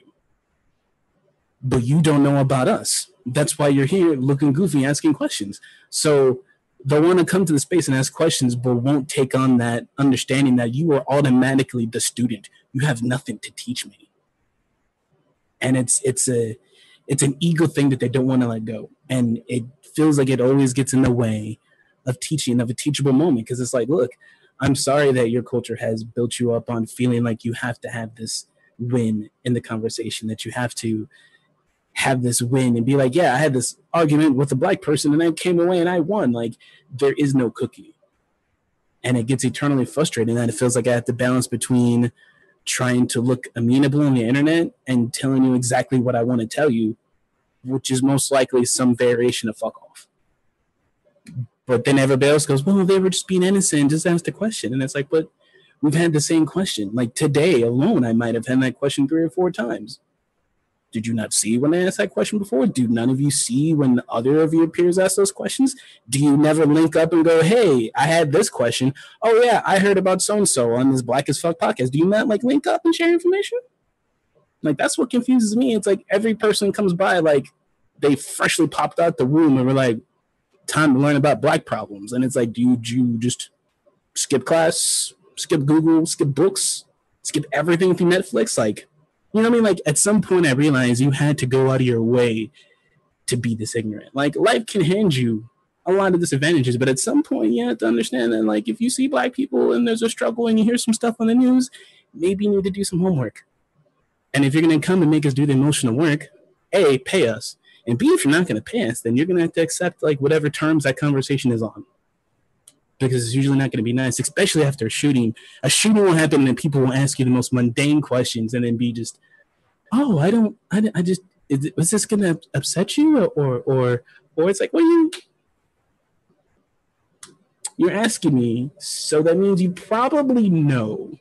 But you don't know about us. That's why you're here looking goofy, asking questions. So they'll want to come to the space and ask questions, but won't take on that understanding that you are automatically the student. You have nothing to teach me. And it's it's an ego thing that they don't want to let go. And it feels like it always gets in the way of teaching, of a teachable moment. Because it's like, look, I'm sorry that your culture has built you up on feeling like you have to have this win in the conversation, that you have to have this win and be like, yeah, I had this argument with a black person and I came away and I won. Like, there is no cookie. And it gets eternally frustrating. And it feels like I have to balance between trying to look amenable on the internet and telling you exactly what I want to tell you, which is most likely some variation of fuck off. But then everybody else goes, well, they were just being innocent, just ask the question. And it's like, but we've had the same question. Like today alone, I might have had that question 3 or 4 times. Did you not see when I asked that question before? Do none of you see when other of your peers ask those questions? Do you never link up and go, hey, I had this question. Oh, yeah, I heard about so-and-so on this Black as Fuck podcast. Do you not, like, link up and share information? Like, that's what confuses me. It's like every person comes by, like, they freshly popped out the room and we're like, time to learn about Black problems. And it's like, dude, you just skip class, skip Google, skip books, skip everything through Netflix, like, you know what I mean? Like, at some point, I realized you had to go out of your way to be this ignorant. Like, life can hand you a lot of disadvantages, but at some point, you have to understand that, like, if you see Black people and there's a struggle and you hear some stuff on the news, maybe you need to do some homework. And if you're going to come and make us do the emotional work, A, pay us. And B, if you're not going to pay us, then you're going to have to accept, like, whatever terms that conversation is on. Because it's usually not going to be nice, especially after a shooting. A shooting will happen and people will ask you the most mundane questions and then be just, oh, was this going to upset you? Or it's like, well, you're asking me, so that means you probably know,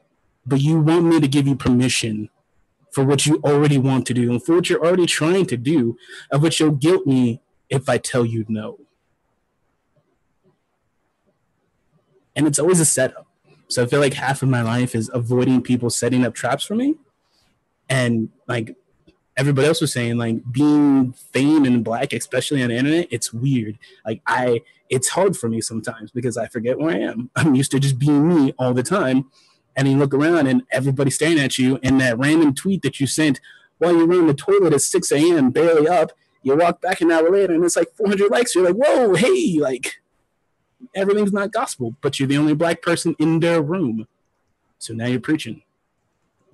but you want me to give you permission for what you already want to do and for what you're already trying to do, of which you'll guilt me if I tell you no. And it's always a setup. So I feel like half of my life is avoiding people setting up traps for me. And like everybody else was saying, like being vain and Black, especially on the internet, it's weird. Like it's hard for me sometimes because I forget where I am. I'm used to just being me all the time. And you look around and everybody's staring at you. And that random tweet that you sent while you were in the toilet at 6 a.m., barely up, you walk back an hour later and it's like 400 likes. You're like, whoa, hey, like, everything's not gospel, but you're the only Black person in their room. So now you're preaching.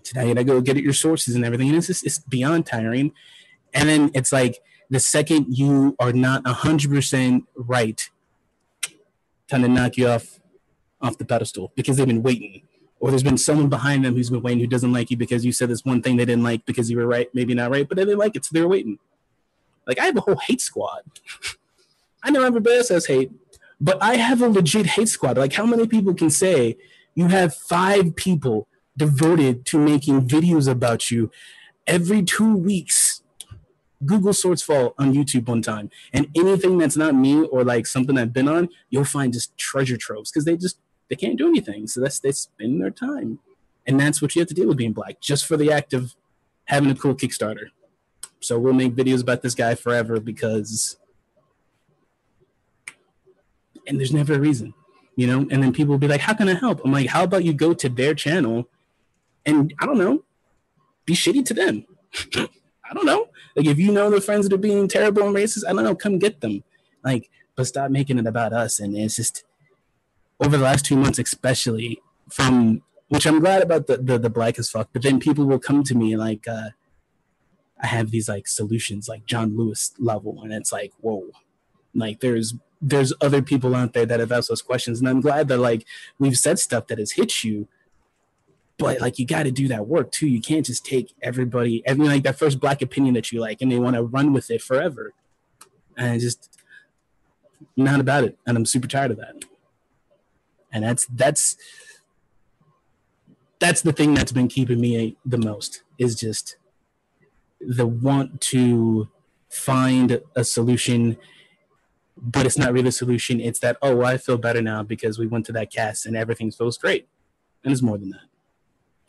So now you gotta go get at your sources and everything. And it's just, it's beyond tiring. And then it's like the second you are not 100% right, time to knock you off the pedestal because they've been waiting. Or there's been someone behind them who's been waiting who doesn't like you because you said this one thing they didn't like because you were right, maybe not right, but they didn't like it, so they were waiting. Like I have a whole hate squad. I know everybody else has hate. But I have a legit hate squad. Like, how many people can say you have 5 people devoted to making videos about you every 2 weeks? Google Swordsfall on YouTube one time. And anything that's not me or, like, something I've been on, you'll find just treasure troves because they can't do anything. So they spend their time. And that's what you have to deal with being Black, just for the act of having a cool Kickstarter. So we'll make videos about this guy forever because... And there's never a reason, you know? And then people will be like, how can I help? I'm like, how about you go to their channel and, I don't know, be shitty to them. I don't know. Like, if you know the friends that are being terrible and racist, I don't know, come get them. Like, but stop making it about us. And it's just, over the last 2 months especially, from, which I'm glad about the Black as Fuck, but then people will come to me like, I have these, like, solutions, like John Lewis level, and it's like, whoa. Like, there's other people out there that have asked those questions. And I'm glad that, like, we've said stuff that has hit you, but, like, you got to do that work too. You can't just take every like that first Black opinion that you like, and they want to run with it forever. And just not about it. And I'm super tired of that. And that's the thing that's been keeping me the most, is just the want to find a solution. But it's not really a solution. It's that, oh, well, I feel better now because we went to that cast and everything feels great. And it's more than that.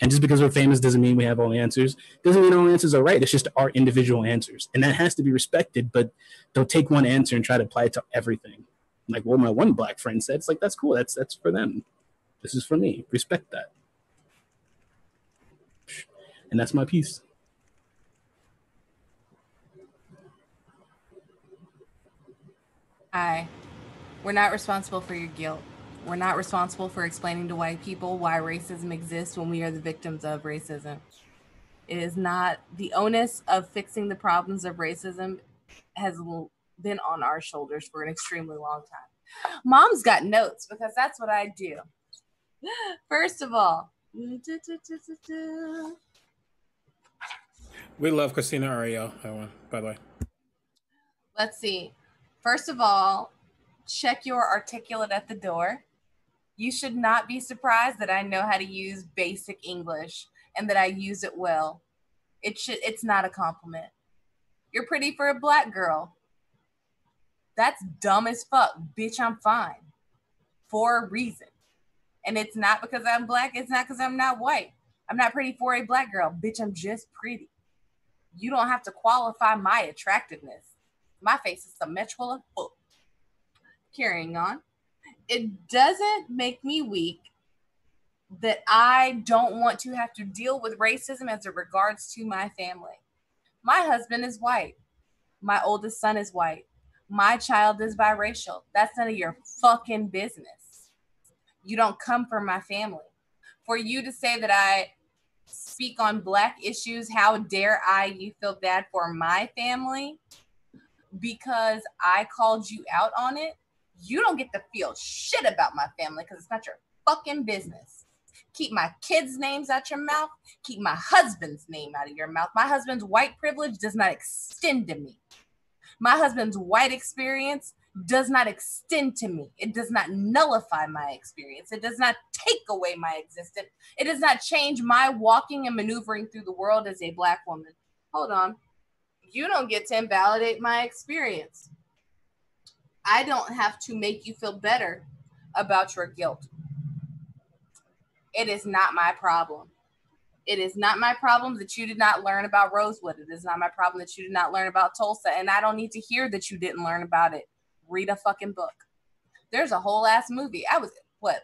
And just because we're famous doesn't mean we have all the answers. Doesn't mean all the answers are right. It's just our individual answers. And that has to be respected, but they'll take one answer and try to apply it to everything. Like, well, my one Black friend said, it's like, that's cool. That's for them. This is for me. Respect that. And that's my piece. not responsible for your guilt. We're not responsible for explaining to white people why racism exists when we are the victims of racism. It is not the onus of fixing the problems of racism has been on our shoulders for an extremely long time. Mom's got notes because that's what I do. First of all, we love Krystina Arielle, by the way. Let's see. First of all, check your articulate at the door. You should not be surprised that I know how to use basic English and that I use it well. It's not a compliment. You're pretty for a black girl. That's dumb as fuck. Bitch, I'm fine. For a reason. And it's not because I'm black. It's not because I'm not white. I'm not pretty for a black girl. Bitch, I'm just pretty. You don't have to qualify my attractiveness. My face is symmetrical as fuck. Carrying on. It doesn't make me weak that I don't want to have to deal with racism as it regards to my family. My husband is white. My oldest son is white. My child is biracial. That's none of your fucking business. You don't come from my family. For you to say that I speak on black issues, how dare you feel bad for my family because I called you out on it? You don't get to feel shit about my family because it's not your fucking business. Keep my kids' names out your mouth. Keep my husband's name out of your mouth. My husband's white privilege does not extend to me. My husband's white experience does not extend to me. It does not nullify my experience. It does not take away my existence. It does not change my walking and maneuvering through the world as a black woman. Hold on. You don't get to invalidate my experience. I don't have to make you feel better about your guilt. It is not my problem. It is not my problem that you did not learn about Rosewood. It is not my problem that you did not learn about Tulsa. And I don't need to hear that you didn't learn about it. Read a fucking book. There's a whole ass movie. I was,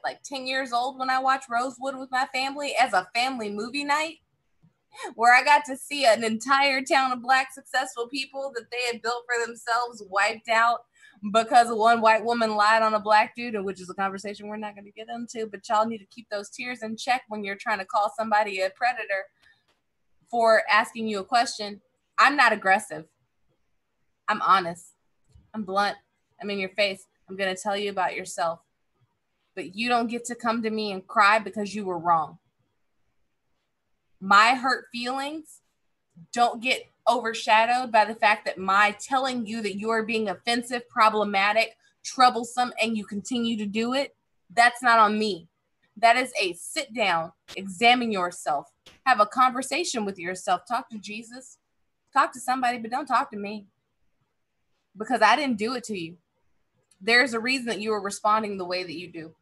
like 10 years old when I watched Rosewood with my family as a family movie night, where I got to see an entire town of black successful people that they had built for themselves wiped out because one white woman lied on a black dude, which is a conversation we're not going to get into, but y'all need to keep those tears in check when you're trying to call somebody a predator for asking you a question. I'm not aggressive. I'm honest. I'm blunt. I'm in your face. I'm going to tell you about yourself, but you don't get to come to me and cry because you were wrong. My hurt feelings don't get overshadowed by the fact that my telling you that you are being offensive, problematic, troublesome, and you continue to do it, that's not on me. That is a sit down, examine yourself, have a conversation with yourself, talk to Jesus, talk to somebody, but don't talk to me because I didn't do it to you. There's a reason that you are responding the way that you do.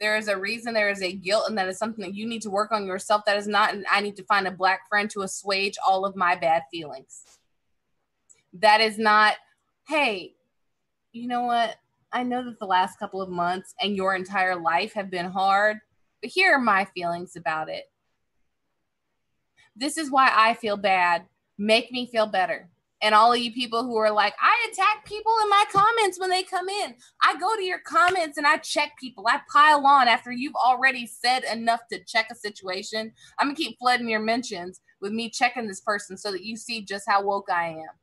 There is a reason, there is a guilt, and that is something that you need to work on yourself. That is not, I need to find a black friend to assuage all of my bad feelings. That is not, hey, you know what? I know that the last couple of months and your entire life have been hard, but here are my feelings about it. This is why I feel bad. Make me feel better. And all of you people who are like, I attack people in my comments when they come in. I go to your comments and I check people. I pile on after you've already said enough to check a situation. I'm going to keep flooding your mentions with me checking this person so that you see just how woke I am.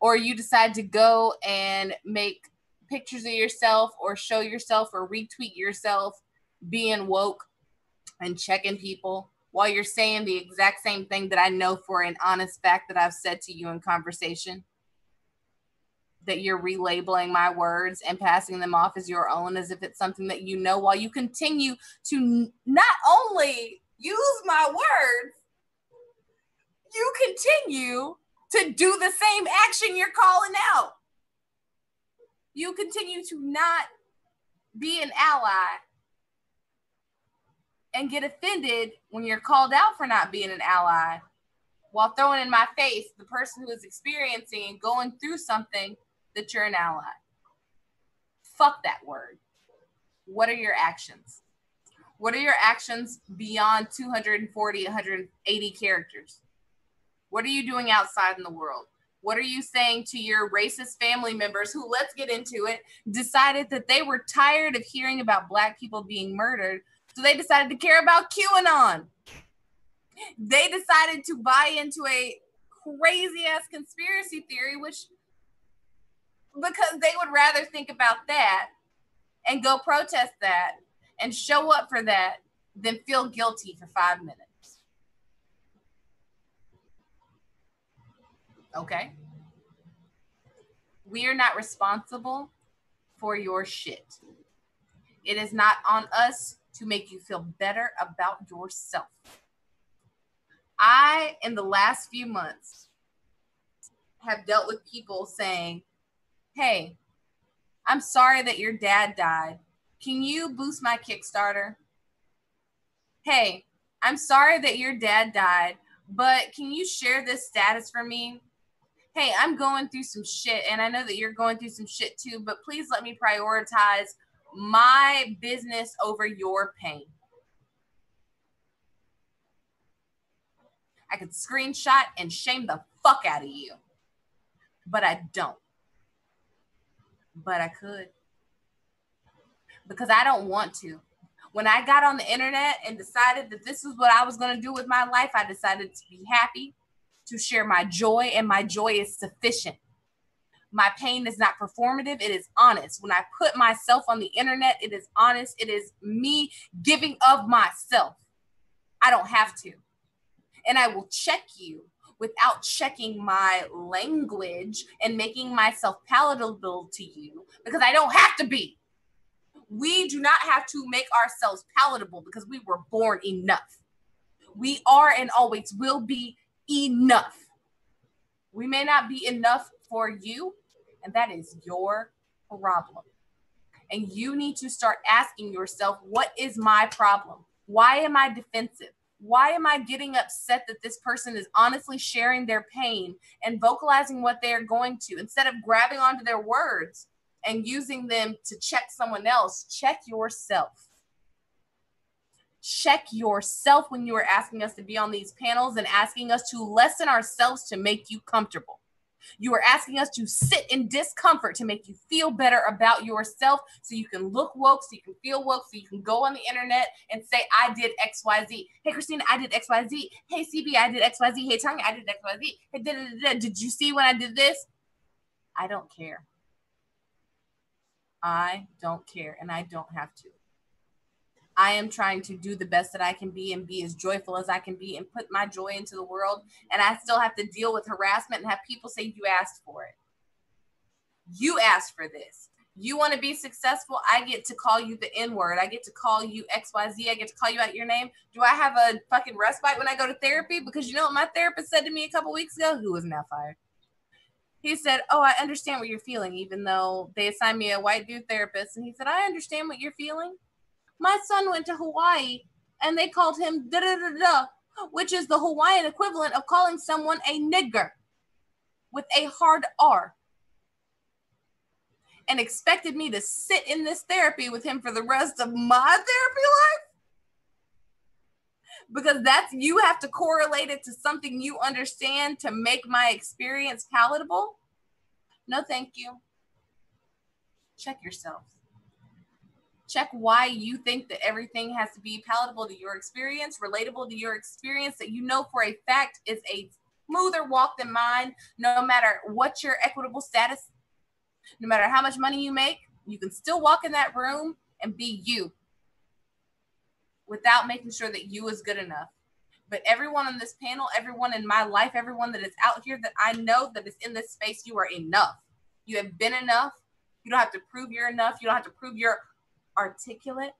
Or you decide to go and make pictures of yourself or show yourself or retweet yourself being woke and checking people, while you're saying the exact same thing that I know for an honest fact that I've said to you in conversation, that you're relabeling my words and passing them off as your own, as if it's something that you know, while you continue to not only use my words, you continue to do the same action you're calling out. You continue to not be an ally and get offended when you're called out for not being an ally, while throwing in my face the person who is experiencing and going through something that you're an ally. Fuck that word. What are your actions? What are your actions beyond 240, 180 characters? What are you doing outside in the world? What are you saying to your racist family members who, let's get into it, decided that they were tired of hearing about Black people being murdered, so they decided to care about QAnon? They decided to buy into a crazy-ass conspiracy theory, which, because they would rather think about that and go protest that and show up for that than feel guilty for 5 minutes. Okay. We are not responsible for your shit. It is not on us to make you feel better about yourself. I, in the last few months, have dealt with people saying, hey, I'm sorry that your dad died. Can you boost my Kickstarter? Hey, I'm sorry that your dad died, but can you share this status for me? Hey, I'm going through some shit, and I know that you're going through some shit too, but please let me prioritize my business over your pain. I could screenshot and shame the fuck out of you, but I don't. But I could, because I don't want to. When I got on the internet and decided that this is what I was going to do with my life, I decided to be happy, to share my joy, and my joy is sufficient. My pain is not performative, it is honest. When I put myself on the internet, it is honest. It is me giving of myself. I don't have to. And I will check you without checking my language and making myself palatable to you, because I don't have to be. We do not have to make ourselves palatable, because we were born enough. We are and always will be enough. We may not be enough for you, and that is your problem. And you need to start asking yourself, what is my problem? Why am I defensive? Why am I getting upset that this person is honestly sharing their pain and vocalizing what they're going to, instead of grabbing onto their words and using them to check someone else? Check yourself. Check yourself when you are asking us to be on these panels and asking us to lessen ourselves to make you comfortable. You are asking us to sit in discomfort to make you feel better about yourself, so you can look woke, so you can feel woke, so you can go on the internet and say, I did XYZ. Hey, Krystina, I did XYZ. Hey, CB, I did XYZ. Hey, Tanya, I did XYZ. Hey, did you see when I did this? I don't care. I don't care, and I don't have to. I am trying to do the best that I can be and be as joyful as I can be and put my joy into the world. And I still have to deal with harassment and have people say, you asked for it. You asked for this. You want to be successful? I get to call you the N-word. I get to call you XYZ. I get to call you out your name. Do I have a fucking respite when I go to therapy? Because you know what my therapist said to me a couple weeks ago, who was now fired? He said, oh, I understand what you're feeling, even though they assigned me a white dude therapist. And he said, I understand what you're feeling. My son went to Hawaii and they called him da-da-da-da, which is the Hawaiian equivalent of calling someone a nigger with a hard R, and expected me to sit in this therapy with him for the rest of my therapy life? Because that's, you have to correlate it to something you understand to make my experience palatable? No, thank you. Check yourself. Check why you think that everything has to be palatable to your experience, relatable to your experience, that you know for a fact is a smoother walk than mine, no matter what your equitable status, no matter how much money you make, you can still walk in that room and be you without making sure that you is good enough. But everyone on this panel, everyone in my life, everyone that is out here that I know that is in this space, you are enough. You have been enough. You don't have to prove you're enough. You don't have to prove you're articulate.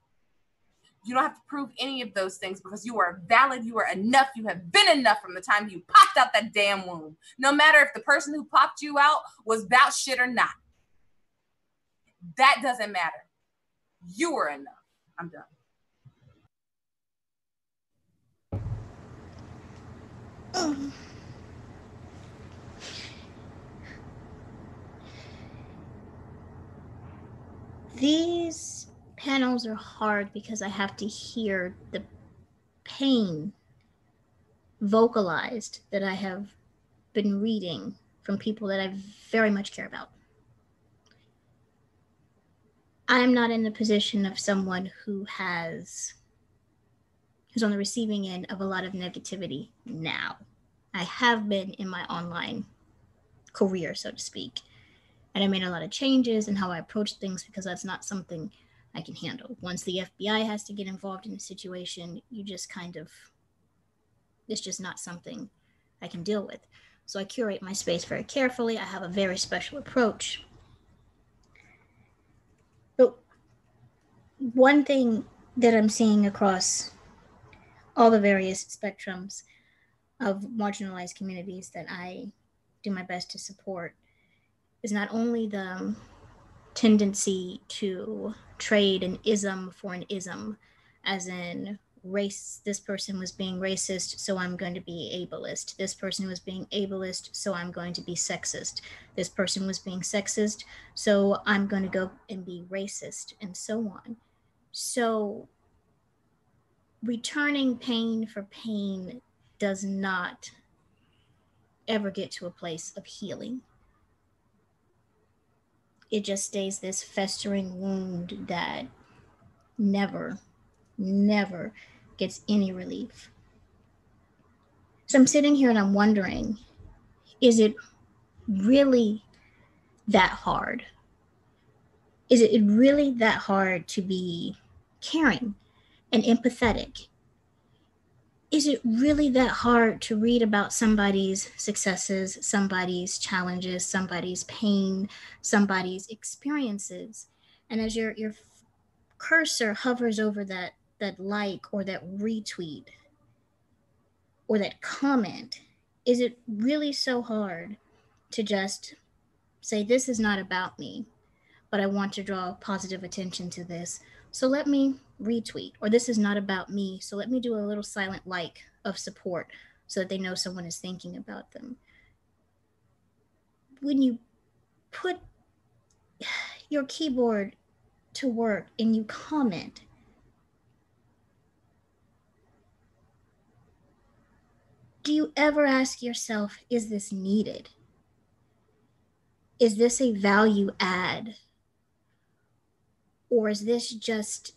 You don't have to prove any of those things, because you are valid, you are enough, you have been enough from the time you popped out that damn womb. No matter if the person who popped you out was about shit or not. That doesn't matter. You are enough. I'm done. Oh. These panels are hard because I have to hear the pain vocalized that I have been reading from people that I very much care about. I'm not in the position of someone who's on the receiving end of a lot of negativity now. I have been in my online career, so to speak, and I made a lot of changes in how I approach things because that's not something I can handle. Once the FBI has to get involved in the situation, you just kind of, it's just not something I can deal with. So I curate my space very carefully. I have a very special approach. But one thing that I'm seeing across all the various spectrums of marginalized communities that I do my best to support is not only the tendency to trade an ism for an ism, as in race, this person was being racist, so I'm going to be ableist. This person was being ableist, so I'm going to be sexist. This person was being sexist, so I'm going to go and be racist, and so on. So returning pain for pain does not ever get to a place of healing. It just stays this festering wound that never gets any relief. So I'm sitting here and I'm wondering, is it really that hard? Is it really that hard to be caring and empathetic? Is it really that hard to read about somebody's successes, somebody's challenges, somebody's pain, somebody's experiences? And as your cursor hovers over that like or that retweet or that comment, is it really so hard to just say, this is not about me, but I want to draw positive attention to this, so let me retweet, or this is not about me, so let me do a little silent like of support so that they know someone is thinking about them. When you put your keyboard to work and you comment, do you ever ask yourself, is this needed? Is this a value add? Or is this just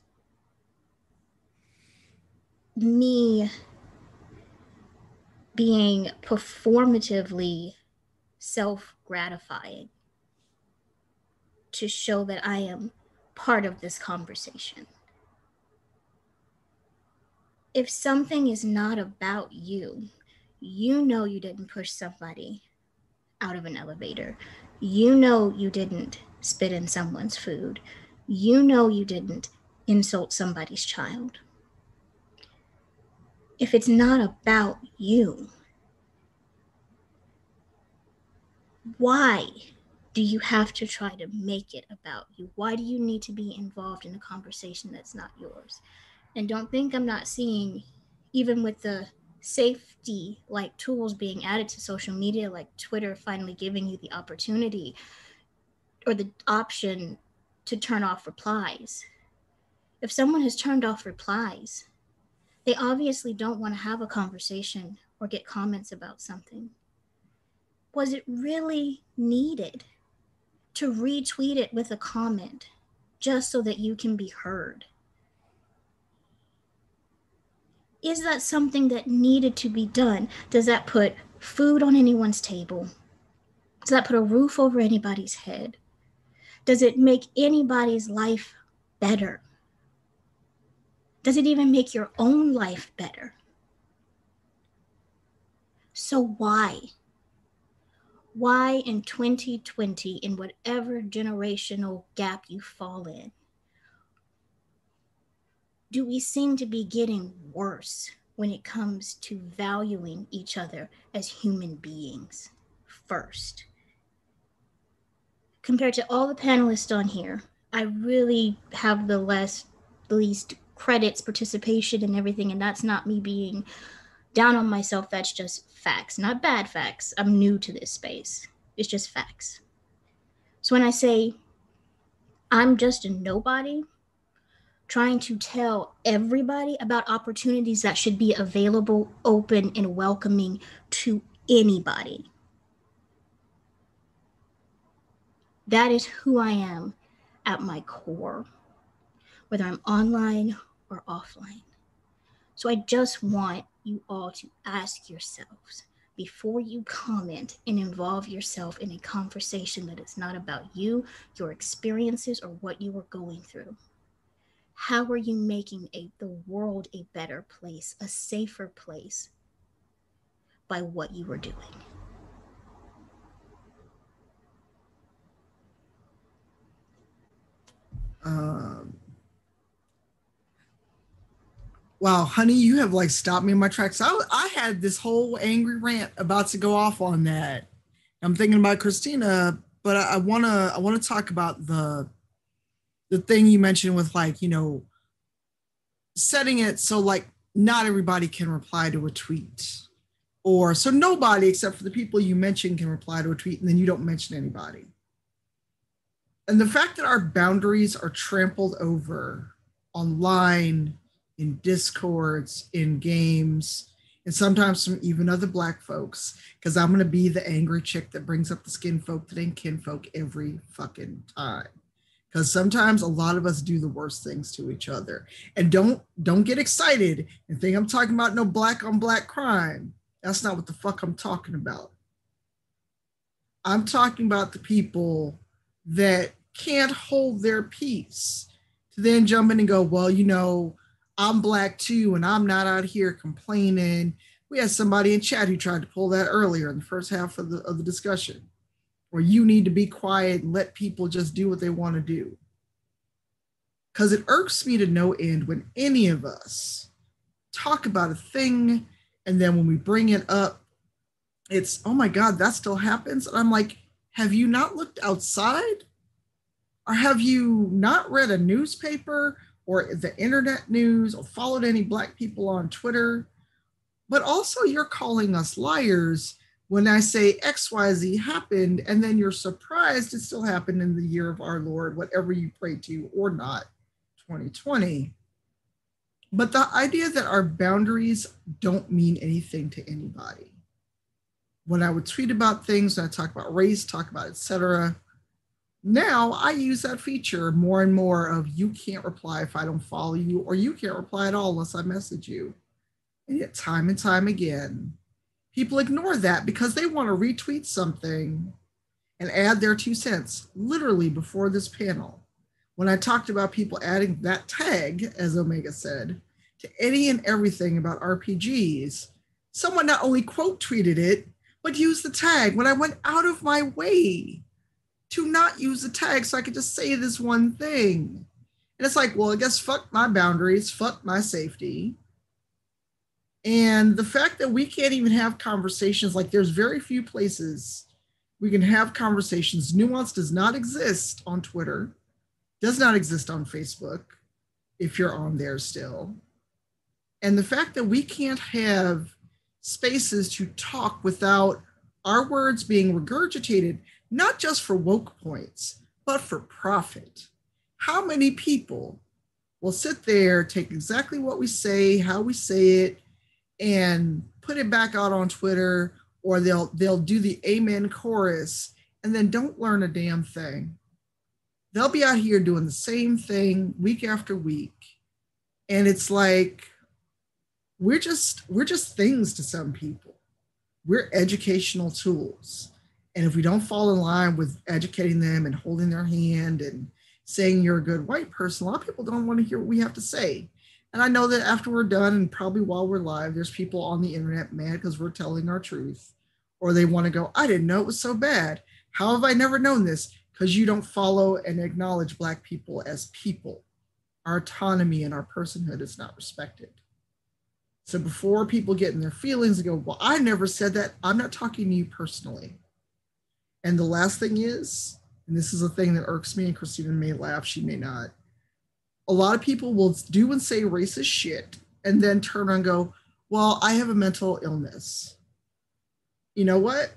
me being performatively self-gratifying to show that I am part of this conversation? If something is not about you, you know you didn't push somebody out of an elevator. You know you didn't spit in someone's food. You know you didn't insult somebody's child. If it's not about you, why do you have to try to make it about you? Why do you need to be involved in a conversation that's not yours? And don't think I'm not seeing, even with the safety, like tools being added to social media, like Twitter finally giving you the opportunity or the option to turn off replies. If someone has turned off replies, they obviously don't want to have a conversation or get comments about something. Was it really needed to retweet it with a comment just so that you can be heard? Is that something that needed to be done? Does that put food on anyone's table? Does that put a roof over anybody's head? Does it make anybody's life better? Does it even make your own life better? So why? Why in 2020, in whatever generational gap you fall in, do we seem to be getting worse when it comes to valuing each other as human beings first? Compared to all the panelists on here, I really have the least credits, participation, and everything, and that's not me being down on myself. That's just facts, not bad facts. I'm new to this space. It's just facts. So when I say I'm just a nobody trying to tell everybody about opportunities that should be available, open, and welcoming to anybody, That is who I am at my core, whether I'm online or offline. So I just want you all to ask yourselves before you comment and involve yourself in a conversation that is not about you, your experiences, or what you are going through. How are you making the world a better place, a safer place by what you are doing? Wow, honey, you have like stopped me in my tracks. I had this whole angry rant about to go off on that. I'm thinking about Krystina, but I wanna talk about the thing you mentioned with like, you know, setting it so like not everybody can reply to a tweet, or so nobody except for the people you mentioned can reply to a tweet, and then you don't mention anybody. And the fact that our boundaries are trampled over online, in Discords, in games, and sometimes from even other Black folks, because I'm going to be the angry chick that brings up the skin folk that ain't kin folk every fucking time. Because sometimes a lot of us do the worst things to each other. And don't get excited and think I'm talking about no Black on Black crime. That's not what the fuck I'm talking about. I'm talking about the people that can't hold their peace to then jump in and go, well, you know, I'm Black too, and I'm not out here complaining. We had somebody in chat who tried to pull that earlier in the first half of the discussion, where you need to be quiet and let people just do what they want to do. Because it irks me to no end when any of us talk about a thing, and then when we bring it up, it's, oh my God, that still happens. And I'm like, have you not looked outside? Or have you not read a newspaper or the internet news, or followed any Black people on Twitter? But also you're calling us liars when I say XYZ happened, and then you're surprised it still happened in the year of our Lord, whatever you pray to or not, 2020. But the idea that our boundaries don't mean anything to anybody. When I would tweet about things, when I talk about race, talk about etc. Now I use that feature more and more of, you can't reply if I don't follow you, or you can't reply at all unless I message you. And yet time and time again, people ignore that because they want to retweet something and add their 2 cents. Literally before this panel, when I talked about people adding that tag, as Omega said, to any and everything about RPGs, someone not only quote tweeted it, but used the tag when I went out of my way to not use the tag so I could just say this one thing. And it's like, well, I guess fuck my boundaries, fuck my safety. And the fact that we can't even have conversations, like there's very few places we can have conversations. Nuance does not exist on Twitter, does not exist on Facebook, if you're on there still. And the fact that we can't have spaces to talk without our words being regurgitated, not just for woke points, but for profit. How many people will sit there, take exactly what we say, how we say it, and put it back out on Twitter, or they'll do the amen chorus and then don't learn a damn thing. They'll be out here doing the same thing week after week. And it's like, we're just things to some people. We're educational tools. And if we don't fall in line with educating them and holding their hand and saying you're a good white person, a lot of people don't want to hear what we have to say. And I know that after we're done, and probably while we're live, there's people on the internet mad because we're telling our truth, or they want to go, I didn't know it was so bad. How have I never known this? Because you don't follow and acknowledge Black people as people. Our autonomy and our personhood is not respected. So before people get in their feelings and go, well, I never said that, I'm not talking to you personally. And the last thing is, and this is a thing that irks me, and Krystina may laugh, she may not. A lot of people will do and say racist shit and then turn around and go, well, I have a mental illness. You know what?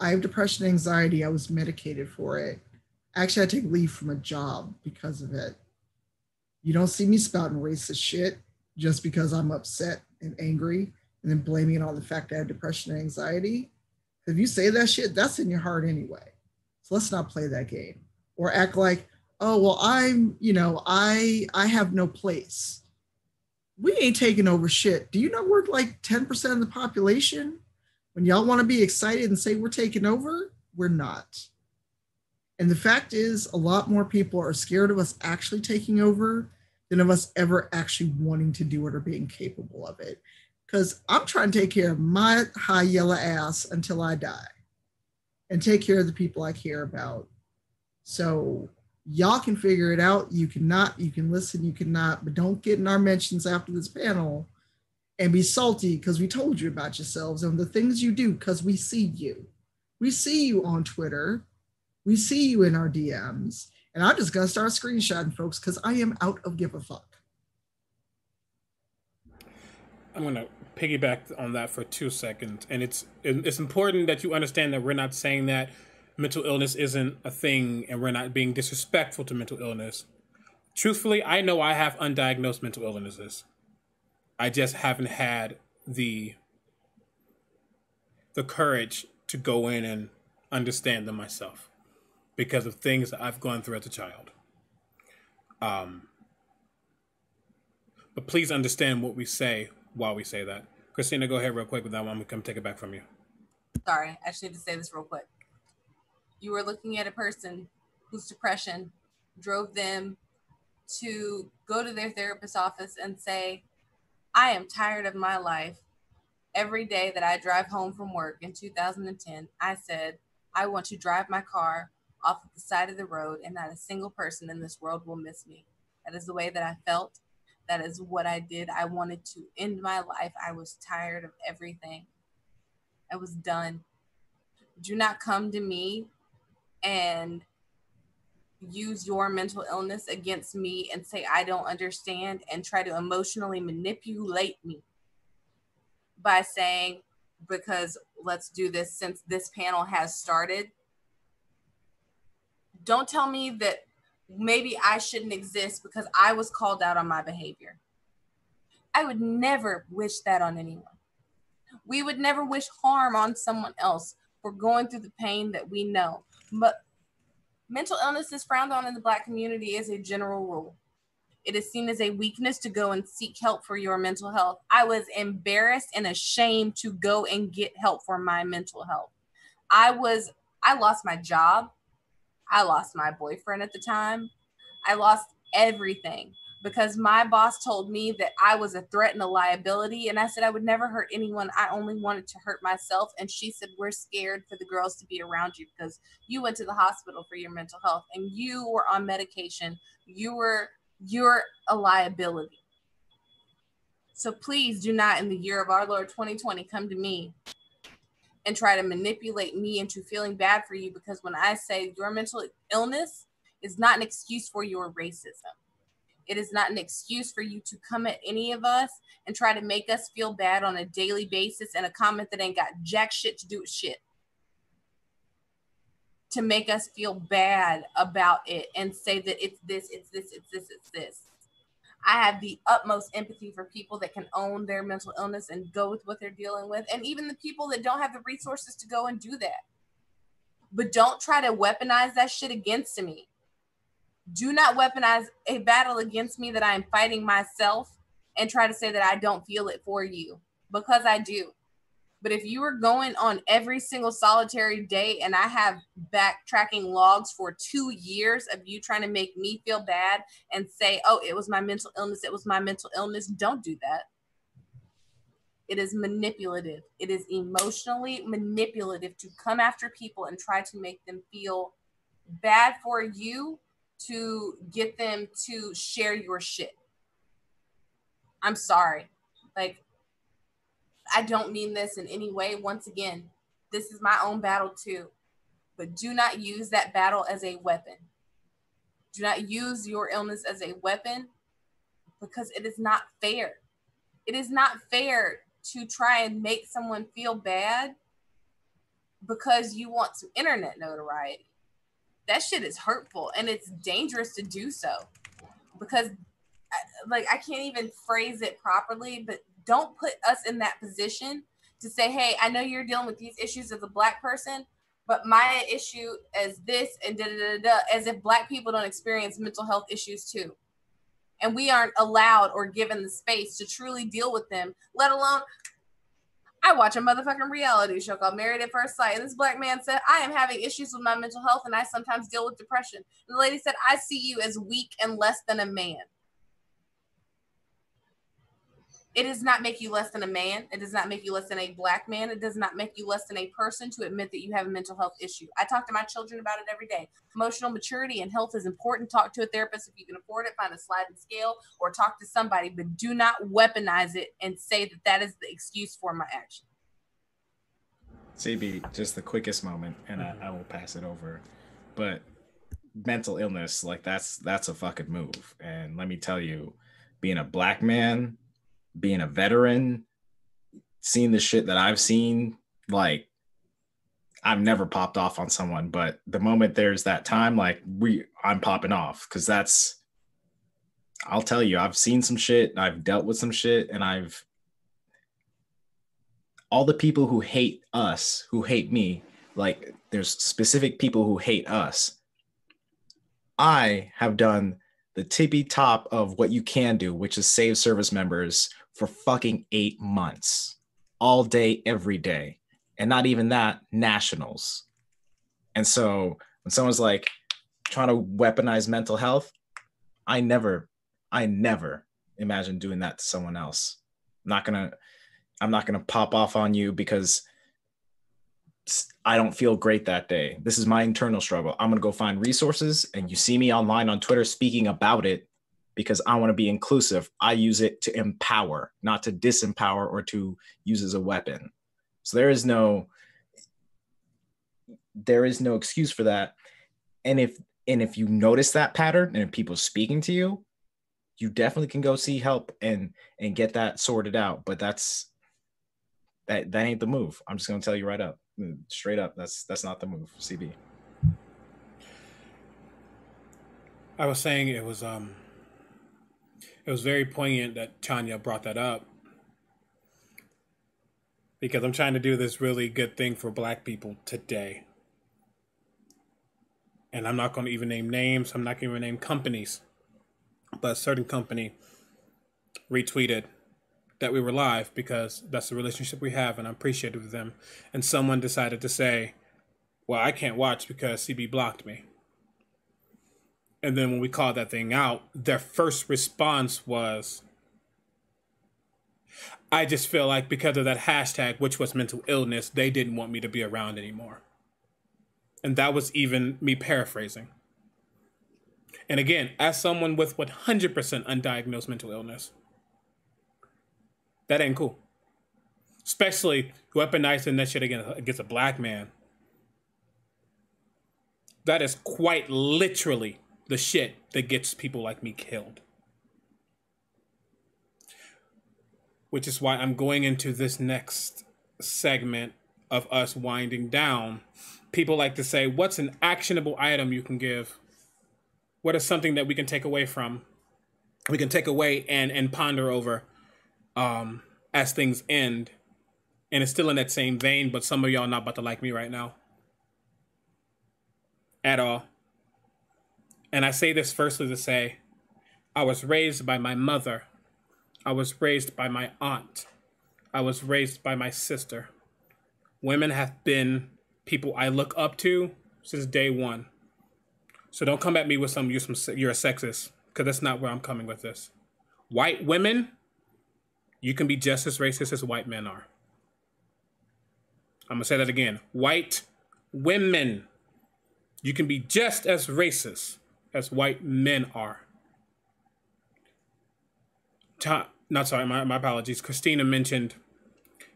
I have depression, anxiety. I was medicated for it. Actually, I take leave from a job because of it. You don't see me spouting racist shit just because I'm upset and angry and then blaming it on the fact that I have depression and anxiety. If you say that shit, that's in your heart anyway. So let's not play that game or act like, oh, well, I'm, you know, I have no place. We ain't taking over shit. Do you know we're like 10% of the population? When y'all want to be excited and say we're taking over, we're not. And the fact is, a lot more people are scared of us actually taking over than of us ever actually wanting to do it or being capable of it. Because I'm trying to take care of my high yellow ass until I die and take care of the people I care about. So y'all can figure it out. You cannot, you can listen, you cannot, but don't get in our mentions after this panel and be salty because we told you about yourselves and the things you do, because we see you. We see you on Twitter. We see you in our DMs. And I'm just going to start screenshotting folks because I am out of give a fuck. I'm going to piggyback on that for 2 seconds. And it's important that you understand that we're not saying that mental illness isn't a thing and we're not being disrespectful to mental illness. Truthfully, I know I have undiagnosed mental illnesses. I just haven't had the courage to go in and understand them myself because of things that I've gone through as a child. But please understand what we say while we say that. Krystina, go ahead real quick with that one. I'm gonna come take it back from you. Sorry, I should have said this real quick. You were looking at a person whose depression drove them to go to their therapist's office and say, I am tired of my life. Every day that I drive home from work in 2010, I said, I want to drive my car off of the side of the road and not a single person in this world will miss me. That is the way that I felt. That is what I did. I wanted to end my life. I was tired of everything. I was done. Do not come to me and use your mental illness against me and say I don't understand and try to emotionally manipulate me by saying, because let's do this since this panel has started. Don't tell me that maybe I shouldn't exist because I was called out on my behavior. I would never wish that on anyone. We would never wish harm on someone else for going through the pain that we know. But mental illness is frowned on in the Black community as a general rule. It is seen as a weakness to go and seek help for your mental health. I was embarrassed and ashamed to go and get help for my mental health. I lost my job. I lost my boyfriend at the time. I lost everything because my boss told me that I was a threat and a liability. And I said, I would never hurt anyone. I only wanted to hurt myself. And she said, we're scared for the girls to be around you because you went to the hospital for your mental health and you were on medication. You're a liability. So please do not, in the year of our Lord 2020, come to me and try to manipulate me into feeling bad for you, because when I say your mental illness is not an excuse for your racism. It is not an excuse for you to come at any of us and try to make us feel bad on a daily basis and a comment that ain't got jack shit to do with shit. To make us feel bad about it and say that it's this, it's this, it's this, it's this. I have the utmost empathy for people that can own their mental illness and go with what they're dealing with, and even the people that don't have the resources to go and do that. But don't try to weaponize that shit against me. Do not weaponize a battle against me that I am fighting myself and try to say that I don't feel it for you, because I do. But if you were going on every single solitary day, and I have backtracking logs for 2 years of you trying to make me feel bad and say, oh, it was my mental illness, it was my mental illness, don't do that. It is manipulative. It is emotionally manipulative to come after people and try to make them feel bad for you to get them to share your shit. I'm sorry. Like, I don't mean this in any way. Once again, this is my own battle too, but do not use that battle as a weapon. Do not use your illness as a weapon, because it is not fair. It is not fair to try and make someone feel bad because you want some internet notoriety. That shit is hurtful and it's dangerous to do so, because like, I can't even phrase it properly, but don't put us in that position to say, hey, I know you're dealing with these issues as a Black person, but my issue is this and da da da da, as if Black people don't experience mental health issues too. And we aren't allowed or given the space to truly deal with them, let alone, I watch a motherfucking reality show called Married at First Sight, and this Black man said, I am having issues with my mental health and I sometimes deal with depression. And the lady said, I see you as weak and less than a man. It does not make you less than a man. It does not make you less than a Black man. It does not make you less than a person to admit that you have a mental health issue. I talk to my children about it every day. Emotional maturity and health is important. Talk to a therapist if you can afford it. Find a sliding scale or talk to somebody, but do not weaponize it and say that that is the excuse for my action. CB, just the quickest moment, and I will pass it over. But mental illness, like that's a fucking move. And let me tell you, being a Black man, being a veteran, seeing the shit that I've seen, like, I've never popped off on someone, but the moment there's that time, like, I'm popping off, because that's, I'll tell you, I've seen some shit, I've dealt with some shit, and I've, all the people who hate us, who hate me, like, there's specific people who hate us. I have done the tippy top of what you can do, which is save service members for fucking 8 months, all day, every day. And not even that, nationals. And so when someone's like trying to weaponize mental health, I never imagine doing that to someone else. I'm not gonna pop off on you because I don't feel great that day. This is my internal struggle. I'm going to go find resources, and you see me online on Twitter speaking about it because I want to be inclusive. I use it to empower, not to disempower or to use as a weapon. So there is no excuse for that. And if you notice that pattern and if people are speaking to you, you definitely can go see help and get that sorted out. But that ain't the move. I'm just going to tell you right up. Straight up, that's not the move, CB. I was saying it was very poignant that Tanya brought that up, because I'm trying to do this really good thing for Black people today, and I'm not going to even name names. I'm not going to even name companies, but a certain company retweeted that we were live because that's the relationship we have, and I'm appreciative of them. And someone decided to say, well, I can't watch because CB blocked me. And then when we called that thing out, their first response was, I just feel like because of that hashtag, which was mental illness, they didn't want me to be around anymore. And that was even me paraphrasing. And again, as someone with 100% undiagnosed mental illness, that ain't cool. Especially weaponizing that shit against a Black man. That is quite literally the shit that gets people like me killed. Which is why I'm going into this next segment of us winding down. People like to say, what's an actionable item you can give? What is something that we can take away from? We can take away and ponder over as things end. And it's still in that same vein, but some of y'all not about to like me right now at all. And I say this firstly to say, I was raised by my mother. I was raised by my aunt. I was raised by my sister. Women have been people I look up to since day one. So don't come at me with some, you're a sexist, because that's not where I'm coming with this. White women, you can be just as racist as white men are. I'm gonna say that again. White women, you can be just as racist as white men are. My apologies. Krystina mentioned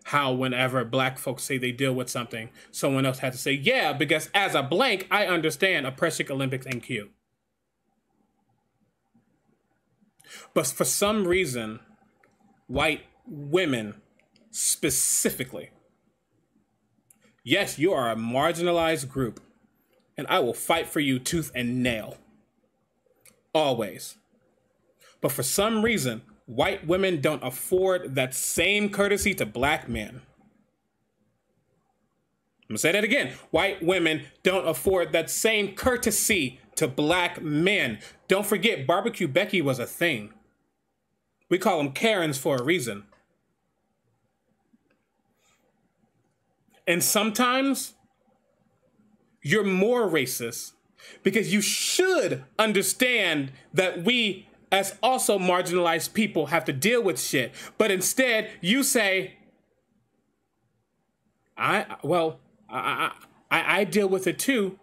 how whenever Black folks say they deal with something, someone else had to say, yeah, because as a blank, I understand oppression, Olympics, and Q. But for some reason, white women specifically. Yes, you are a marginalized group, and I will fight for you tooth and nail. Always. But for some reason, white women don't afford that same courtesy to Black men. I'm gonna say that again. White women don't afford that same courtesy to black men. Don't forget, Barbecue Becky was a thing. We call them Karens for a reason. And sometimes you're more racist because you should understand that we as also marginalized people have to deal with shit. But instead you say, I deal with it too.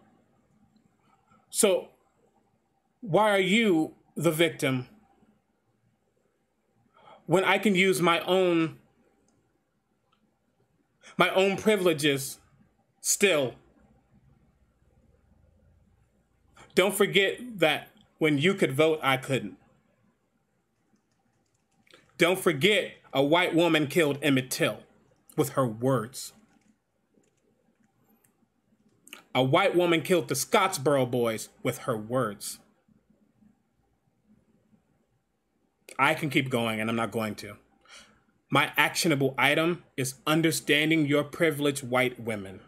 So why are you the victim when I can use my own privileges still? Don't forget that when you could vote, I couldn't. Don't forget a white woman killed Emmett Till with her words. A white woman killed the Scottsboro boys with her words. I can keep going, and I'm not going to. My actionable item is understanding your privileged white women.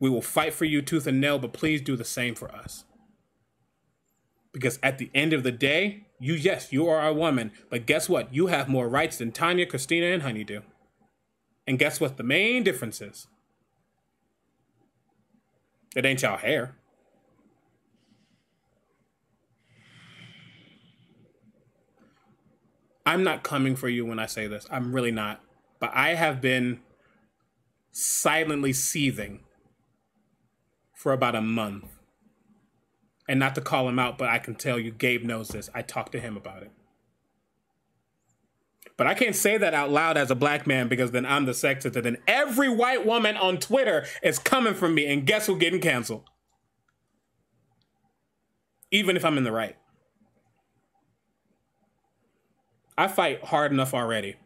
We will fight for you tooth and nail, but please do the same for us. Because at the end of the day, yes, you are a woman, but guess what? You have more rights than Tanya, Krystina, and Honey do. And guess what the main difference is? It ain't y'all hair. I'm not coming for you when I say this. I'm really not. But I have been silently seething for about a month. And not to call him out, but I can tell you Gabe knows this. I talked to him about it. But I can't say that out loud as a black man because then I'm the sexist and then every white woman on Twitter is coming for me and guess who's getting canceled? Even if I'm in the right. I fight hard enough already.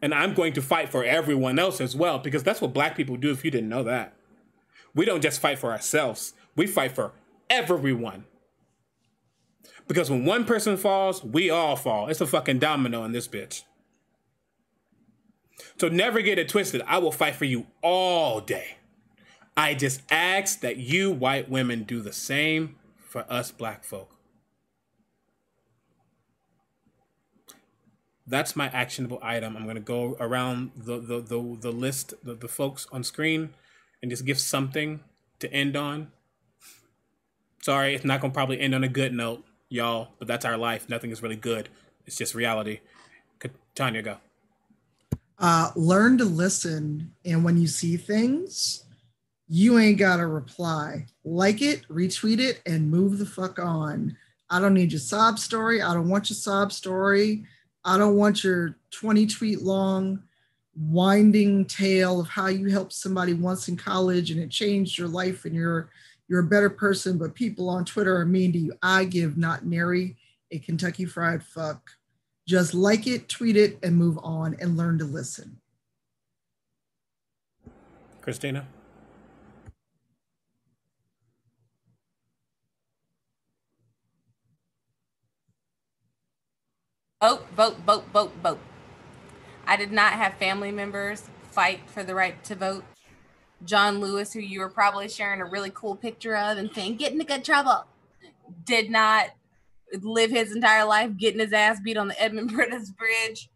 And I'm going to fight for everyone else as well because that's what black people do if you didn't know that. We don't just fight for ourselves. We fight for everyone. Because when one person falls, we all fall. It's a fucking domino in this bitch. So never get it twisted. I will fight for you all day. I just ask that you white women do the same for us black folk. That's my actionable item. I'm going to go around the list, the folks on screen, and just give something to end on. Sorry, it's not going to probably end on a good note, y'all, but that's our life. Nothing is really good. It's just reality. Tanya, go. Learn to listen, and when you see things, you ain't got to reply. Like it, retweet it, and move the fuck on. I don't need your sob story. I don't want your sob story. I don't want your 20-tweet long winding tale of how you helped somebody once in college and it changed your life and you're a better person, but people on Twitter are mean to you. I give not nary a Kentucky Fried Fuck. Just like it, tweet it, and move on and learn to listen. Krystina? Vote, vote, vote, vote, vote. I did not have family members fight for the right to vote. John Lewis, who you were probably sharing a really cool picture of and saying, get into good trouble, did not live his entire life getting his ass beat on the Edmund Prentice Bridge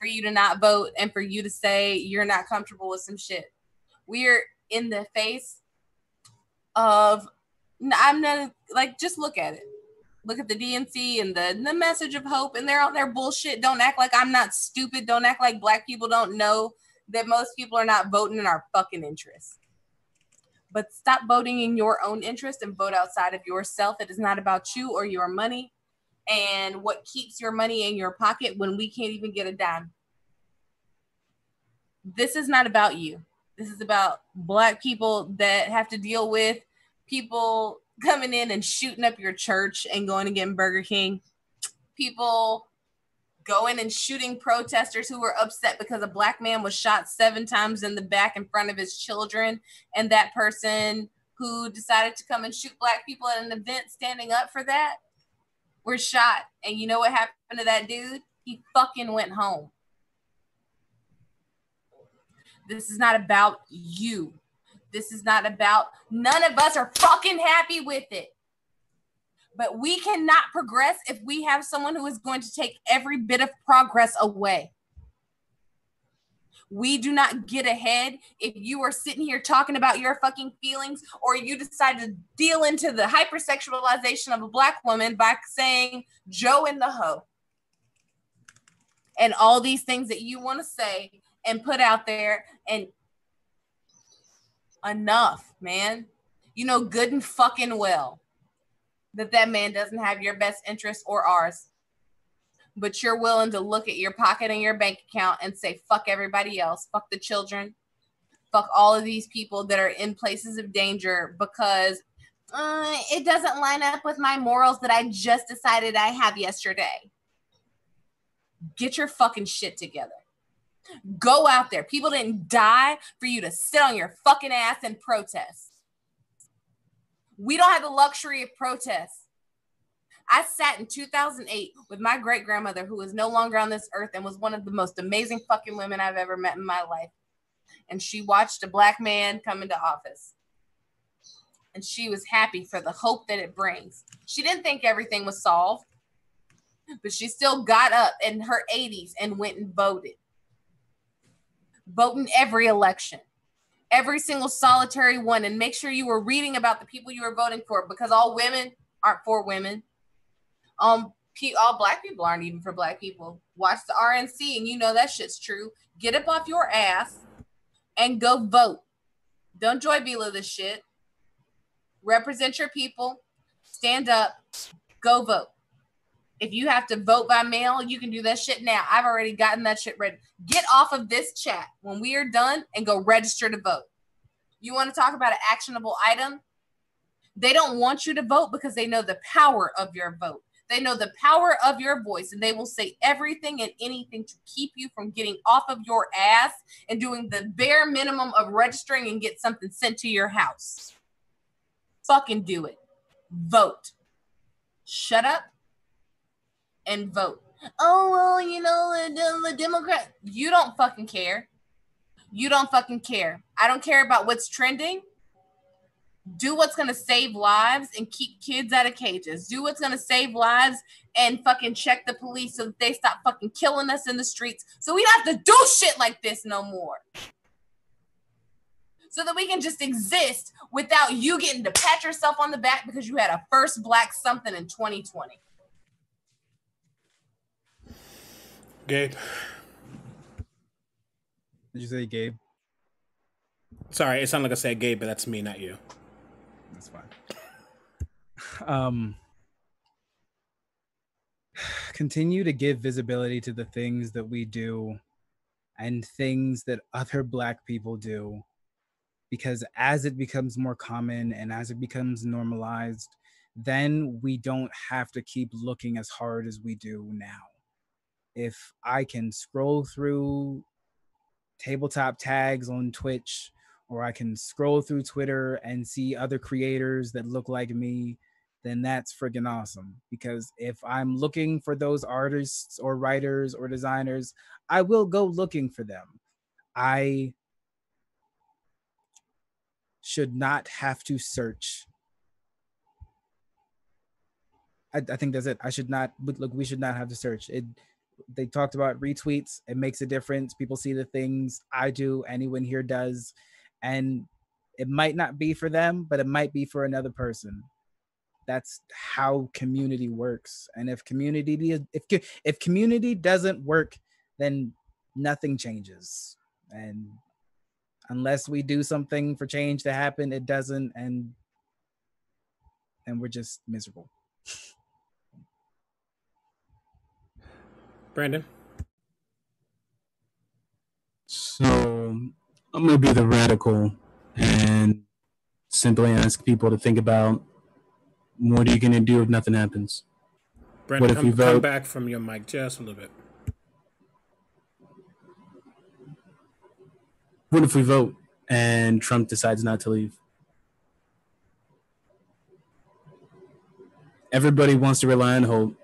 for you to not vote and for you to say you're not comfortable with some shit. We're in the face of, just look at it. Look at the DNC and the message of hope, and they're all their bullshit. Don't act like I'm not stupid. Don't act like black people don't know that most people are not voting in our fucking interest. But stop voting in your own interest and vote outside of yourself. It is not about you or your money and what keeps your money in your pocket when we can't even get a dime. This is not about you. This is about black people that have to deal with people coming in and shooting up your church and going and getting Burger King. People going and shooting protesters who were upset because a black man was shot 7 times in the back in front of his children. And that person who decided to come and shoot black people at an event standing up for that were shot. And you know what happened to that dude? He fucking went home. This is not about you. This is not about, none of us are fucking happy with it. But we cannot progress if we have someone who is going to take every bit of progress away. We do not get ahead if you are sitting here talking about your fucking feelings, or you decide to deal into the hypersexualization of a Black woman by saying Joe and the hoe and all these things that you want to say and put out there. And enough, man. You know good and fucking well that that man doesn't have your best interest or ours, but you're willing to look at your pocket and your bank account and say, fuck everybody else, fuck the children, fuck all of these people that are in places of danger because it doesn't line up with my morals that I just decided I have yesterday. Get your fucking shit together. Go out there. People didn't die for you to sit on your fucking ass and protest. We don't have the luxury of protest. I sat in 2008 with my great-grandmother, who is no longer on this earth and was one of the most amazing fucking women I've ever met in my life. And she watched a Black man come into office. And she was happy for the hope that it brings. She didn't think everything was solved, but she still got up in her 80s and went and voted. Vote in every election, every single solitary one, and make sure you were reading about the people you were voting for, because all women aren't for women. All Black people aren't even for Black people. Watch the RNC and you know that shit's true. Get up off your ass and go vote. Don't Joy Bila this shit. Represent your people. Stand up. Go vote. If you have to vote by mail, you can do that shit now. I've already gotten that shit ready. Get off of this chat when we are done and go register to vote. You want to talk about an actionable item? They don't want you to vote because they know the power of your vote. They know the power of your voice, and they will say everything and anything to keep you from getting off of your ass and doing the bare minimum of registering and get something sent to your house. Fucking do it. Vote. Shut up and vote. Oh, well, you know, the Democrat. You don't fucking care. You don't fucking care. I don't care about what's trending. Do what's going to save lives and keep kids out of cages. Do what's going to save lives and fucking check the police so that they stop fucking killing us in the streets, so we don't have to do shit like this no more. So that we can just exist without you getting to pat yourself on the back because you had a first Black something in 2020. Gabe. Did you say Gabe? Sorry, it sounded like I said Gabe, but that's me, not you. That's fine. Continue to give visibility to the things that we do and things that other Black people do, because as it becomes more common and as it becomes normalized, then we don't have to keep looking as hard as we do now. If I can scroll through tabletop tags on Twitch, or I can scroll through Twitter and see other creators that look like me, then that's friggin' awesome. Because if I'm looking for those artists or writers or designers, I will go looking for them. I should not have to search. I think that's it. I should not, look, we should not have to search. They talked about retweets. It makes a difference. People see the things I do, anyone here does. And it might not be for them, but it might be for another person. That's how community works. And if community doesn't work, then nothing changes. And unless we do something for change to happen, it doesn't. And we're just miserable. Brandon. So I'm gonna be the radical and simply ask people to think about, what are you gonna do if nothing happens? Brandon, what if you vote? Come back from your mic just a little bit. What if we vote and Trump decides not to leave? Everybody wants to rely on hope.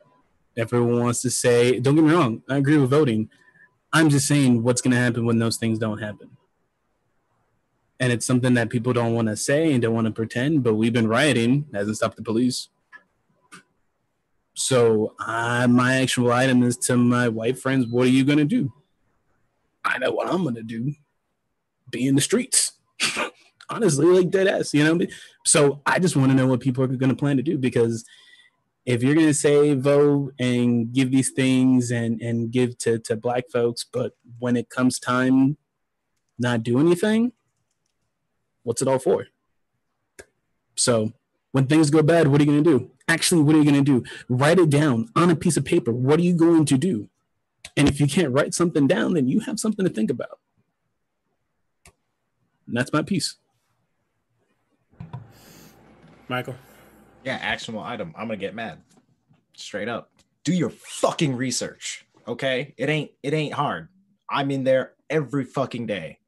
Everyone wants to say, don't get me wrong, I agree with voting. I'm just saying what's going to happen when those things don't happen. And it's something that people don't want to say and don't want to pretend, but we've been rioting. It hasn't stopped the police. So my actual item is to my white friends, what are you going to do? I know what I'm going to do. Be in the streets. Honestly, like dead ass, you know? So I just want to know what people are going to plan to do, because if you're going to say vote and give these things and give to black folks, but when it comes time, not do anything, what's it all for? So when things go bad, what are you going to do? Actually, what are you going to do? Write it down on a piece of paper. What are you going to do? And if you can't write something down, then you have something to think about. And that's my piece. Michael? Yeah, actionable item. I'm going to get mad. Straight up. Do your fucking research, okay? It ain't hard. I'm in there every fucking day.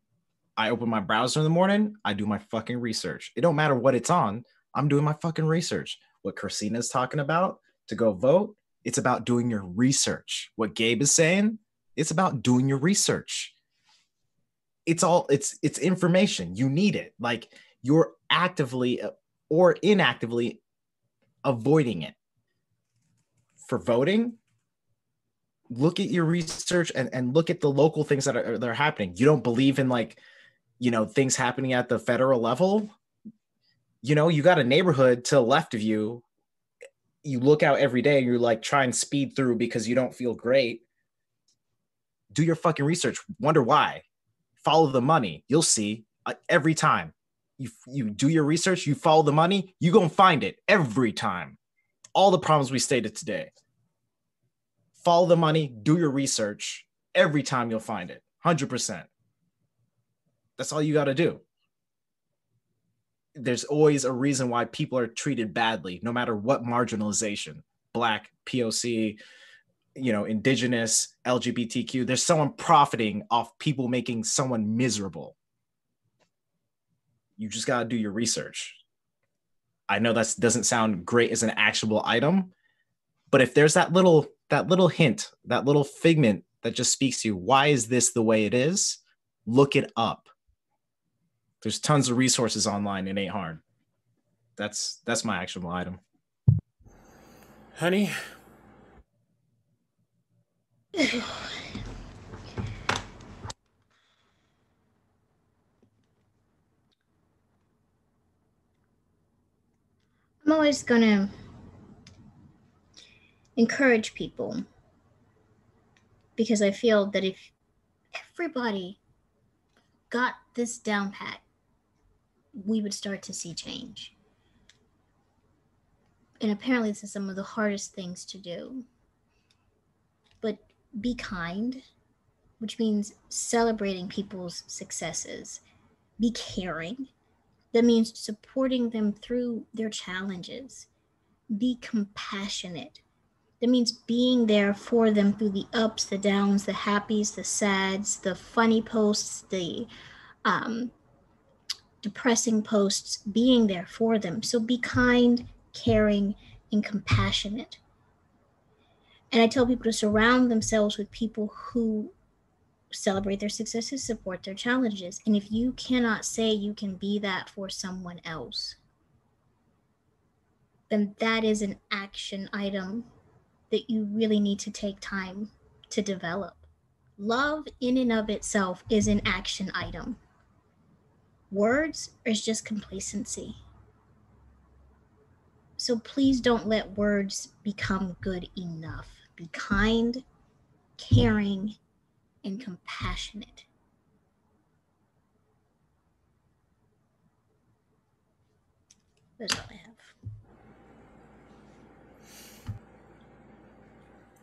I open my browser in the morning. I do my fucking research. It don't matter what it's on. I'm doing my fucking research. What Krystina's talking about to go vote, it's about doing your research. What Gabe is saying, it's about doing your research. It's information. You need it. Like, you're actively or inactively avoiding it. For voting, look at your research and look at the local things that are happening. You don't believe in, like, you know, things happening at the federal level. You know, you got a neighborhood to the left of you. You look out every day and you're like, try and speed through because you don't feel great. Do your fucking research. Wonder why. Follow the money. You'll see every time. You do your research, you follow the money, you're going to find it every time. All the problems we stated today. Follow the money, do your research. Every time you'll find it. 100%. That's all you got to do. There's always a reason why people are treated badly, no matter what marginalization, Black, POC, you know, Indigenous, LGBTQ. There's someone profiting off people making someone miserable. You just got to do your research. I know that doesn't sound great as an actionable item, but if there's that little hint, that little figment that just speaks to you, why is this the way it is? Look it up. There's tons of resources online. It ain't hard. That's my actionable item. Honey? I'm always going to encourage people, because I feel that if everybody got this down pat, we would start to see change. And apparently this is some of the hardest things to do. But be kind, which means celebrating people's successes. Be caring. That means supporting them through their challenges. Be compassionate. That means being there for them through the ups, the downs, the happies, the sads, the funny posts, the depressing posts, being there for them. So be kind, caring, and compassionate. And I tell people to surround themselves with people who celebrate their successes, support their challenges. And if you cannot say you can be that for someone else, then that is an action item that you really need to take time to develop. Love in and of itself is an action item. Words is just complacency. So please don't let words become good enough. Be kind, caring, and compassionate. That's all I have.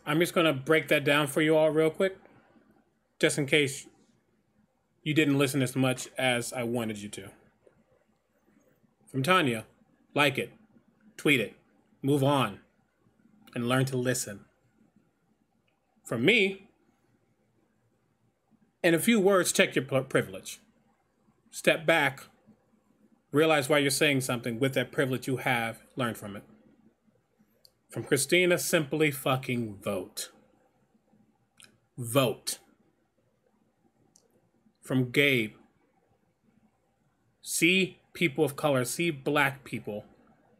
I'm just gonna break that down for you all real quick, just in case you didn't listen as much as I wanted you to. From Tanya, like it, tweet it, move on, and learn to listen. From me, in a few words, check your privilege. Step back, realize why you're saying something with that privilege you have, learn from it. From Krystina, simply fucking vote. Vote. From Gabe, See people of color, see black people,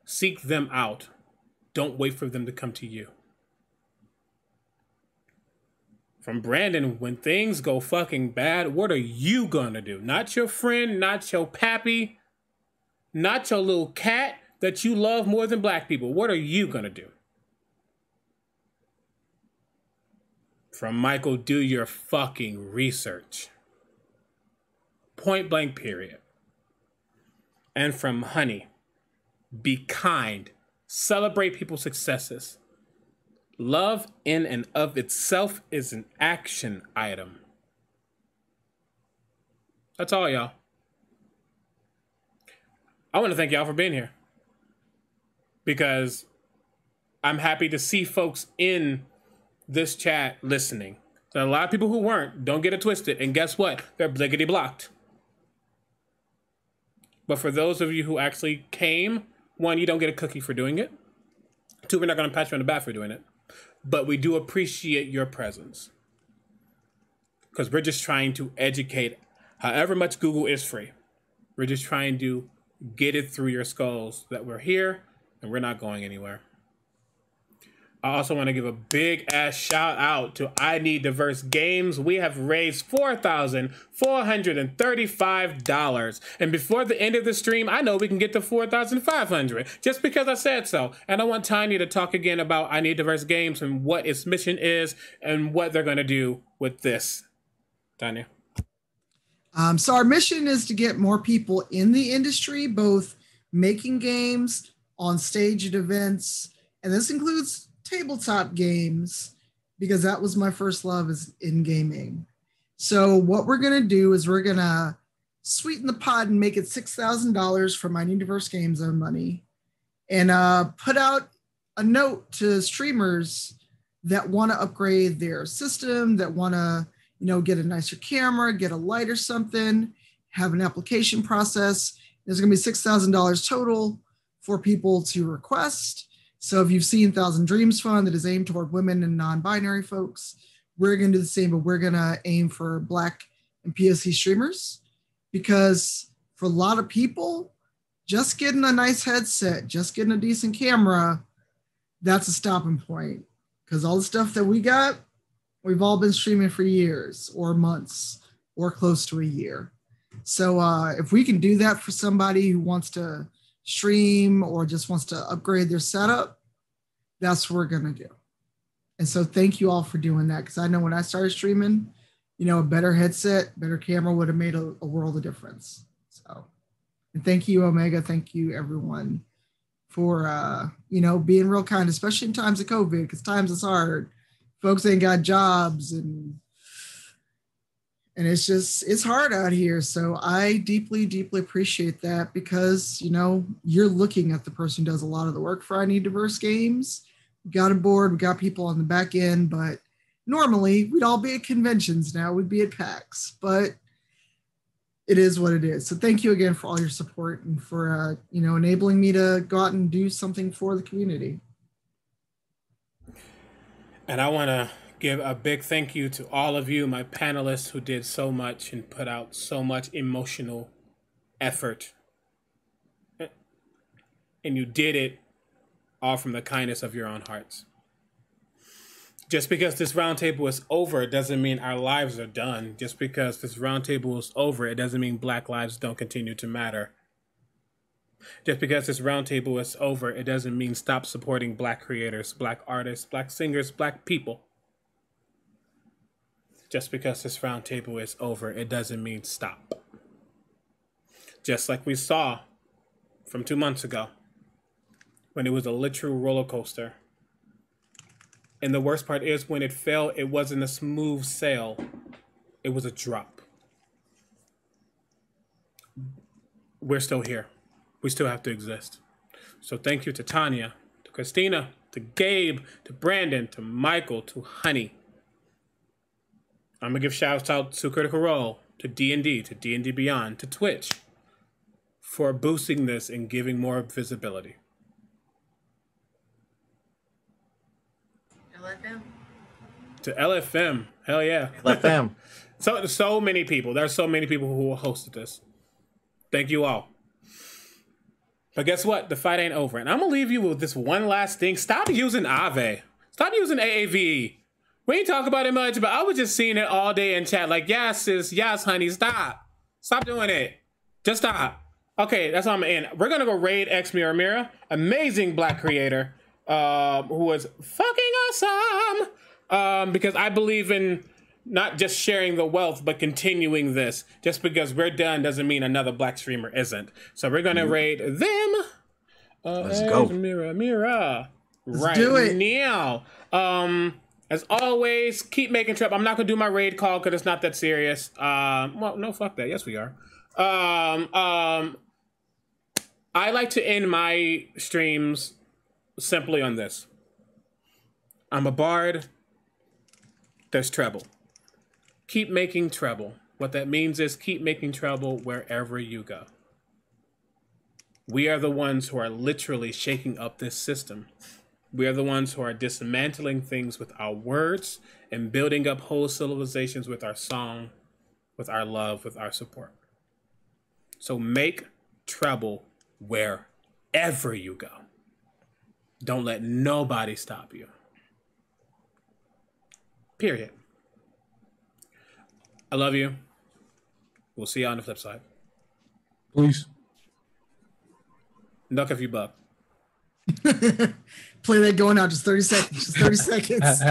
seek them out. Don't wait for them to come to you. From Brandon, when things go fucking bad, what are you gonna do? Not your friend, not your pappy, not your little cat that you love more than black people. What are you gonna do? From Michael, do your fucking research. Point blank period. And from Honey, be kind. Celebrate people's successes. Love in and of itself is an action item. That's all, y'all. I want to thank y'all for being here, because I'm happy to see folks in this chat listening. There are a lot of people who weren't, don't get it twisted. And guess what? They're bliggity blocked. But for those of you who actually came, one, you don't get a cookie for doing it. Two, we're not going to pat you on the back for doing it. But we do appreciate your presence, because we're just trying to educate. However much Google is free, we're just trying to get it through your skulls that we're here and we're not going anywhere. I also want to give a big ass shout out to I Need Diverse Games. We have raised $4,435. And before the end of the stream, I know we can get to $4,500 just because I said so. And I want Tanya to talk again about I Need Diverse Games and what its mission is and what they're going to do with this. Tanya. So our mission is to get more people in the industry, both making games, on stage at events, and this includes tabletop games, because that was my first love, is in gaming. So what we're going to do is we're going to sweeten the pot and make it $6,000 from my new diverse games own money, and put out a note to streamers that want to upgrade their system, that want to, you know, get a nicer camera, get a light or something, have an application process. There's going to be $6,000 total for people to request. So if you've seen Thousand Dreams Fund, that is aimed toward women and non-binary folks, we're going to do the same, but we're going to aim for Black and POC streamers, because for a lot of people, just getting a nice headset, just getting a decent camera, that's a stopping point, because all the stuff that we got, we've all been streaming for years or months or close to a year. So if we can do that for somebody who wants to stream or just wants to upgrade their setup, that's what we're gonna do. And so thank you all for doing that, because I know when I started streaming, you know, a better headset, better camera would have made a world of difference. So, and thank you, Omega, thank you everyone for you know, being real kind, especially in times of COVID, because times is hard. Folks ain't got jobs, and it's just, it's hard out here. So I deeply, deeply appreciate that, because, you know, you're looking at the person who does a lot of the work for I Need Diverse Games. We got a board, we got people on the back end, but normally we'd all be at conventions now, we'd be at PAX, but it is what it is. So thank you again for all your support and for, you know, enabling me to go out and do something for the community. And I want to give a big thank you to all of you, my panelists who did so much and put out so much emotional effort. And you did it all from the kindness of your own hearts. Just because this roundtable is over, it doesn't mean our lives are done. Just because this roundtable is over, it doesn't mean Black lives don't continue to matter. Just because this roundtable is over, it doesn't mean stop supporting Black creators, Black artists, Black singers, Black people. Just because this roundtable is over, it doesn't mean stop. Just like we saw from 2 months ago, when it was a literal roller coaster. And the worst part is, when it fell, it wasn't a smooth sail. It was a drop. We're still here. We still have to exist. So thank you to Tanya, to Krystina, to Gabe, to Brandon, to Michael, to Honey. I'm going to give shout out to Critical Role, to D&D, to D&D Beyond, to Twitch for boosting this and giving more visibility. LFM. To LFM. Hell yeah. LFM. So many people. There are so many people who hosted this. Thank you all. But guess what? The fight ain't over. And I'm going to leave you with this one last thing. Stop using Ave. Stop using AAVE. We ain't talk about it much, but I was just seeing it all day in chat. Like, yes, sis. Yes, honey. Stop. Stop doing it. Just stop. Okay, that's how I'm in. We're going to go raid X Miramira. Amazing Black creator who was fucking awesome. Because I believe in not just sharing the wealth, but continuing this. Just because we're done doesn't mean another Black streamer isn't. So we're going to raid them. Let's go. Miramira. Right now. As always, keep making trip. I'm not going to do my raid call because it's not that serious. Well, no, fuck that. Yes, we are. I like to end my streams simply on this. I'm a bard. There's treble. Keep making treble. What that means is keep making treble wherever you go. We are the ones who are literally shaking up this system. We are the ones who are dismantling things with our words and building up whole civilizations with our song, with our love, with our support. So make treble wherever you go. Don't let nobody stop you. Period. I love you. We'll see you on the flip side. Please. Knock if you buck. Play that going out. Just 30 seconds. Just 30 seconds.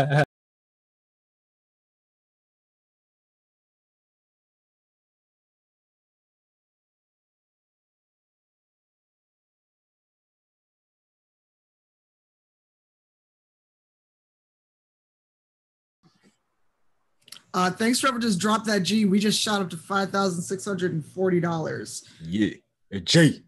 Thanks, Trevor. Just dropped that G. We just shot up to $5,640. Yeah. G.